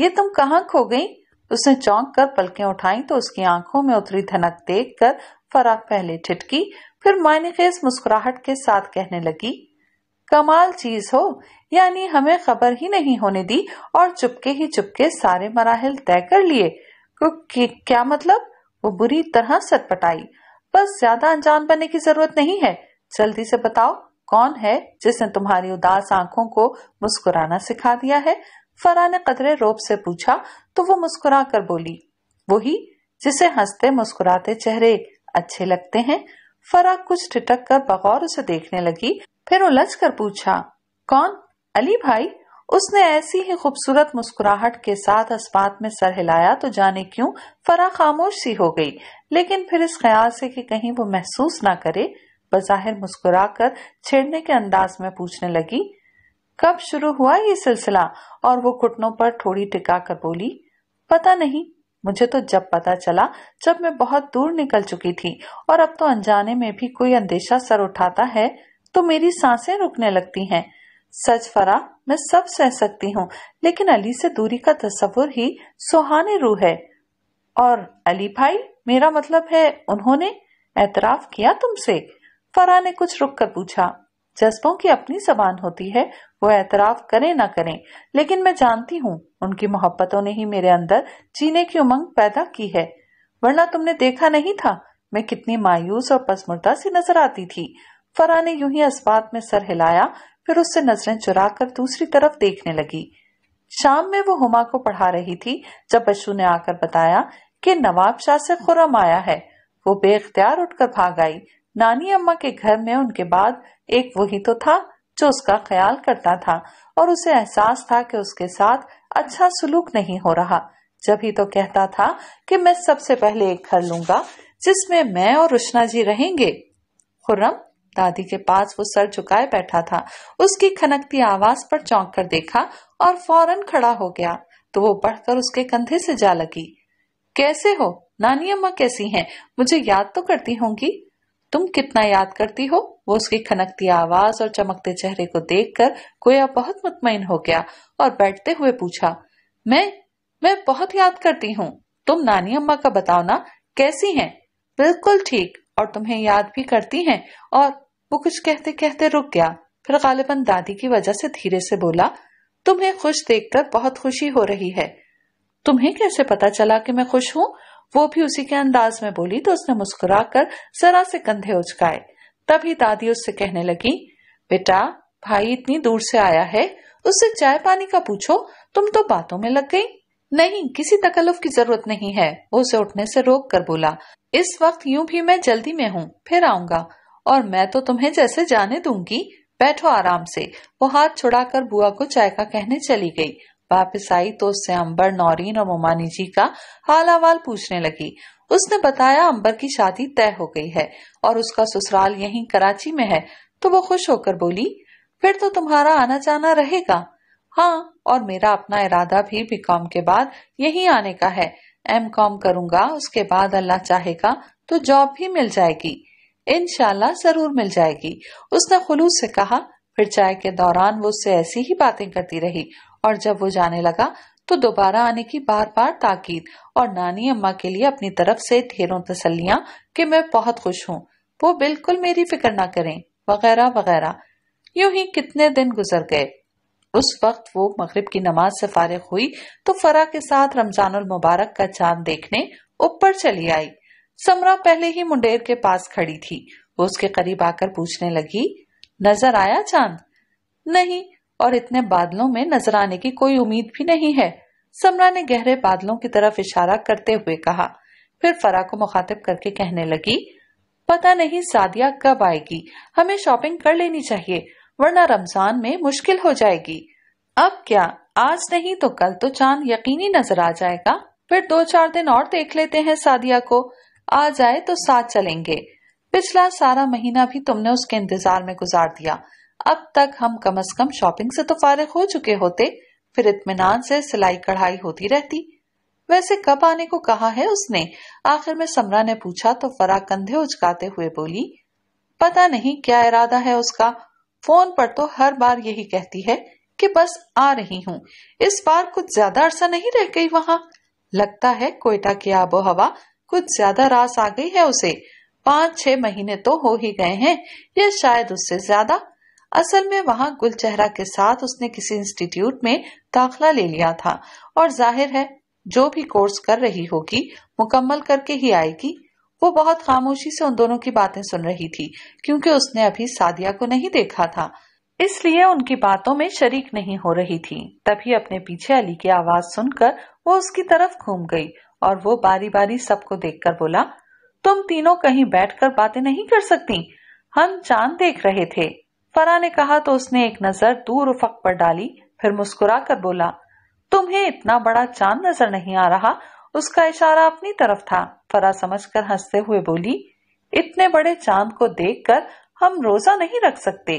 ये तुम कहाँ खो गई? उसने चौंक कर पलकें उठाई तो उसकी आंखों में उतरी धनक देख कर फरा पहले ठिठकी, फिर मायनेखेज मुस्कुराहट के साथ कहने लगी, कमाल चीज हो, यानी हमें खबर ही नहीं होने दी और चुपके ही चुपके सारे मराहिल तय कर लिए। क्या मतलब? वो बुरी तरह सटपटाई। बस ज्यादा अनजान बनने की जरूरत नहीं है, जल्दी से बताओ कौन है जिसने तुम्हारी उदास आंखों को मुस्कुराना सिखा दिया है? फरा ने कदरे रोब से पूछा तो वो मुस्कुरा कर बोली, वही जिसे हंसते मुस्कुराते चेहरे अच्छे लगते हैं। फरा कुछ ठिठक कर बगौर उसे देखने लगी, फिर उलझ कर पूछा, कौन? अली भाई। उसने ऐसी ही खूबसूरत मुस्कुराहट के साथ इस बात में सर हिलाया तो जाने क्यों फरा खामोश सी हो गई, लेकिन फिर इस ख्याल से कि कहीं वो महसूस ना करे बज़ाहिर मुस्कुरा कर छेड़ने के अंदाज में पूछने लगी, कब शुरू हुआ ये सिलसिला? और वो घुटनों पर थोड़ी टिका कर बोली, पता नहीं, मुझे तो जब पता चला जब मैं बहुत दूर निकल चुकी थी, और अब तो अनजाने में भी कोई अंदेशा सर उठाता है तो मेरी सांसें रुकने लगती हैं। सच फरा, मैं सब सह सकती हूँ, लेकिन अली से दूरी का तस्वुर ही सुहाने रूह है। और अली भाई, मेरा मतलब है उन्होंने एतराफ किया तुमसे? फरा ने कुछ रुक कर पूछा। जज्बों की अपनी जबान होती है, वो एतराफ करें ना करें, लेकिन मैं जानती हूँ उनकी मोहब्बतों ने ही मेरे अंदर जीने की उमंग पैदा की है। वरना तुमने देखा नहीं था मैं कितनी मायूस और पसमुर्दा सी नजर आती थी। फरा ने यूं ही इस्पात में सर हिलाया, फिर उससे नजरें चुरा कर दूसरी तरफ देखने लगी। शाम में वो हुमा को पढ़ा रही थी जब बशू ने आकर बताया कि नवाब शाह से खुरम आया है। वो बेख्तियार उठकर भाग आई। नानी अम्मा के घर में उनके बाद एक वही तो था जो उसका ख्याल करता था, और उसे एहसास था कि उसके साथ अच्छा सुलूक नहीं हो रहा। जब ही तो कहता था कि मैं सबसे पहले एक घर लूंगा जिसमें मैं और रुशना जी रहेंगे। खुर्रम दादी के पास वो सर झुकाए बैठा था। उसकी खनकती आवाज पर चौंक कर देखा और फौरन खड़ा हो गया, तो वो बढ़कर उसके कंधे से जा लगी। कैसे हो नानी अम्मा, कैसी हैं? मुझे याद तो करती होंगी। तुम कितना याद करती हो? वो उसकी खनकती आवाज और चमकते चेहरे को देखकर गोया बहुत मुतमईन हो गया और बैठते हुए पूछा, मैं बहुत याद करती हूँ। तुम नानी अम्मा का बताओ ना, कैसी हैं? बिल्कुल ठीक, और तुम्हें याद भी करती हैं। और वो कुछ कहते कहते रुक गया, फिर गालिबन दादी की वजह से धीरे से बोला, तुम्हें खुश देखकर बहुत खुशी हो रही है। तुम्हें कैसे पता चला कि मैं खुश हूँ? वो भी उसी के अंदाज में बोली, तो उसने मुस्कुरा कर जरा से कंधे उचकाए। तभी दादी उससे कहने लगी, बेटा भाई इतनी दूर से आया है, उससे चाय पानी का पूछो, तुम तो बातों में लग गई। नहीं, किसी तकल्लुफ की जरूरत नहीं है, वो उसे उठने से रोक कर बोला। इस वक्त यूं भी मैं जल्दी में हूँ, फिर आऊंगा, और मैं तो तुम्हें जैसे जाने दूंगी, बैठो आराम से। वो हाथ छुड़ाकर बुआ को चाय का कहने चली गई। वापस आई तो उससे अंबर, नौरीन और मोमानी जी का हाल अहवाल पूछने लगी। उसने बताया अंबर की शादी तय हो गई है और उसका ससुराल यहीं कराची में है। तो वो खुश होकर बोली, फिर तो तुम्हारा आना जाना रहेगा। हाँ, और मेरा अपना इरादा भी बीकॉम के बाद यहीं आने का है। एमकॉम करूंगा, उसके बाद अल्लाह चाहेगा तो जॉब भी मिल जाएगी, इंशाल्लाह जरूर मिल जाएगी। उसने खुलूस से कहा। फिर चाय के दौरान वो उससे ऐसी ही बातें करती रही, और जब वो जाने लगा तो दोबारा आने की बार बार ताकीद, और नानी अम्मा के लिए अपनी तरफ से ढेरों तसल्लियां कि मैं बहुत खुश हूँ, वो बिल्कुल मेरी फिक्र ना करें, वगैरह वगैरह। यूं ही कितने दिन गुजर गए। उस वक्त वो मगरिब की नमाज से फारिग हुई तो फरा के साथ रमजानुल मुबारक का चांद देखने ऊपर चली आई। समरा पहले ही मुंडेर के पास खड़ी थी। वो उसके करीब आकर पूछने लगी, नजर आया चांद? नहीं, और इतने बादलों में नजर आने की कोई उम्मीद भी नहीं है, समरा ने गहरे बादलों की तरफ इशारा करते हुए कहा। फिर फरा को मुखातिब करके कहने लगी, पता नहीं सादिया कब आएगी, हमें शॉपिंग कर लेनी चाहिए वरना रमजान में मुश्किल हो जाएगी। अब क्या, आज नहीं तो कल तो चांद यकीनी नजर आ जाएगा, फिर 2-4 दिन और देख लेते हैं। सादिया को आ जाए तो साथ चलेंगे। पिछला सारा महीना भी तुमने उसके इंतजार में गुजार दिया, अब तक हम कम से कम शॉपिंग से तो फारिग हो चुके होते, फिर इत्मीनान से सिलाई कढ़ाई होती रहती। वैसे कब आने को कहा है उसने? आखिर में समरा ने पूछा, तो फरा कंधे उचकाते हुए बोली, पता नहीं क्या इरादा है उसका, फोन पर तो हर बार यही कहती है कि बस आ रही हूँ। इस बार कुछ ज्यादा अरसा नहीं रह गई वहां, लगता है कोयटा की आबो हवा कुछ ज्यादा रास आ गई है उसे। 5-6 महीने तो हो ही गए हैं या शायद उससे ज्यादा। असल में वहां गुलचेहरा के साथ उसने किसी इंस्टीट्यूट में दाखिला ले लिया था, और जाहिर है जो भी कोर्स कर रही होगी मुकम्मल करके ही आएगी। वो बहुत खामोशी से उन दोनों की बातें सुन रही थी, क्योंकि उसने अभी सादिया को नहीं देखा था, इसलिए उनकी बातों में शरीक नहीं हो रही थी। तभी अपने पीछे अली की आवाज सुनकर वो उसकी तरफ घूम गई, और वो बारी बारी सबको देखकर बोला, तुम तीनों कहीं बैठकर बातें नहीं कर सकती, हम चांद देख रहे थे। फरा ने कहा तो उसने एक नजर दूर उफक पर डाली, फिर मुस्कुरा कर बोला, तुम्हें इतना बड़ा चांद नजर नहीं आ रहा। उसका इशारा अपनी तरफ था। फरा समझकर हंसते हुए बोली, इतने बड़े चांद को देखकर हम रोजा नहीं रख सकते।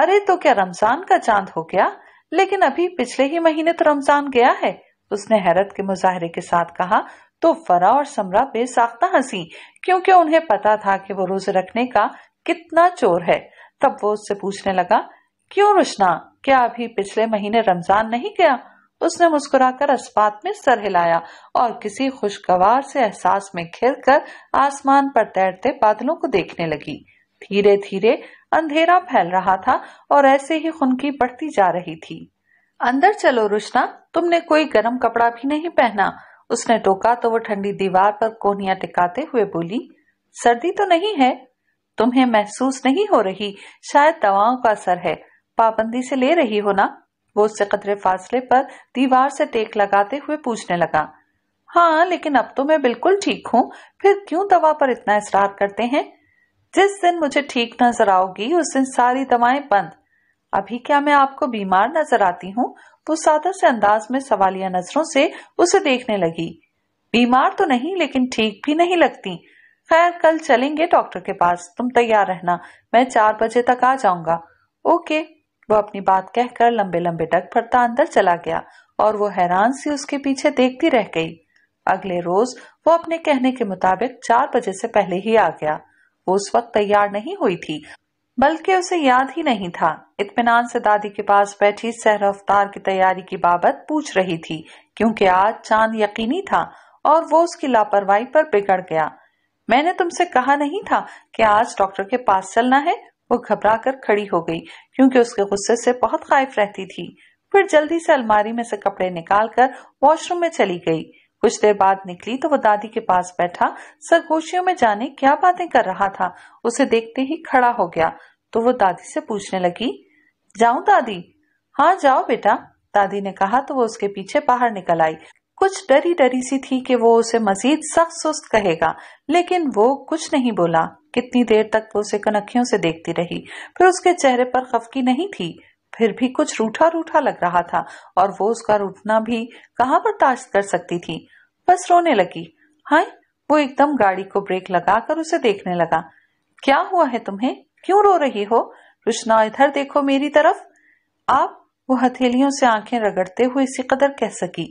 अरे तो क्या रमजान का चांद हो गया? लेकिन अभी पिछले ही महीने तो रमजान गया है, उसने हैरत के मुजाहरे के साथ कहा। तो फरा और समरा बेसाख्ता हंसी, क्योंकि उन्हें पता था कि वो रोजे रखने का कितना चोर है। तब वो उससे पूछने लगा, क्यों रुशना, क्या अभी पिछले महीने रमजान नहीं गया? उसने मुस्कुराकर इस्पात में सर हिलाया और किसी खुशगवार से एहसास में घिरकर आसमान पर तैरते बादलों को देखने लगी। धीरे धीरे अंधेरा फैल रहा था और ऐसे ही खुनकी बढ़ती जा रही थी। अंदर चलो रुशना, तुमने कोई गर्म कपड़ा भी नहीं पहना, उसने टोका तो वो ठंडी दीवार पर कोहनियां टिकाते हुए बोली। सर्दी तो नहीं है? तुम्हें महसूस नहीं हो रही, शायद दवाओं का असर है, पाबंदी से ले रही हो ना? वो उससे कदरे फासले पर दीवार से टेक लगाते हुए पूछने लगा। हाँ, लेकिन अब तो मैं बिल्कुल ठीक हूँ, फिर क्यों दवा पर इतना इसरार करते हैं? जिस दिन मुझे ठीक नजर आओगी उस दिन सारी दवाएं बंद। अभी क्या मैं आपको बीमार नजर आती हूँ? वो सादा से अंदाज में सवालिया नजरों से उसे देखने लगी। बीमार तो नहीं, लेकिन ठीक भी नहीं लगती। खैर, कल चलेंगे डॉक्टर के पास, तुम तैयार रहना, मैं 4 बजे तक आ जाऊंगा। ओके, वो अपनी बात कहकर लंबे लंबे डग भरता अंदर चला गया और वो हैरान सी उसके पीछे देखती रह गई। अगले रोज वो अपने कहने के मुताबिक 4 बजे से पहले ही आ गया। वो उस वक्त तैयार नहीं हुई थी, बल्कि उसे याद ही नहीं था। इत्मीनान से दादी के पास बैठी सहरा अफ्तार की तैयारी की बाबत पूछ रही थी, क्योंकि आज चांद यकीनी था और वो उसकी लापरवाही पर बिगड़ गया। मैंने तुमसे कहा नहीं था कि आज डॉक्टर के पास चलना है? वो घबरा कर खड़ी हो गई, क्योंकि उसके गुस्से से बहुत खौफ रहती थी। फिर जल्दी से अलमारी में से कपड़े निकाल कर वॉशरूम में चली गई। कुछ देर बाद निकली तो वो दादी के पास बैठा सरगोशियों में जाने क्या बातें कर रहा था। उसे देखते ही खड़ा हो गया तो वो दादी से पूछने लगी, जाऊं दादी? हाँ जाओ बेटा, दादी ने कहा तो वो उसके पीछे बाहर निकल आई। कुछ डरी डरी सी थी कि वो उसे मजीद सख्त सुस्त कहेगा, लेकिन वो कुछ नहीं बोला। कितनी देर तक वो उसे कनखियों से देखती रही, फिर उसके चेहरे पर खफकी नहीं थी, फिर भी कुछ रूठा रूठा लग रहा था और वो उसका रूठना भी कहाँ बर्दाश्त कर सकती थी। बस रोने लगी। हाय, वो एकदम गाड़ी को ब्रेक लगाकर उसे देखने लगा। क्या हुआ है तुम्हें, क्यों रो रही हो? रुशना इधर देखो, मेरी तरफ। आप, वो हथेलियों से आंखें रगड़ते हुए इसी कदर कह सकी।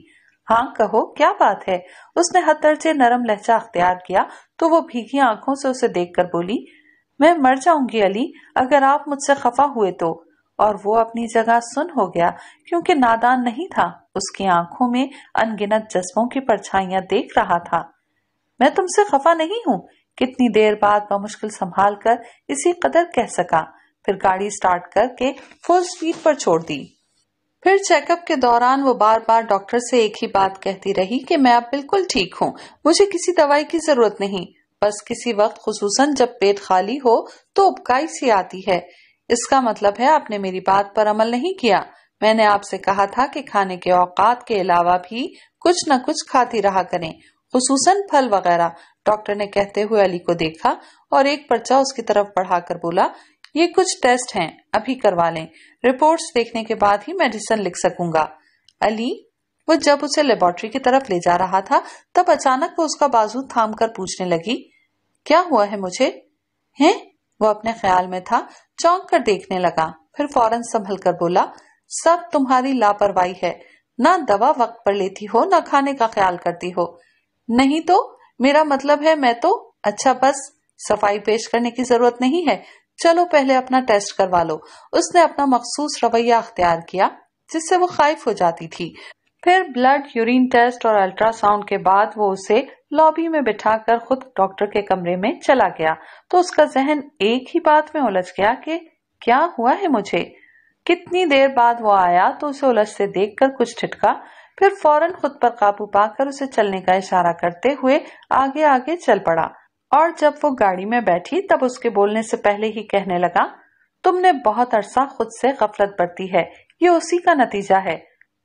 हाँ कहो, क्या बात है? उसने हथर्जे नरम लहजा अख्तियार किया तो वो भीगी आंखों से उसे देखकर बोली, मैं मर जाऊंगी अली अगर आप मुझसे खफा हुए तो। और वो अपनी जगह सुन हो गया, क्योंकि नादान नहीं था, उसकी आंखों में अनगिनत जज्बों की परछाइयां देख रहा था। मैं तुमसे खफा नहीं हूँ, कितनी देर बाद वह मुश्किल संभाल कर इसी कदर कह सका। फिर गाड़ी स्टार्ट करके फुल स्पीड पर छोड़ दी। फिर चेकअप के दौरान वो बार बार डॉक्टर से एक ही बात कहती रही कि मैं अब बिल्कुल ठीक हूँ, मुझे किसी दवाई की जरूरत नहीं, बस किसी वक्त खुसूसन जब पेट खाली हो तो उबकाई सी आती है। इसका मतलब है आपने मेरी बात पर अमल नहीं किया। मैंने आपसे कहा था कि खाने के औकात के अलावा भी कुछ न कुछ खाती रहा करें, खुसूसन फल वगैरह। डॉक्टर ने कहते हुए अली को देखा और एक पर्चा उसकी तरफ बढ़ाकर बोला, ये कुछ टेस्ट हैं, अभी करवा लें, रिपोर्ट्स देखने के बाद ही मेडिसिन लिख सकूंगा। अली, वो जब उसे लेबोरेटरी की तरफ ले जा रहा था तब अचानक वो उसका बाजू थाम कर पूछने लगी, क्या हुआ है मुझे? है, वो अपने ख्याल में था, चौंक कर देखने लगा, फिर फौरन संभल कर बोला, सब तुम्हारी लापरवाही है, ना दवा वक्त पर लेती हो, ना खाने का ख्याल करती हो। नहीं तो मेरा मतलब है मैं तो। अच्छा बस, सफाई पेश करने की जरूरत नहीं है, चलो पहले अपना टेस्ट करवा लो। उसने अपना मखसूस रवैया अख्तियार किया जिससे वो खौफ हो जाती थी। फिर ब्लड, यूरिन टेस्ट और अल्ट्रासाउंड के बाद वो उसे लॉबी में बिठाकर खुद डॉक्टर के कमरे में चला गया तो उसका जहन एक ही बात में उलझ गया कि क्या हुआ है मुझे। कितनी देर बाद वो आया तो उसे उलझते देखकर कुछ ठिटका, फिर फौरन खुद पर काबू पाकर उसे चलने का इशारा करते हुए आगे आगे चल पड़ा। और जब वो गाड़ी में बैठी तब उसके बोलने से पहले ही कहने लगा, तुमने बहुत अरसा खुद से गफलत बरती है, ये उसी का नतीजा है।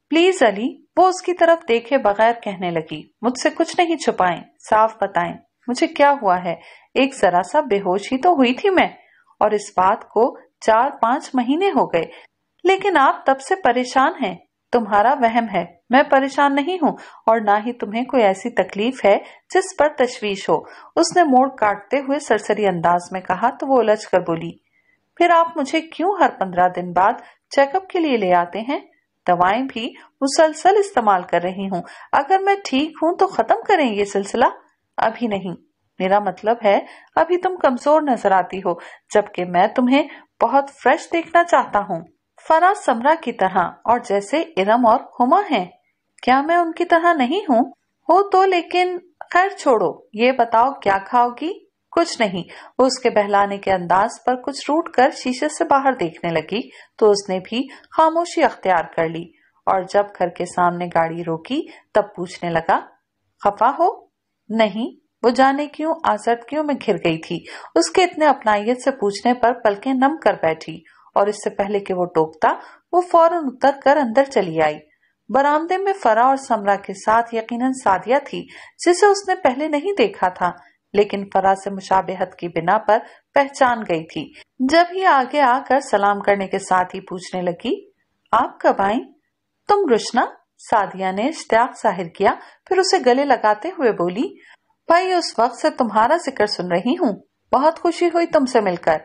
प्लीज अली, वो उसकी तरफ देखे बगैर कहने लगी, मुझसे कुछ नहीं छुपाएं, साफ बताएं मुझे क्या हुआ है। एक जरा सा बेहोश ही तो हुई थी मैं, और इस बात को 4-5 महीने हो गए, लेकिन आप तब से परेशान हैं। तुम्हारा वहम है, मैं परेशान नहीं हूँ और ना ही तुम्हें कोई ऐसी तकलीफ है जिस पर तशवीश हो। उसने मोड़ काटते हुए सरसरी अंदाज में कहा तो वो उलझ कर बोली, फिर आप मुझे क्यों हर 15 दिन बाद चेकअप के लिए ले आते हैं? दवाएं भी मुसलसल इस्तेमाल कर रही हूँ, अगर मैं ठीक हूँ तो खत्म करें ये सिलसिला। अभी नहीं, मेरा मतलब है अभी तुम कमजोर नजर आती हो, जबकि मैं तुम्हें बहुत फ्रेश देखना चाहता हूँ, फराज समरा की तरह, और जैसे इरम और हुमा हैं। क्या मैं उनकी तरह नहीं हूँ? हो तो, लेकिन खैर छोड़ो, ये बताओ क्या खाओगी? कुछ नहीं। वो उसके बहलाने के अंदाज पर कुछ रूठ कर शीशे से बाहर देखने लगी तो उसने भी खामोशी अख्तियार कर ली और जब घर के सामने गाड़ी रोकी तब पूछने लगा, खफा हो? नहीं। वो जाने क्यों आसक्तियों में घिर गई थी। उसके इतने अपनायत से पूछने पर पलकें नम कर बैठी और इससे पहले कि वो टोकता वो फौरन उतर कर अंदर चली आई। बरामदे में फरा और समरा के साथ यकीनन सादिया थी जिसे उसने पहले नहीं देखा था लेकिन फरा से मुशाबहत की बिना पर पहचान गई थी। जब ही आगे आकर सलाम करने के साथ ही पूछने लगी, आप कब आई? तुम रुशना? सादिया ने इश्तियाक जाहिर किया फिर उसे गले लगाते हुए बोली, भाई उस वक्त से तुम्हारा जिक्र सुन रही हूँ, बहुत खुशी हुई तुमसे मिलकर,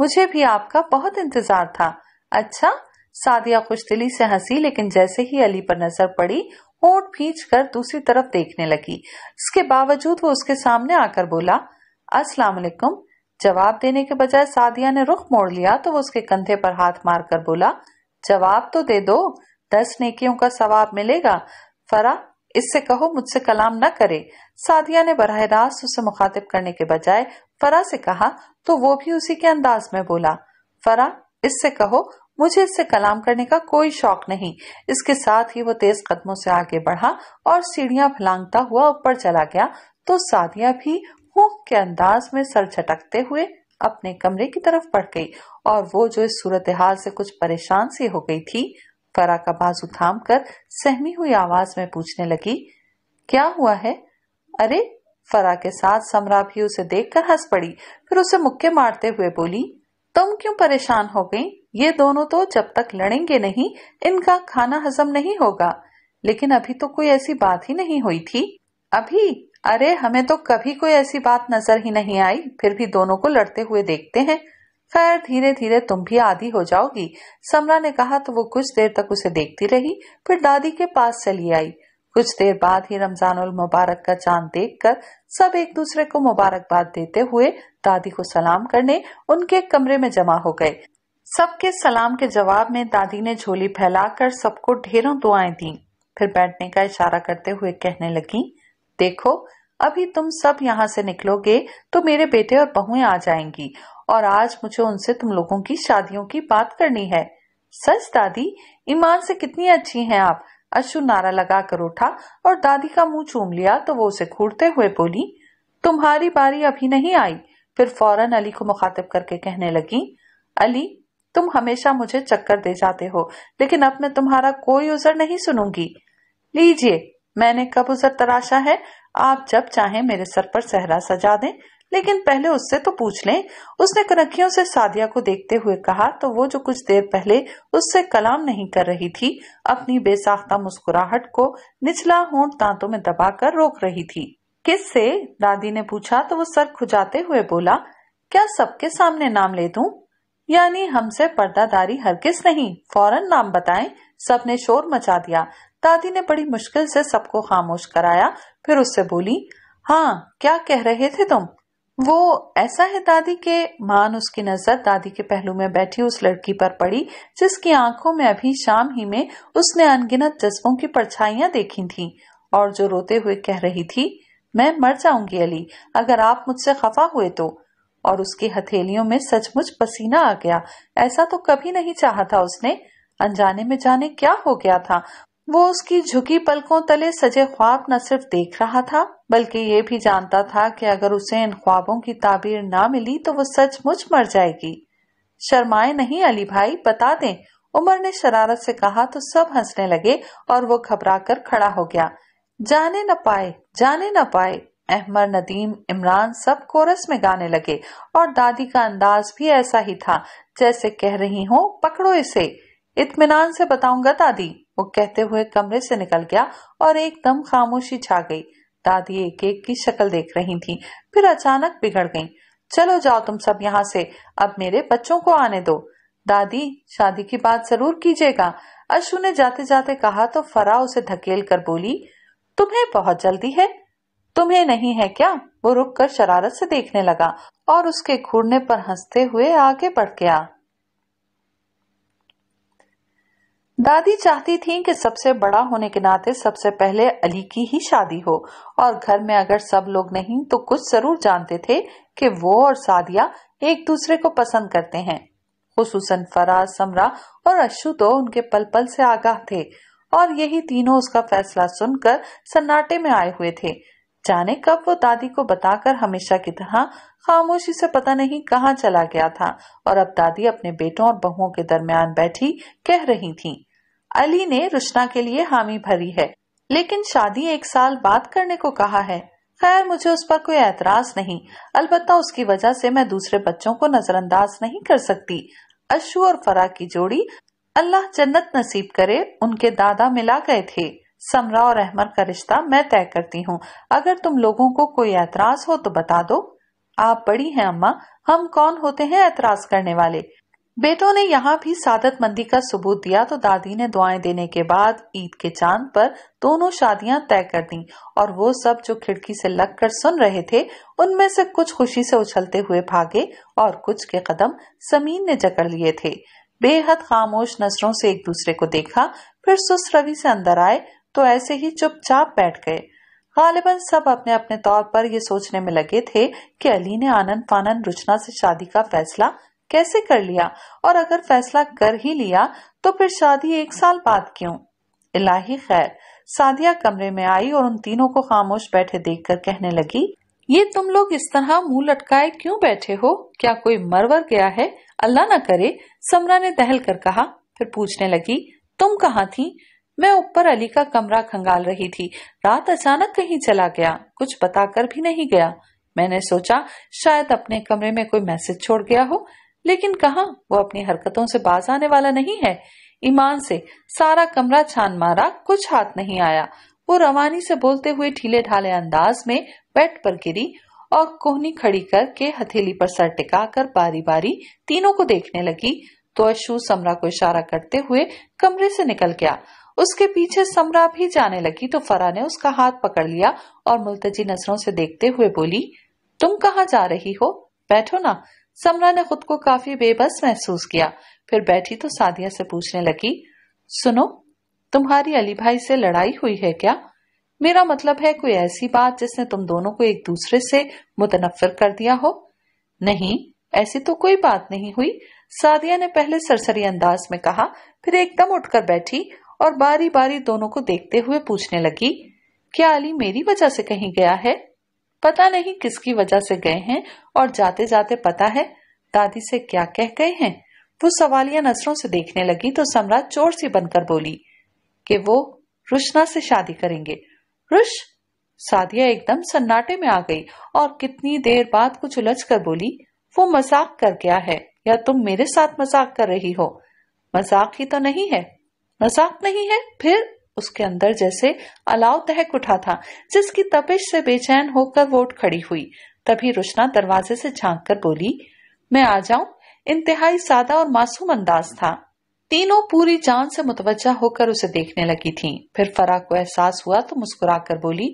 मुझे भी आपका बहुत इंतजार था। अच्छा? सादिया खुश दिली से हंसी लेकिन जैसे ही अली पर नजर पड़ी होंठ खींचकर दूसरी तरफ देखने लगी। इसके बावजूद वो उसके सामने आकर बोला, अस्सलाम वालेकुम। जवाब देने के बजाय सादिया ने रुख मोड़ लिया तो वो उसके कंधे पर हाथ मारकर बोला, जवाब तो दे दो, 10 नेकियों का सवाब मिलेगा। फरा, इससे कहो मुझसे कलाम न करे। सादिया ने बराह रास्त उसे मुखातिब करने के बजाय फरा से कहा तो वो भी उसी के अंदाज में बोला, फरा, इससे कहो मुझे इससे कलाम करने का कोई शौक नहीं। इसके साथ ही वो तेज कदमों से आगे बढ़ा और सीढ़ियां फलांगता हुआ ऊपर चला गया तो सादिया भी हुक के अंदाज में सर झटकते हुए अपने कमरे की तरफ बढ़ गई और वो जो इस सूरत हाल से कुछ परेशान सी हो गई थी, फरा का बाजू थाम कर सहमी हुई आवाज में पूछने लगी, क्या हुआ है? अरे! फरा के साथ समरा भी उसे देख कर हंस पड़ी फिर उसे मुक्के मारते हुए बोली, तुम क्यों परेशान हो गई? ये दोनों तो जब तक लड़ेंगे नहीं इनका खाना हजम नहीं होगा। लेकिन अभी तो कोई ऐसी बात ही नहीं हुई थी। अभी? अरे हमें तो कभी कोई ऐसी बात नजर ही नहीं आई, फिर भी दोनों को लड़ते हुए देखते हैं। खैर धीरे धीरे तुम भी आदी हो जाओगी, समरा ने कहा तो वो कुछ देर तक उसे देखती रही फिर दादी के पास चली आई। कुछ देर बाद ही रमजानुल मुबारक का चांद देखकर सब एक दूसरे को मुबारकबाद देते हुए दादी को सलाम करने उनके कमरे में जमा हो गए। सबके सलाम के जवाब में दादी ने झोली फैलाकर सबको ढेरों दुआएं दी फिर बैठने का इशारा करते हुए कहने लगी, देखो अभी तुम सब यहाँ से निकलोगे तो मेरे बेटे और बहुएं आ जाएंगी और आज मुझे उनसे तुम लोगों की शादियों की बात करनी है। सच दादी, ईमान से कितनी अच्छी हैं आप। अशु नारा लगा कर उठा और दादी का मुंह चूम लिया तो वो उसे घूरते हुए बोली, तुम्हारी बारी अभी नहीं आई। फिर फौरन अली को मुखातिब करके कहने लगी, अली तुम हमेशा मुझे चक्कर दे जाते हो लेकिन अब मैं तुम्हारा कोई उजर नहीं सुनूंगी। लीजिए, मैंने कब उजर तराशा है। आप जब चाहें मेरे सर पर सहरा सजा दें लेकिन पहले उससे तो पूछ लें। उसने कनखियों से सादिया को देखते हुए कहा तो वो जो कुछ देर पहले उससे कलाम नहीं कर रही थी अपनी बेसाख्ता मुस्कुराहट को निचला होंठ दांतों में दबाकर रोक रही थी। किससे? दादी ने पूछा तो वो सर खुजाते हुए बोला, क्या सबके सामने नाम ले दूं? यानी हमसे पर्दादारी हरगिज नहीं, फौरन नाम बताएं। सबने शोर मचा दिया। दादी ने बड़ी मुश्किल से सबको खामोश कराया फिर उससे बोली, हाँ क्या कह रहे थे तुम? वो ऐसा है दादी के मान उसकी नजर दादी के पहलू में बैठी उस लड़की पर पड़ी जिसकी आंखों में अभी शाम ही में उसने अनगिनत जज्बों की परछाइयां देखी थीं और जो रोते हुए कह रही थी, मैं मर जाऊंगी अली अगर आप मुझसे खफा हुए तो। और उसकी हथेलियों में सचमुच पसीना आ गया। ऐसा तो कभी नहीं चाहा था उसने। अनजाने में जाने क्या हो गया था। वो उसकी झुकी पलकों तले सजे ख्वाब न सिर्फ देख रहा था बल्कि ये भी जानता था कि अगर उसे इन ख्वाबों की ताबीर ना मिली तो वो सचमुच मर जाएगी। शर्माए नहीं अली भाई, बता दें, उमर ने शरारत से कहा तो सब हंसने लगे और वो घबराकर खड़ा हो गया। जाने न पाए, जाने न पाए। अहमर, नदीम, इमरान सब कोरस में गाने लगे और दादी का अंदाज भी ऐसा ही था जैसे कह रही हो, पकड़ो इसे, इत्मीनान से बताऊंगा दादी। वो कहते हुए कमरे से निकल गया और एकदम खामोशी छा गई। दादी एक एक की शक्ल देख रही थी फिर अचानक बिगड़ गईं। चलो जाओ तुम सब यहाँ से, अब मेरे बच्चों को आने दो। दादी शादी की बात जरूर कीजिएगा, अशु ने जाते जाते कहा तो फरा उसे धकेल कर बोली, तुम्हें बहुत जल्दी है, तुम्हें नहीं है क्या? वो रुक कर शरारत से देखने लगा और उसके घूरने पर हंसते हुए आगे बढ़ गया। दादी चाहती थीं कि सबसे बड़ा होने के नाते सबसे पहले अली की ही शादी हो, और घर में अगर सब लोग नहीं तो कुछ जरूर जानते थे कि वो और सादिया एक दूसरे को पसंद करते हैं। खुसूसन फराज, समरा और अशु तो उनके पल पल से आगाह थे और यही तीनों उसका फैसला सुनकर सन्नाटे में आए हुए थे। जाने कब वो दादी को बताकर हमेशा की तरह खामोशी से पता नहीं कहाँ चला गया था और अब दादी अपने बेटों और बहुओं के दरमियान बैठी कह रही थी, अली ने रुशना के लिए हामी भरी है लेकिन शादी एक साल बाद करने को कहा है। खैर, मुझे उस पर कोई एतराज नहीं, अलबत्ता उसकी वजह से मैं दूसरे बच्चों को नजरअंदाज नहीं कर सकती। अशु और फरा की जोड़ी अल्लाह जन्नत नसीब करे, उनके दादा मिला गए थे। समरा और अहमद का रिश्ता मैं तय करती हूँ, अगर तुम लोगों को कोई एतराज हो तो बता दो। आप बड़ी हैं अम्मा, हम कौन होते हैं एतराज करने वाले। बेटों ने यहाँ भी सादतमंदी का सबूत दिया तो दादी ने दुआएं देने के बाद ईद के चांद पर दोनों शादियां तय कर दी और वो सब जो खिड़की से लगकर सुन रहे थे उनमें से कुछ खुशी से उछलते हुए भागे और कुछ के कदम जमीन ने जकड़ लिए थे। बेहद खामोश नजरों से एक दूसरे को देखा, फिर सुस्त रवि से अंदर आए तो ऐसे ही चुपचाप बैठ गए। गालिबन सब अपने अपने तौर पर ये सोचने में लगे थे कि अली ने आनन फानन रुचना से शादी का फैसला कैसे कर लिया, और अगर फैसला कर ही लिया तो फिर शादी एक साल बाद क्यों। इलाही खैर। सादिया कमरे में आई और उन तीनों को खामोश बैठे देखकर कहने लगी, ये तुम लोग इस तरह मुंह लटकाए क्यों बैठे हो, क्या कोई मरवर गया है? अल्लाह ना करे, समरा ने दहल कर कहा। फिर पूछने लगी, तुम कहाँ थी? मैं ऊपर अली का कमरा खंगाल रही थी, रात अचानक कहीं चला गया, कुछ बताकर भी नहीं गया। मैंने सोचा शायद अपने कमरे में कोई मैसेज छोड़ गया हो, लेकिन कहाँ, वो अपनी हरकतों से बाज आने वाला नहीं है। ईमान से सारा कमरा छान मारा, कुछ हाथ नहीं आया। वो रवानी से बोलते हुए ढीले ढाले अंदाज में बेड पर गिरी और कोहनी खड़ी करके हथेली पर सर टिका कर बारी बारी तीनों को देखने लगी तो अशु समरा को इशारा करते हुए कमरे से निकल गया। उसके पीछे समरा भी जाने लगी तो फरा ने उसका हाथ पकड़ लिया और मुल्तजी नजरों से देखते हुए बोली, तुम कहाँ जा रही हो, बैठो ना। समरा ने खुद को काफी बेबस महसूस किया, फिर बैठी तो सादिया से पूछने लगी, सुनो, तुम्हारी अली भाई से लड़ाई हुई है क्या? मेरा मतलब है कोई ऐसी बात जिसने तुम दोनों को एक दूसरे से मुतनफर कर दिया हो। नहीं, ऐसी तो कोई बात नहीं हुई, सादिया ने पहले सरसरी अंदाज में कहा, फिर एकदम उठकर बैठी और बारी बारी दोनों को देखते हुए पूछने लगी, क्या अली मेरी वजह से कहीं गया है? पता नहीं किसकी वजह से गए हैं और जाते जाते पता है दादी से क्या कह गए हैं। वो सवालिया नजरों से देखने लगी तो समरा चोर सी बनकर बोली कि वो रुशना से शादी करेंगे। रुश? सादिया एकदम सन्नाटे में आ गई और कितनी देर बाद कुछ उलझ कर बोली, वो मजाक कर गया है या तुम मेरे साथ मजाक कर रही हो? मजाक ही तो नहीं है। मजाक नहीं है? फिर? उसके अंदर जैसे अलाव तहक उठा था जिसकी तपिश से बेचैन होकर वो उठ खड़ी हुई। तभी रुशना दरवाजे से झांक कर बोली, मैं आ जाऊं? इंतहाई सादा और मासूम अंदाज था। तीनों पूरी जान से मुतवज्जा होकर उसे देखने लगी थीं। फिर फरा को एहसास हुआ तो मुस्कुराकर बोली,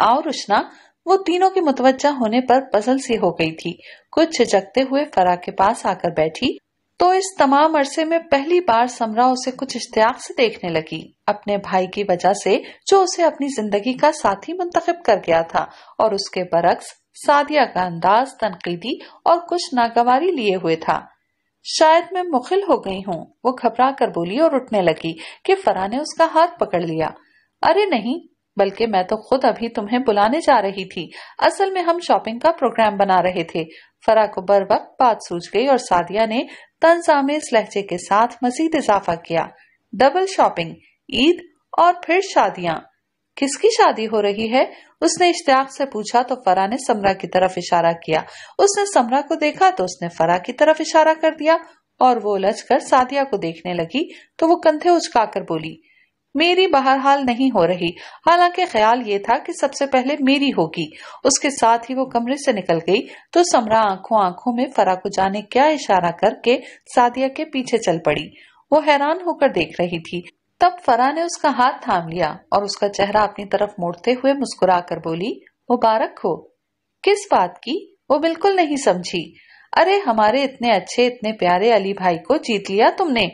आओ रुशना। वो तीनों के मुतवज्जा होने पर पजल सी हो गई थी, कुछ झिझकते हुए फरा के पास आकर बैठी तो इस तमाम अरसे में पहली बार समरा उसे कुछ इश्तियाक से देखने लगी, अपने भाई की वजह से जो उसे अपनी जिंदगी का साथी मुंतखब कर गया था। और उसके बरक्स सादिया का अंदाज तनकीदी और कुछ नागवारी लिए हुए था। शायद मैं मुखिल हो गई हूँ, वो घबरा कर बोली और उठने लगी कि फरा ने उसका हाथ पकड़ लिया। अरे नहीं, बल्कि मैं तो खुद अभी तुम्हें बुलाने जा रही थी, असल में हम शॉपिंग का प्रोग्राम बना रहे थे। फरा को बर वक्त बात सूझ गई और सादिया ने तंजामेज लहजे के साथ मजीद इजाफा किया, डबल शॉपिंग, ईद और फिर शादियाँ। किसकी शादी हो रही है? उसने इश्तियाक से पूछा तो फरा ने समरा की तरफ इशारा किया, उसने समरा को देखा तो उसने फरा की तरफ इशारा कर दिया और वो उलझकर सादिया को देखने लगी तो वो कंधे उचकाकर बोली, मेरी बहरहाल नहीं हो रही, हालांकि ख्याल ये था कि सबसे पहले मेरी होगी। उसके साथ ही वो कमरे से निकल गई तो समरा आंखों आंखों में फरा को जाने क्या इशारा करके सादिया के पीछे चल पड़ी। वो हैरान होकर देख रही थी, तब फरा ने उसका हाथ थाम लिया और उसका चेहरा अपनी तरफ मोड़ते हुए मुस्कुरा कर बोली, मुबारक हो। किस बात की? वो बिल्कुल नहीं समझी। अरे, हमारे इतने अच्छे इतने प्यारे अली भाई को जीत लिया तुमने।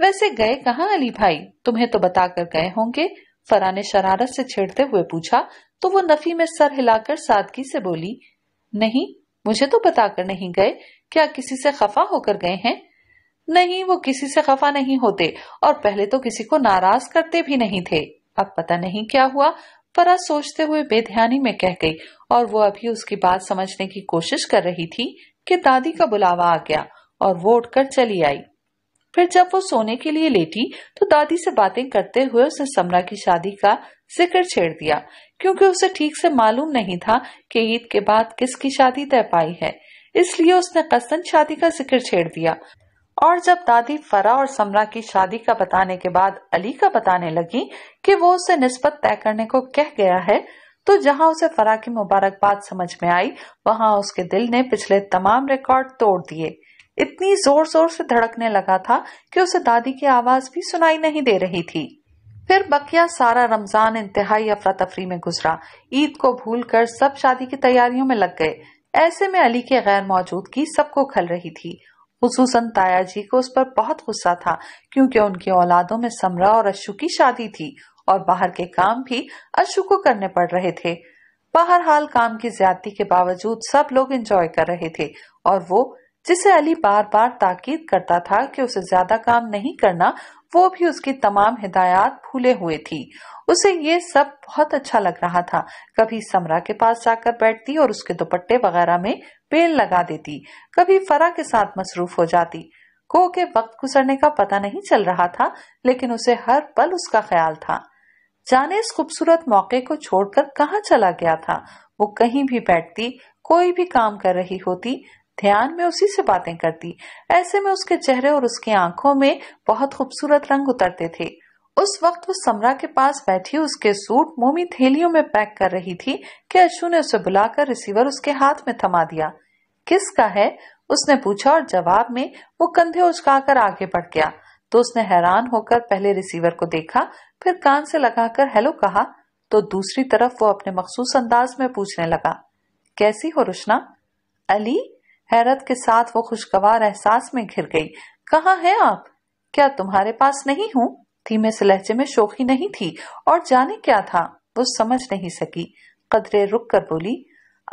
वैसे गए कहाँ अली भाई, तुम्हें तो बताकर गए होंगे, फरा ने शरारत से छेड़ते हुए पूछा तो वो नफी में सर हिलाकर सादगी से बोली, नहीं मुझे तो बताकर नहीं गए। क्या किसी से खफा होकर गए हैं? नहीं, वो किसी से खफा नहीं होते और पहले तो किसी को नाराज करते भी नहीं थे। अब पता नहीं क्या हुआ, फरा सोचते हुए बेध्यानी में कह गई और वो अभी उसकी बात समझने की कोशिश कर रही थी कि दादी का बुलावा आ गया और वो उठकर चली आई। फिर जब वो सोने के लिए लेटी तो दादी से बातें करते हुए उसने समरा की शादी का जिक्र छेड़ दिया क्योंकि उसे ठीक से मालूम नहीं था कि ईद के बाद किसकी शादी तय पाई है, इसलिए उसने कसम शादी का जिक्र छेड़ दिया। और जब दादी फरा और समरा की शादी का बताने के बाद अली का बताने लगी कि वो उसे निस्बत तय करने को कह गया है तो जहां उसे फरा की मुबारकबाद समझ में आई वहां उसके दिल ने पिछले तमाम रिकॉर्ड तोड़ दिए। इतनी जोर जोर से धड़कने लगा था कि उसे दादी की आवाज भी सुनाई नहीं दे रही थी। फिर बकिया सारा रमजान इंतहाई अफरा तफरी में गुजरा। ईद को भूलकर सब शादी की तैयारियों में लग गए। ऐसे में अली के गैर मौजूदगी सबको खल रही थी, खुसूसन ताया जी को उस पर बहुत गुस्सा था क्योंकि उनकी औलादों में समरा और अशु की शादी थी और बाहर के काम भी अशु को करने पड़ रहे थे। बहरहाल काम की ज्यादती के बावजूद सब लोग एंजॉय कर रहे थे और वो जिसे अली बार बार ताकीद करता था कि उसे ज्यादा काम नहीं करना, वो भी उसकी तमाम हिदायत भूले हुए थी। उसे ये सब बहुत अच्छा लग रहा था। कभी समरा के पास जाकर बैठती और उसके दुपट्टे वगैरह में बेल लगा देती, कभी फरा के साथ मसरूफ हो जाती। गो के वक्त गुजरने का पता नहीं चल रहा था लेकिन उसे हर पल उसका ख्याल था। जाने इस खूबसूरत मौके को छोड़कर कहाँ चला गया था। वो कहीं भी बैठती, कोई भी काम कर रही होती, ध्यान में उसी से बातें करती। ऐसे में उसके चेहरे और उसकी आंखों में बहुत खूबसूरत रंग उतरते थे। उस वक्त वो समरा के पास बैठी उसके सूट मोमी थैलियों में पैक कर रही थी कि अशु ने उसे बुलाकर रिसीवर उसके हाथ में थमा दिया। किसका है, उसने पूछा और जवाब में वो कंधे उचकाकर आगे बढ़ गया तो उसने हैरान होकर पहले रिसीवर को देखा, फिर कान से लगाकर हेलो कहा तो दूसरी तरफ वो अपने मखसूस अंदाज में पूछने लगा, कैसी हो रुशना? अली? हैरत के साथ वो खुशगवार एहसास में घिर गई। कहाँ हैं आप? क्या तुम्हारे पास नहीं हूँ? धीमे से लहजे में शोखी नहीं थी और जाने क्या था वो समझ नहीं सकी। कदरे रुक कर बोली,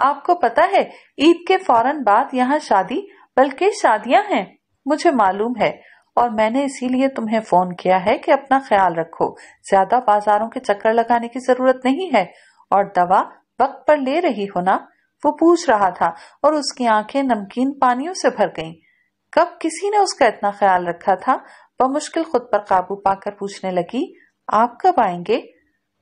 आपको पता है ईद के फौरन बाद यहाँ शादी बल्कि शादियां हैं। मुझे मालूम है और मैंने इसीलिए तुम्हें फोन किया है कि अपना ख्याल रखो, ज्यादा बाजारों के चक्कर लगाने की जरूरत नहीं है और दवा वक्त पर ले रही हो ना, वो पूछ रहा था और उसकी आंखें नमकीन पानियों से भर गईं। कब किसी ने उसका इतना ख्याल रखा था। वह मुश्किल खुद पर काबू पाकर पूछने लगी, आप कब आएंगे?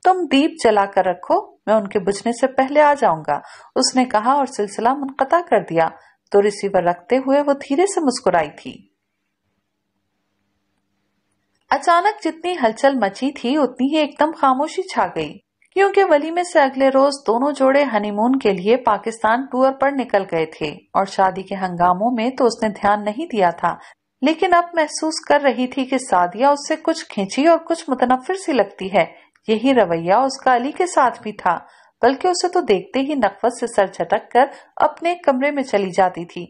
तुम दीप जलाकर रखो, मैं उनके बुझने से पहले आ जाऊंगा, उसने कहा और सिलसिला मुनक़ता कर दिया तो रिसीवर रखते हुए वो धीरे से मुस्कुराई थी। अचानक जितनी हलचल मची थी उतनी ही एकदम खामोशी छा गई क्योंकि वलीमे से अगले रोज दोनों जोड़े हनीमून के लिए पाकिस्तान टूर पर निकल गए थे और शादी के हंगामों में तो उसने ध्यान नहीं दिया था लेकिन अब महसूस कर रही थी कि सादिया उससे कुछ खींची और कुछ मुतनफिर सी लगती है। यही रवैया उसका अली के साथ भी था, बल्कि उसे तो देखते ही नखवत से सर झटक कर अपने कमरे में चली जाती थी।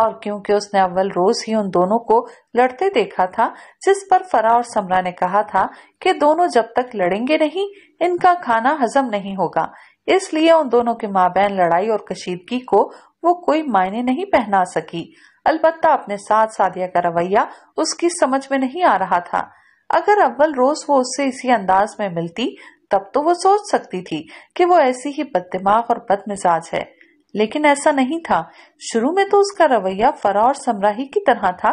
और क्योंकि उसने अव्वल रोज ही उन दोनों को लड़ते देखा था जिस पर फरा और समरा ने कहा था कि दोनों जब तक लड़ेंगे नहीं इनका खाना हजम नहीं होगा, इसलिए उन दोनों के माबैन लड़ाई और कशीदगी को वो कोई मायने नहीं पहना सकी। अलबत्ता अपने साथ सादिया का रवैया उसकी समझ में नहीं आ रहा था। अगर अव्वल रोज वो उससे इसी अंदाज में मिलती तब तो वो सोच सकती थी कि वो ऐसी ही बददिमाग और बदमिजाज है, लेकिन ऐसा नहीं था। शुरू में तो उसका रवैया फरा और समरा ही की तरह था,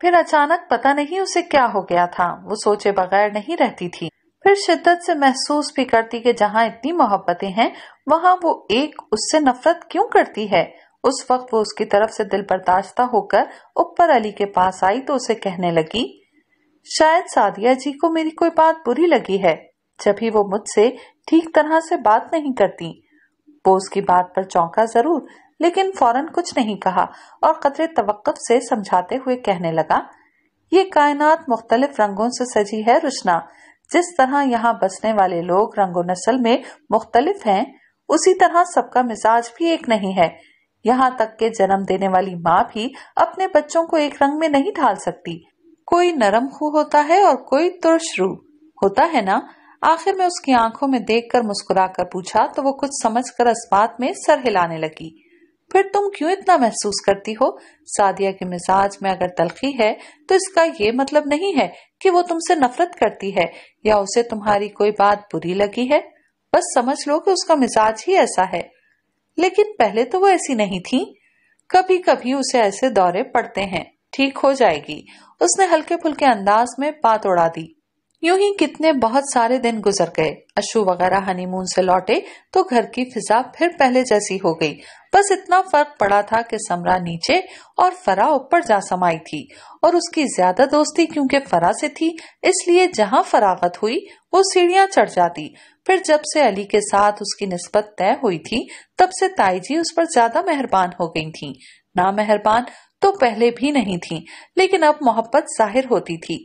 फिर अचानक पता नहीं उसे क्या हो गया था, वो सोचे बगैर नहीं रहती थी। फिर शिद्दत से महसूस भी करती कि जहाँ इतनी मोहब्बतें हैं वहाँ वो एक उससे नफरत क्यों करती है। उस वक्त वो उसकी तरफ से दिल बर्दाश्ता होकर ऊपर अली के पास आई तो उसे कहने लगी, शायद सादिया जी को मेरी कोई बात बुरी लगी है, जब भी वो मुझसे ठीक तरह से बात नहीं करती। वो उसकी बात पर चौंका जरूर लेकिन फौरन कुछ नहीं कहा और कतरे तवक्कुफ से समझाते हुए कहने लगा, ये कायनात मुख्तलिफ रंगों से सजी है रुशना। जिस तरह यहाँ बसने वाले लोग रंगो नस्ल में मुख्तलिफ हैं, उसी तरह सबका मिजाज भी एक नहीं है। यहाँ तक के जन्म देने वाली माँ भी अपने बच्चों को एक रंग में नहीं ढाल सकती। कोई नरम खू होता है और कोई तुरश रू होता है ना। आखिर में उसकी आंखों में देखकर मुस्कुराकर पूछा तो वो कुछ समझकर इस बात में सर हिलाने लगी। फिर तुम क्यों इतना महसूस करती हो? सादिया के मिजाज में अगर तलखी है तो इसका ये मतलब नहीं है कि वो तुमसे नफरत करती है या उसे तुम्हारी कोई बात बुरी लगी है, बस समझ लो कि उसका मिजाज ही ऐसा है। लेकिन पहले तो वो ऐसी नहीं थी, कभी कभी उसे ऐसे दौरे पड़ते हैं, ठीक हो जाएगी। उसने हल्के फुल्के अंदाज में बात उड़ा दी। यूं ही कितने बहुत सारे दिन गुजर गए। अशु वगैरह हनीमून से लौटे तो घर की फिजा फिर पहले जैसी हो गई। बस इतना फर्क पड़ा था कि समरा नीचे और फरा ऊपर जा समाई थी, और उसकी ज्यादा दोस्ती क्योंकि फरा से थी, इसलिए जहां फरागत हुई वो सीढ़ियां चढ़ जाती। फिर जब से अली के साथ उसकी निस्बत तय हुई थी तब से ताई जी उस पर ज्यादा मेहरबान हो गई थी। ना मेहरबान तो पहले भी नहीं थी, लेकिन अब मोहब्बत जाहिर होती थी।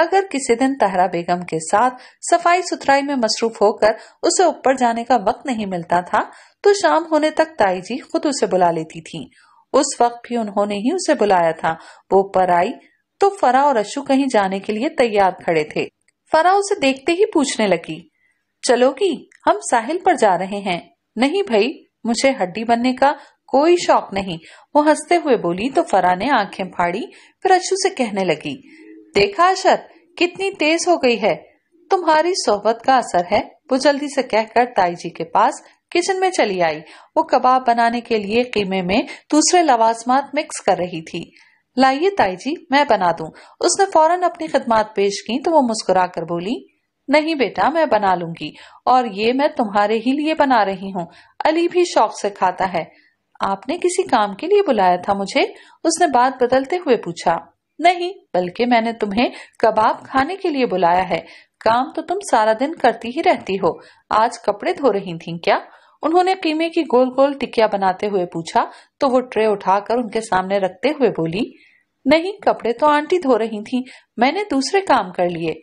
अगर किसी दिन तहरा बेगम के साथ सफाई सुथराई में मसरूफ होकर उसे ऊपर जाने का वक्त नहीं मिलता था तो शाम होने तक ताई जी खुद उसे बुला लेती थी। उस वक्त भी उन्होंने ही उसे बुलाया था। वो ऊपर आई तो फरा और अशु कहीं जाने के लिए तैयार खड़े थे। फरा उसे देखते ही पूछने लगी, चलोगी? हम साहिल पर जा रहे हैं। नहीं भाई, मुझे हड्डी बनने का कोई शौक नहीं, वो हंसते हुए बोली। तो फरा ने आंखें फाड़ी, फिर अशु से कहने लगी, देखा अशर, कितनी तेज हो गई है, तुम्हारी सोहबत का असर है। वो जल्दी से कहकर ताई जी के पास किचन में चली आई। वो कबाब बनाने के लिए कीमे में दूसरे लवाजमात मिक्स कर रही थी। लाइए ताई जी, मैं बना दूं। उसने फौरन अपनी खिदमत पेश की तो वो मुस्कुरा कर बोली, नहीं बेटा, मैं बना लूंगी, और ये मैं तुम्हारे ही लिए बना रही हूँ, अली भी शौक से खाता है। आपने किसी काम के लिए बुलाया था मुझे? उसने बात बदलते हुए पूछा। नहीं, बल्कि मैंने तुम्हें कबाब खाने के लिए बुलाया है। काम तो तुम सारा दिन करती ही रहती हो, आज कपड़े धो रही थी क्या? उन्होंने कीमे की गोल गोल टिकिया बनाते हुए पूछा तो वो ट्रे उठाकर उनके सामने रखते हुए बोली, नहीं, कपड़े तो आंटी धो रही थी, मैंने दूसरे काम कर लिए।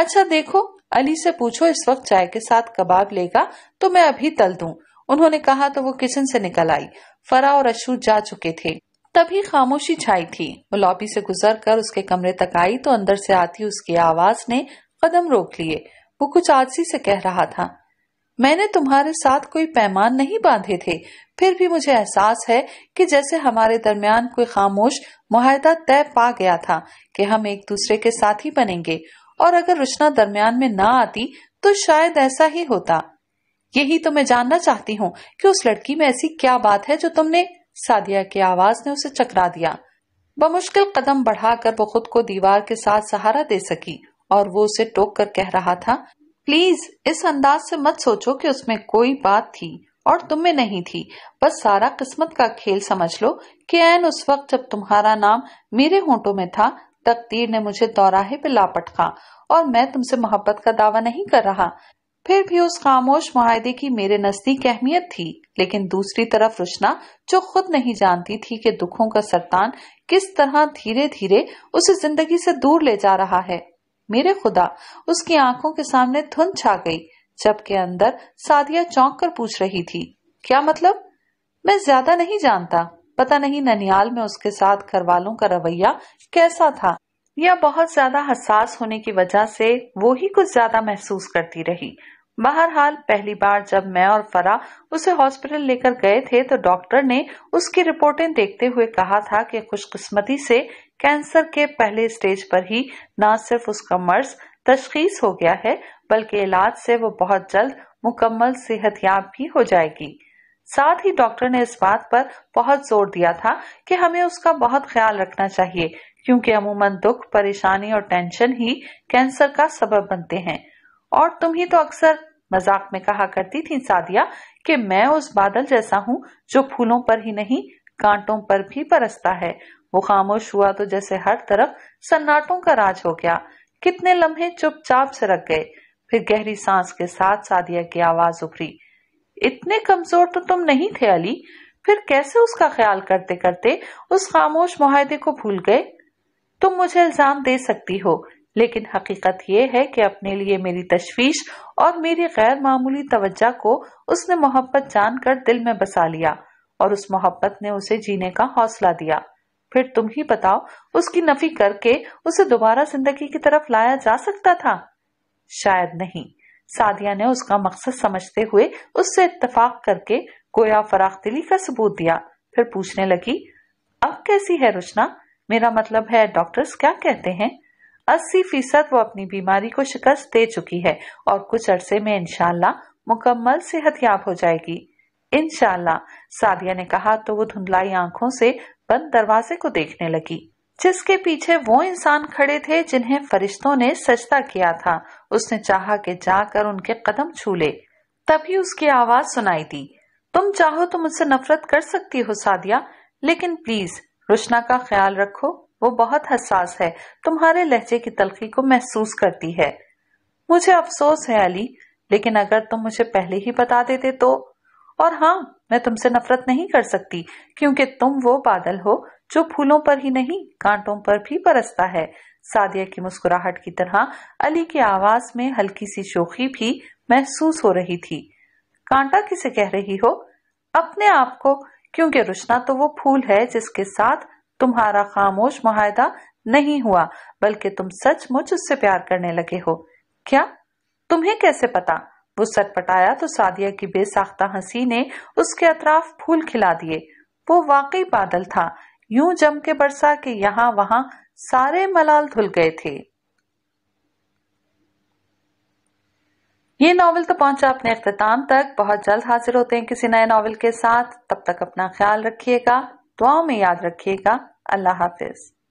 अच्छा देखो, अली से पूछो इस वक्त चाय के साथ कबाब लेगा तो मैं अभी तल दूं। उन्होंने कहा तो वो किचन से निकल आई। फरा और अशू जा चुके थे, तभी खामोशी छाई थी। वो लॉबी से गुजरकर उसके कमरे तक आई तो अंदर से आती उसकी आवाज ने कदम रोक लिए। वो कुछ आलसी से कह रहा था, मैंने तुम्हारे साथ कोई पैमान नहीं बांधे थे, फिर भी मुझे एहसास है कि जैसे हमारे दरमियान कोई खामोश मुआहदा तय पा गया था कि हम एक दूसरे के साथ ही बनेंगे, और अगर रुशना दरमियान में ना आती तो शायद ऐसा ही होता। यही तो मैं जानना चाहती हूँ कि उस लड़की में ऐसी क्या बात है जो तुमने, सादिया की आवाज ने उसे चकरा दिया। बमुश्किल कदम बढ़ाकर वो खुद को दीवार के साथ सहारा दे सकी और वो उसे टोक कर कह रहा था, प्लीज इस अंदाज से मत सोचो कि उसमें कोई बात थी और तुम में नहीं थी, बस सारा किस्मत का खेल समझ लो कि ऐन उस वक्त जब तुम्हारा नाम मेरे होंठों में था, तकदीर ने मुझे दौराहे पे लापटका, और मैं तुमसे मोहब्बत का दावा नहीं कर रहा। फिर भी उस खामोश मुआहदे की मेरे नजदीक अहमियत थी। लेकिन दूसरी तरफ रुशना, जो खुद नहीं जानती थी कि दुखों का सरतान किस तरह धीरे धीरे उसे जिंदगी से दूर ले जा रहा है। मेरे खुदा, उसकी आंखों के सामने धुंध छा गई, जबकि अंदर सादिया चौंक कर पूछ रही थी, क्या मतलब? मैं ज्यादा नहीं जानता, पता नहीं ननियाल में उसके साथ घर वालों का रवैया कैसा था, या बहुत ज्यादा हसास होने की वजह से वो ही कुछ ज्यादा महसूस करती रही। बहरहाल पहली बार जब मैं और फरा उसे हॉस्पिटल लेकर गए थे तो डॉक्टर ने उसकी रिपोर्टें देखते हुए कहा था कि खुशकिस्मती से कैंसर के पहले स्टेज पर ही न सिर्फ उसका मर्ज तशखीस हो गया है, बल्कि इलाज से वो बहुत जल्द मुकम्मल सेहतयाब भी हो जाएगी। साथ ही डॉक्टर ने इस बात पर बहुत जोर दिया था कि हमें उसका बहुत ख्याल रखना चाहिए, क्योंकि अमूमन दुख, परेशानी और टेंशन ही कैंसर का सबब बनते हैं। और तुम ही तो अक्सर मजाक में कहा करती थी सादिया कि मैं उस बादल जैसा हूँ जो फूलों पर ही नहीं कांटों पर भी बरसता है। वो खामोश हुआ तो जैसे हर तरफ सन्नाटों का राज हो गया। कितने लम्हे चुपचाप से रख गए। फिर गहरी सांस के साथ सादिया की आवाज उभरी, इतने कमजोर तो तुम नहीं थे अली, फिर कैसे उसका ख्याल करते करते उस खामोश मुआहदे को भूल गए? तुम मुझे इल्जाम दे सकती हो, लेकिन हकीकत यह है कि अपने लिए मेरी तशवीश और मेरी गैर मामूली तवज्जा को उसने मोहब्बत जानकर दिल में बसा लिया, और उस मोहब्बत ने उसे जीने का हौसला दिया। फिर तुम ही बताओ, उसकी नफी करके उसे दोबारा जिंदगी की तरफ लाया जा सकता था? शायद नहीं। सादिया ने उसका मकसद समझते हुए उससे इत्तफाक करके गोया फराखदिली का सबूत दिया। फिर पूछने लगी, अब कैसी है रुचना? मेरा मतलब है डॉक्टर्स क्या कहते हैं? 80% वो अपनी बीमारी को शिकस्त दे चुकी है और कुछ अरसे में इंशाल्लाह मुकम्मल सेहतयाब हो जाएगी। इंशाल्लाह, सादिया ने कहा तो वो धुंधलाई आंखों से बंद दरवाजे को देखने लगी जिसके पीछे वो इंसान खड़े थे जिन्हें फरिश्तों ने सजदा किया था। उसने चाहा कि जाकर उनके कदम छू ले। तभी उसकी आवाज सुनाई दी, तुम चाहो तो मुझसे नफरत कर सकती हो सादिया, लेकिन प्लीज रुचना का ख्याल रखो, वो बहुत हसास है, तुम्हारे लहजे की तलखी को महसूस करती है। मुझे अफसोस है अली, लेकिन अगर तुम मुझे पहले ही बता देते तो। और हाँ, मैं तुमसे नफरत नहीं कर सकती क्योंकि तुम वो बादल हो जो फूलों पर ही नहीं कांटों पर भी बरसता है। सादिया की मुस्कुराहट की तरह अली की आवाज में हल्की सी शोखी भी महसूस हो रही थी। कांटा किसे कह रही हो? अपने आप को, क्योंकि रुचना तो वो फूल है जिसके साथ तुम्हारा खामोश मुआहदा नहीं हुआ बल्कि तुम सचमुच उससे प्यार करने लगे हो। क्या? तुम्हें कैसे पता? वो सटपटाया तो सादिया की बेसाख्ता हंसी ने उसके अतराफ फूल खिला दिए। वो वाकई बादल था, यूं जम के बरसा कि यहाँ वहां सारे मलाल धुल गए थे। ये नॉवेल तो पहुंचा अपने अख्ताम तक। बहुत जल्द हाजिर होते हैं किसी नए नॉवेल के साथ। तब तक अपना ख्याल रखिएगा, दुआओं में याद रखिएगा। अल्लाह हाफिज।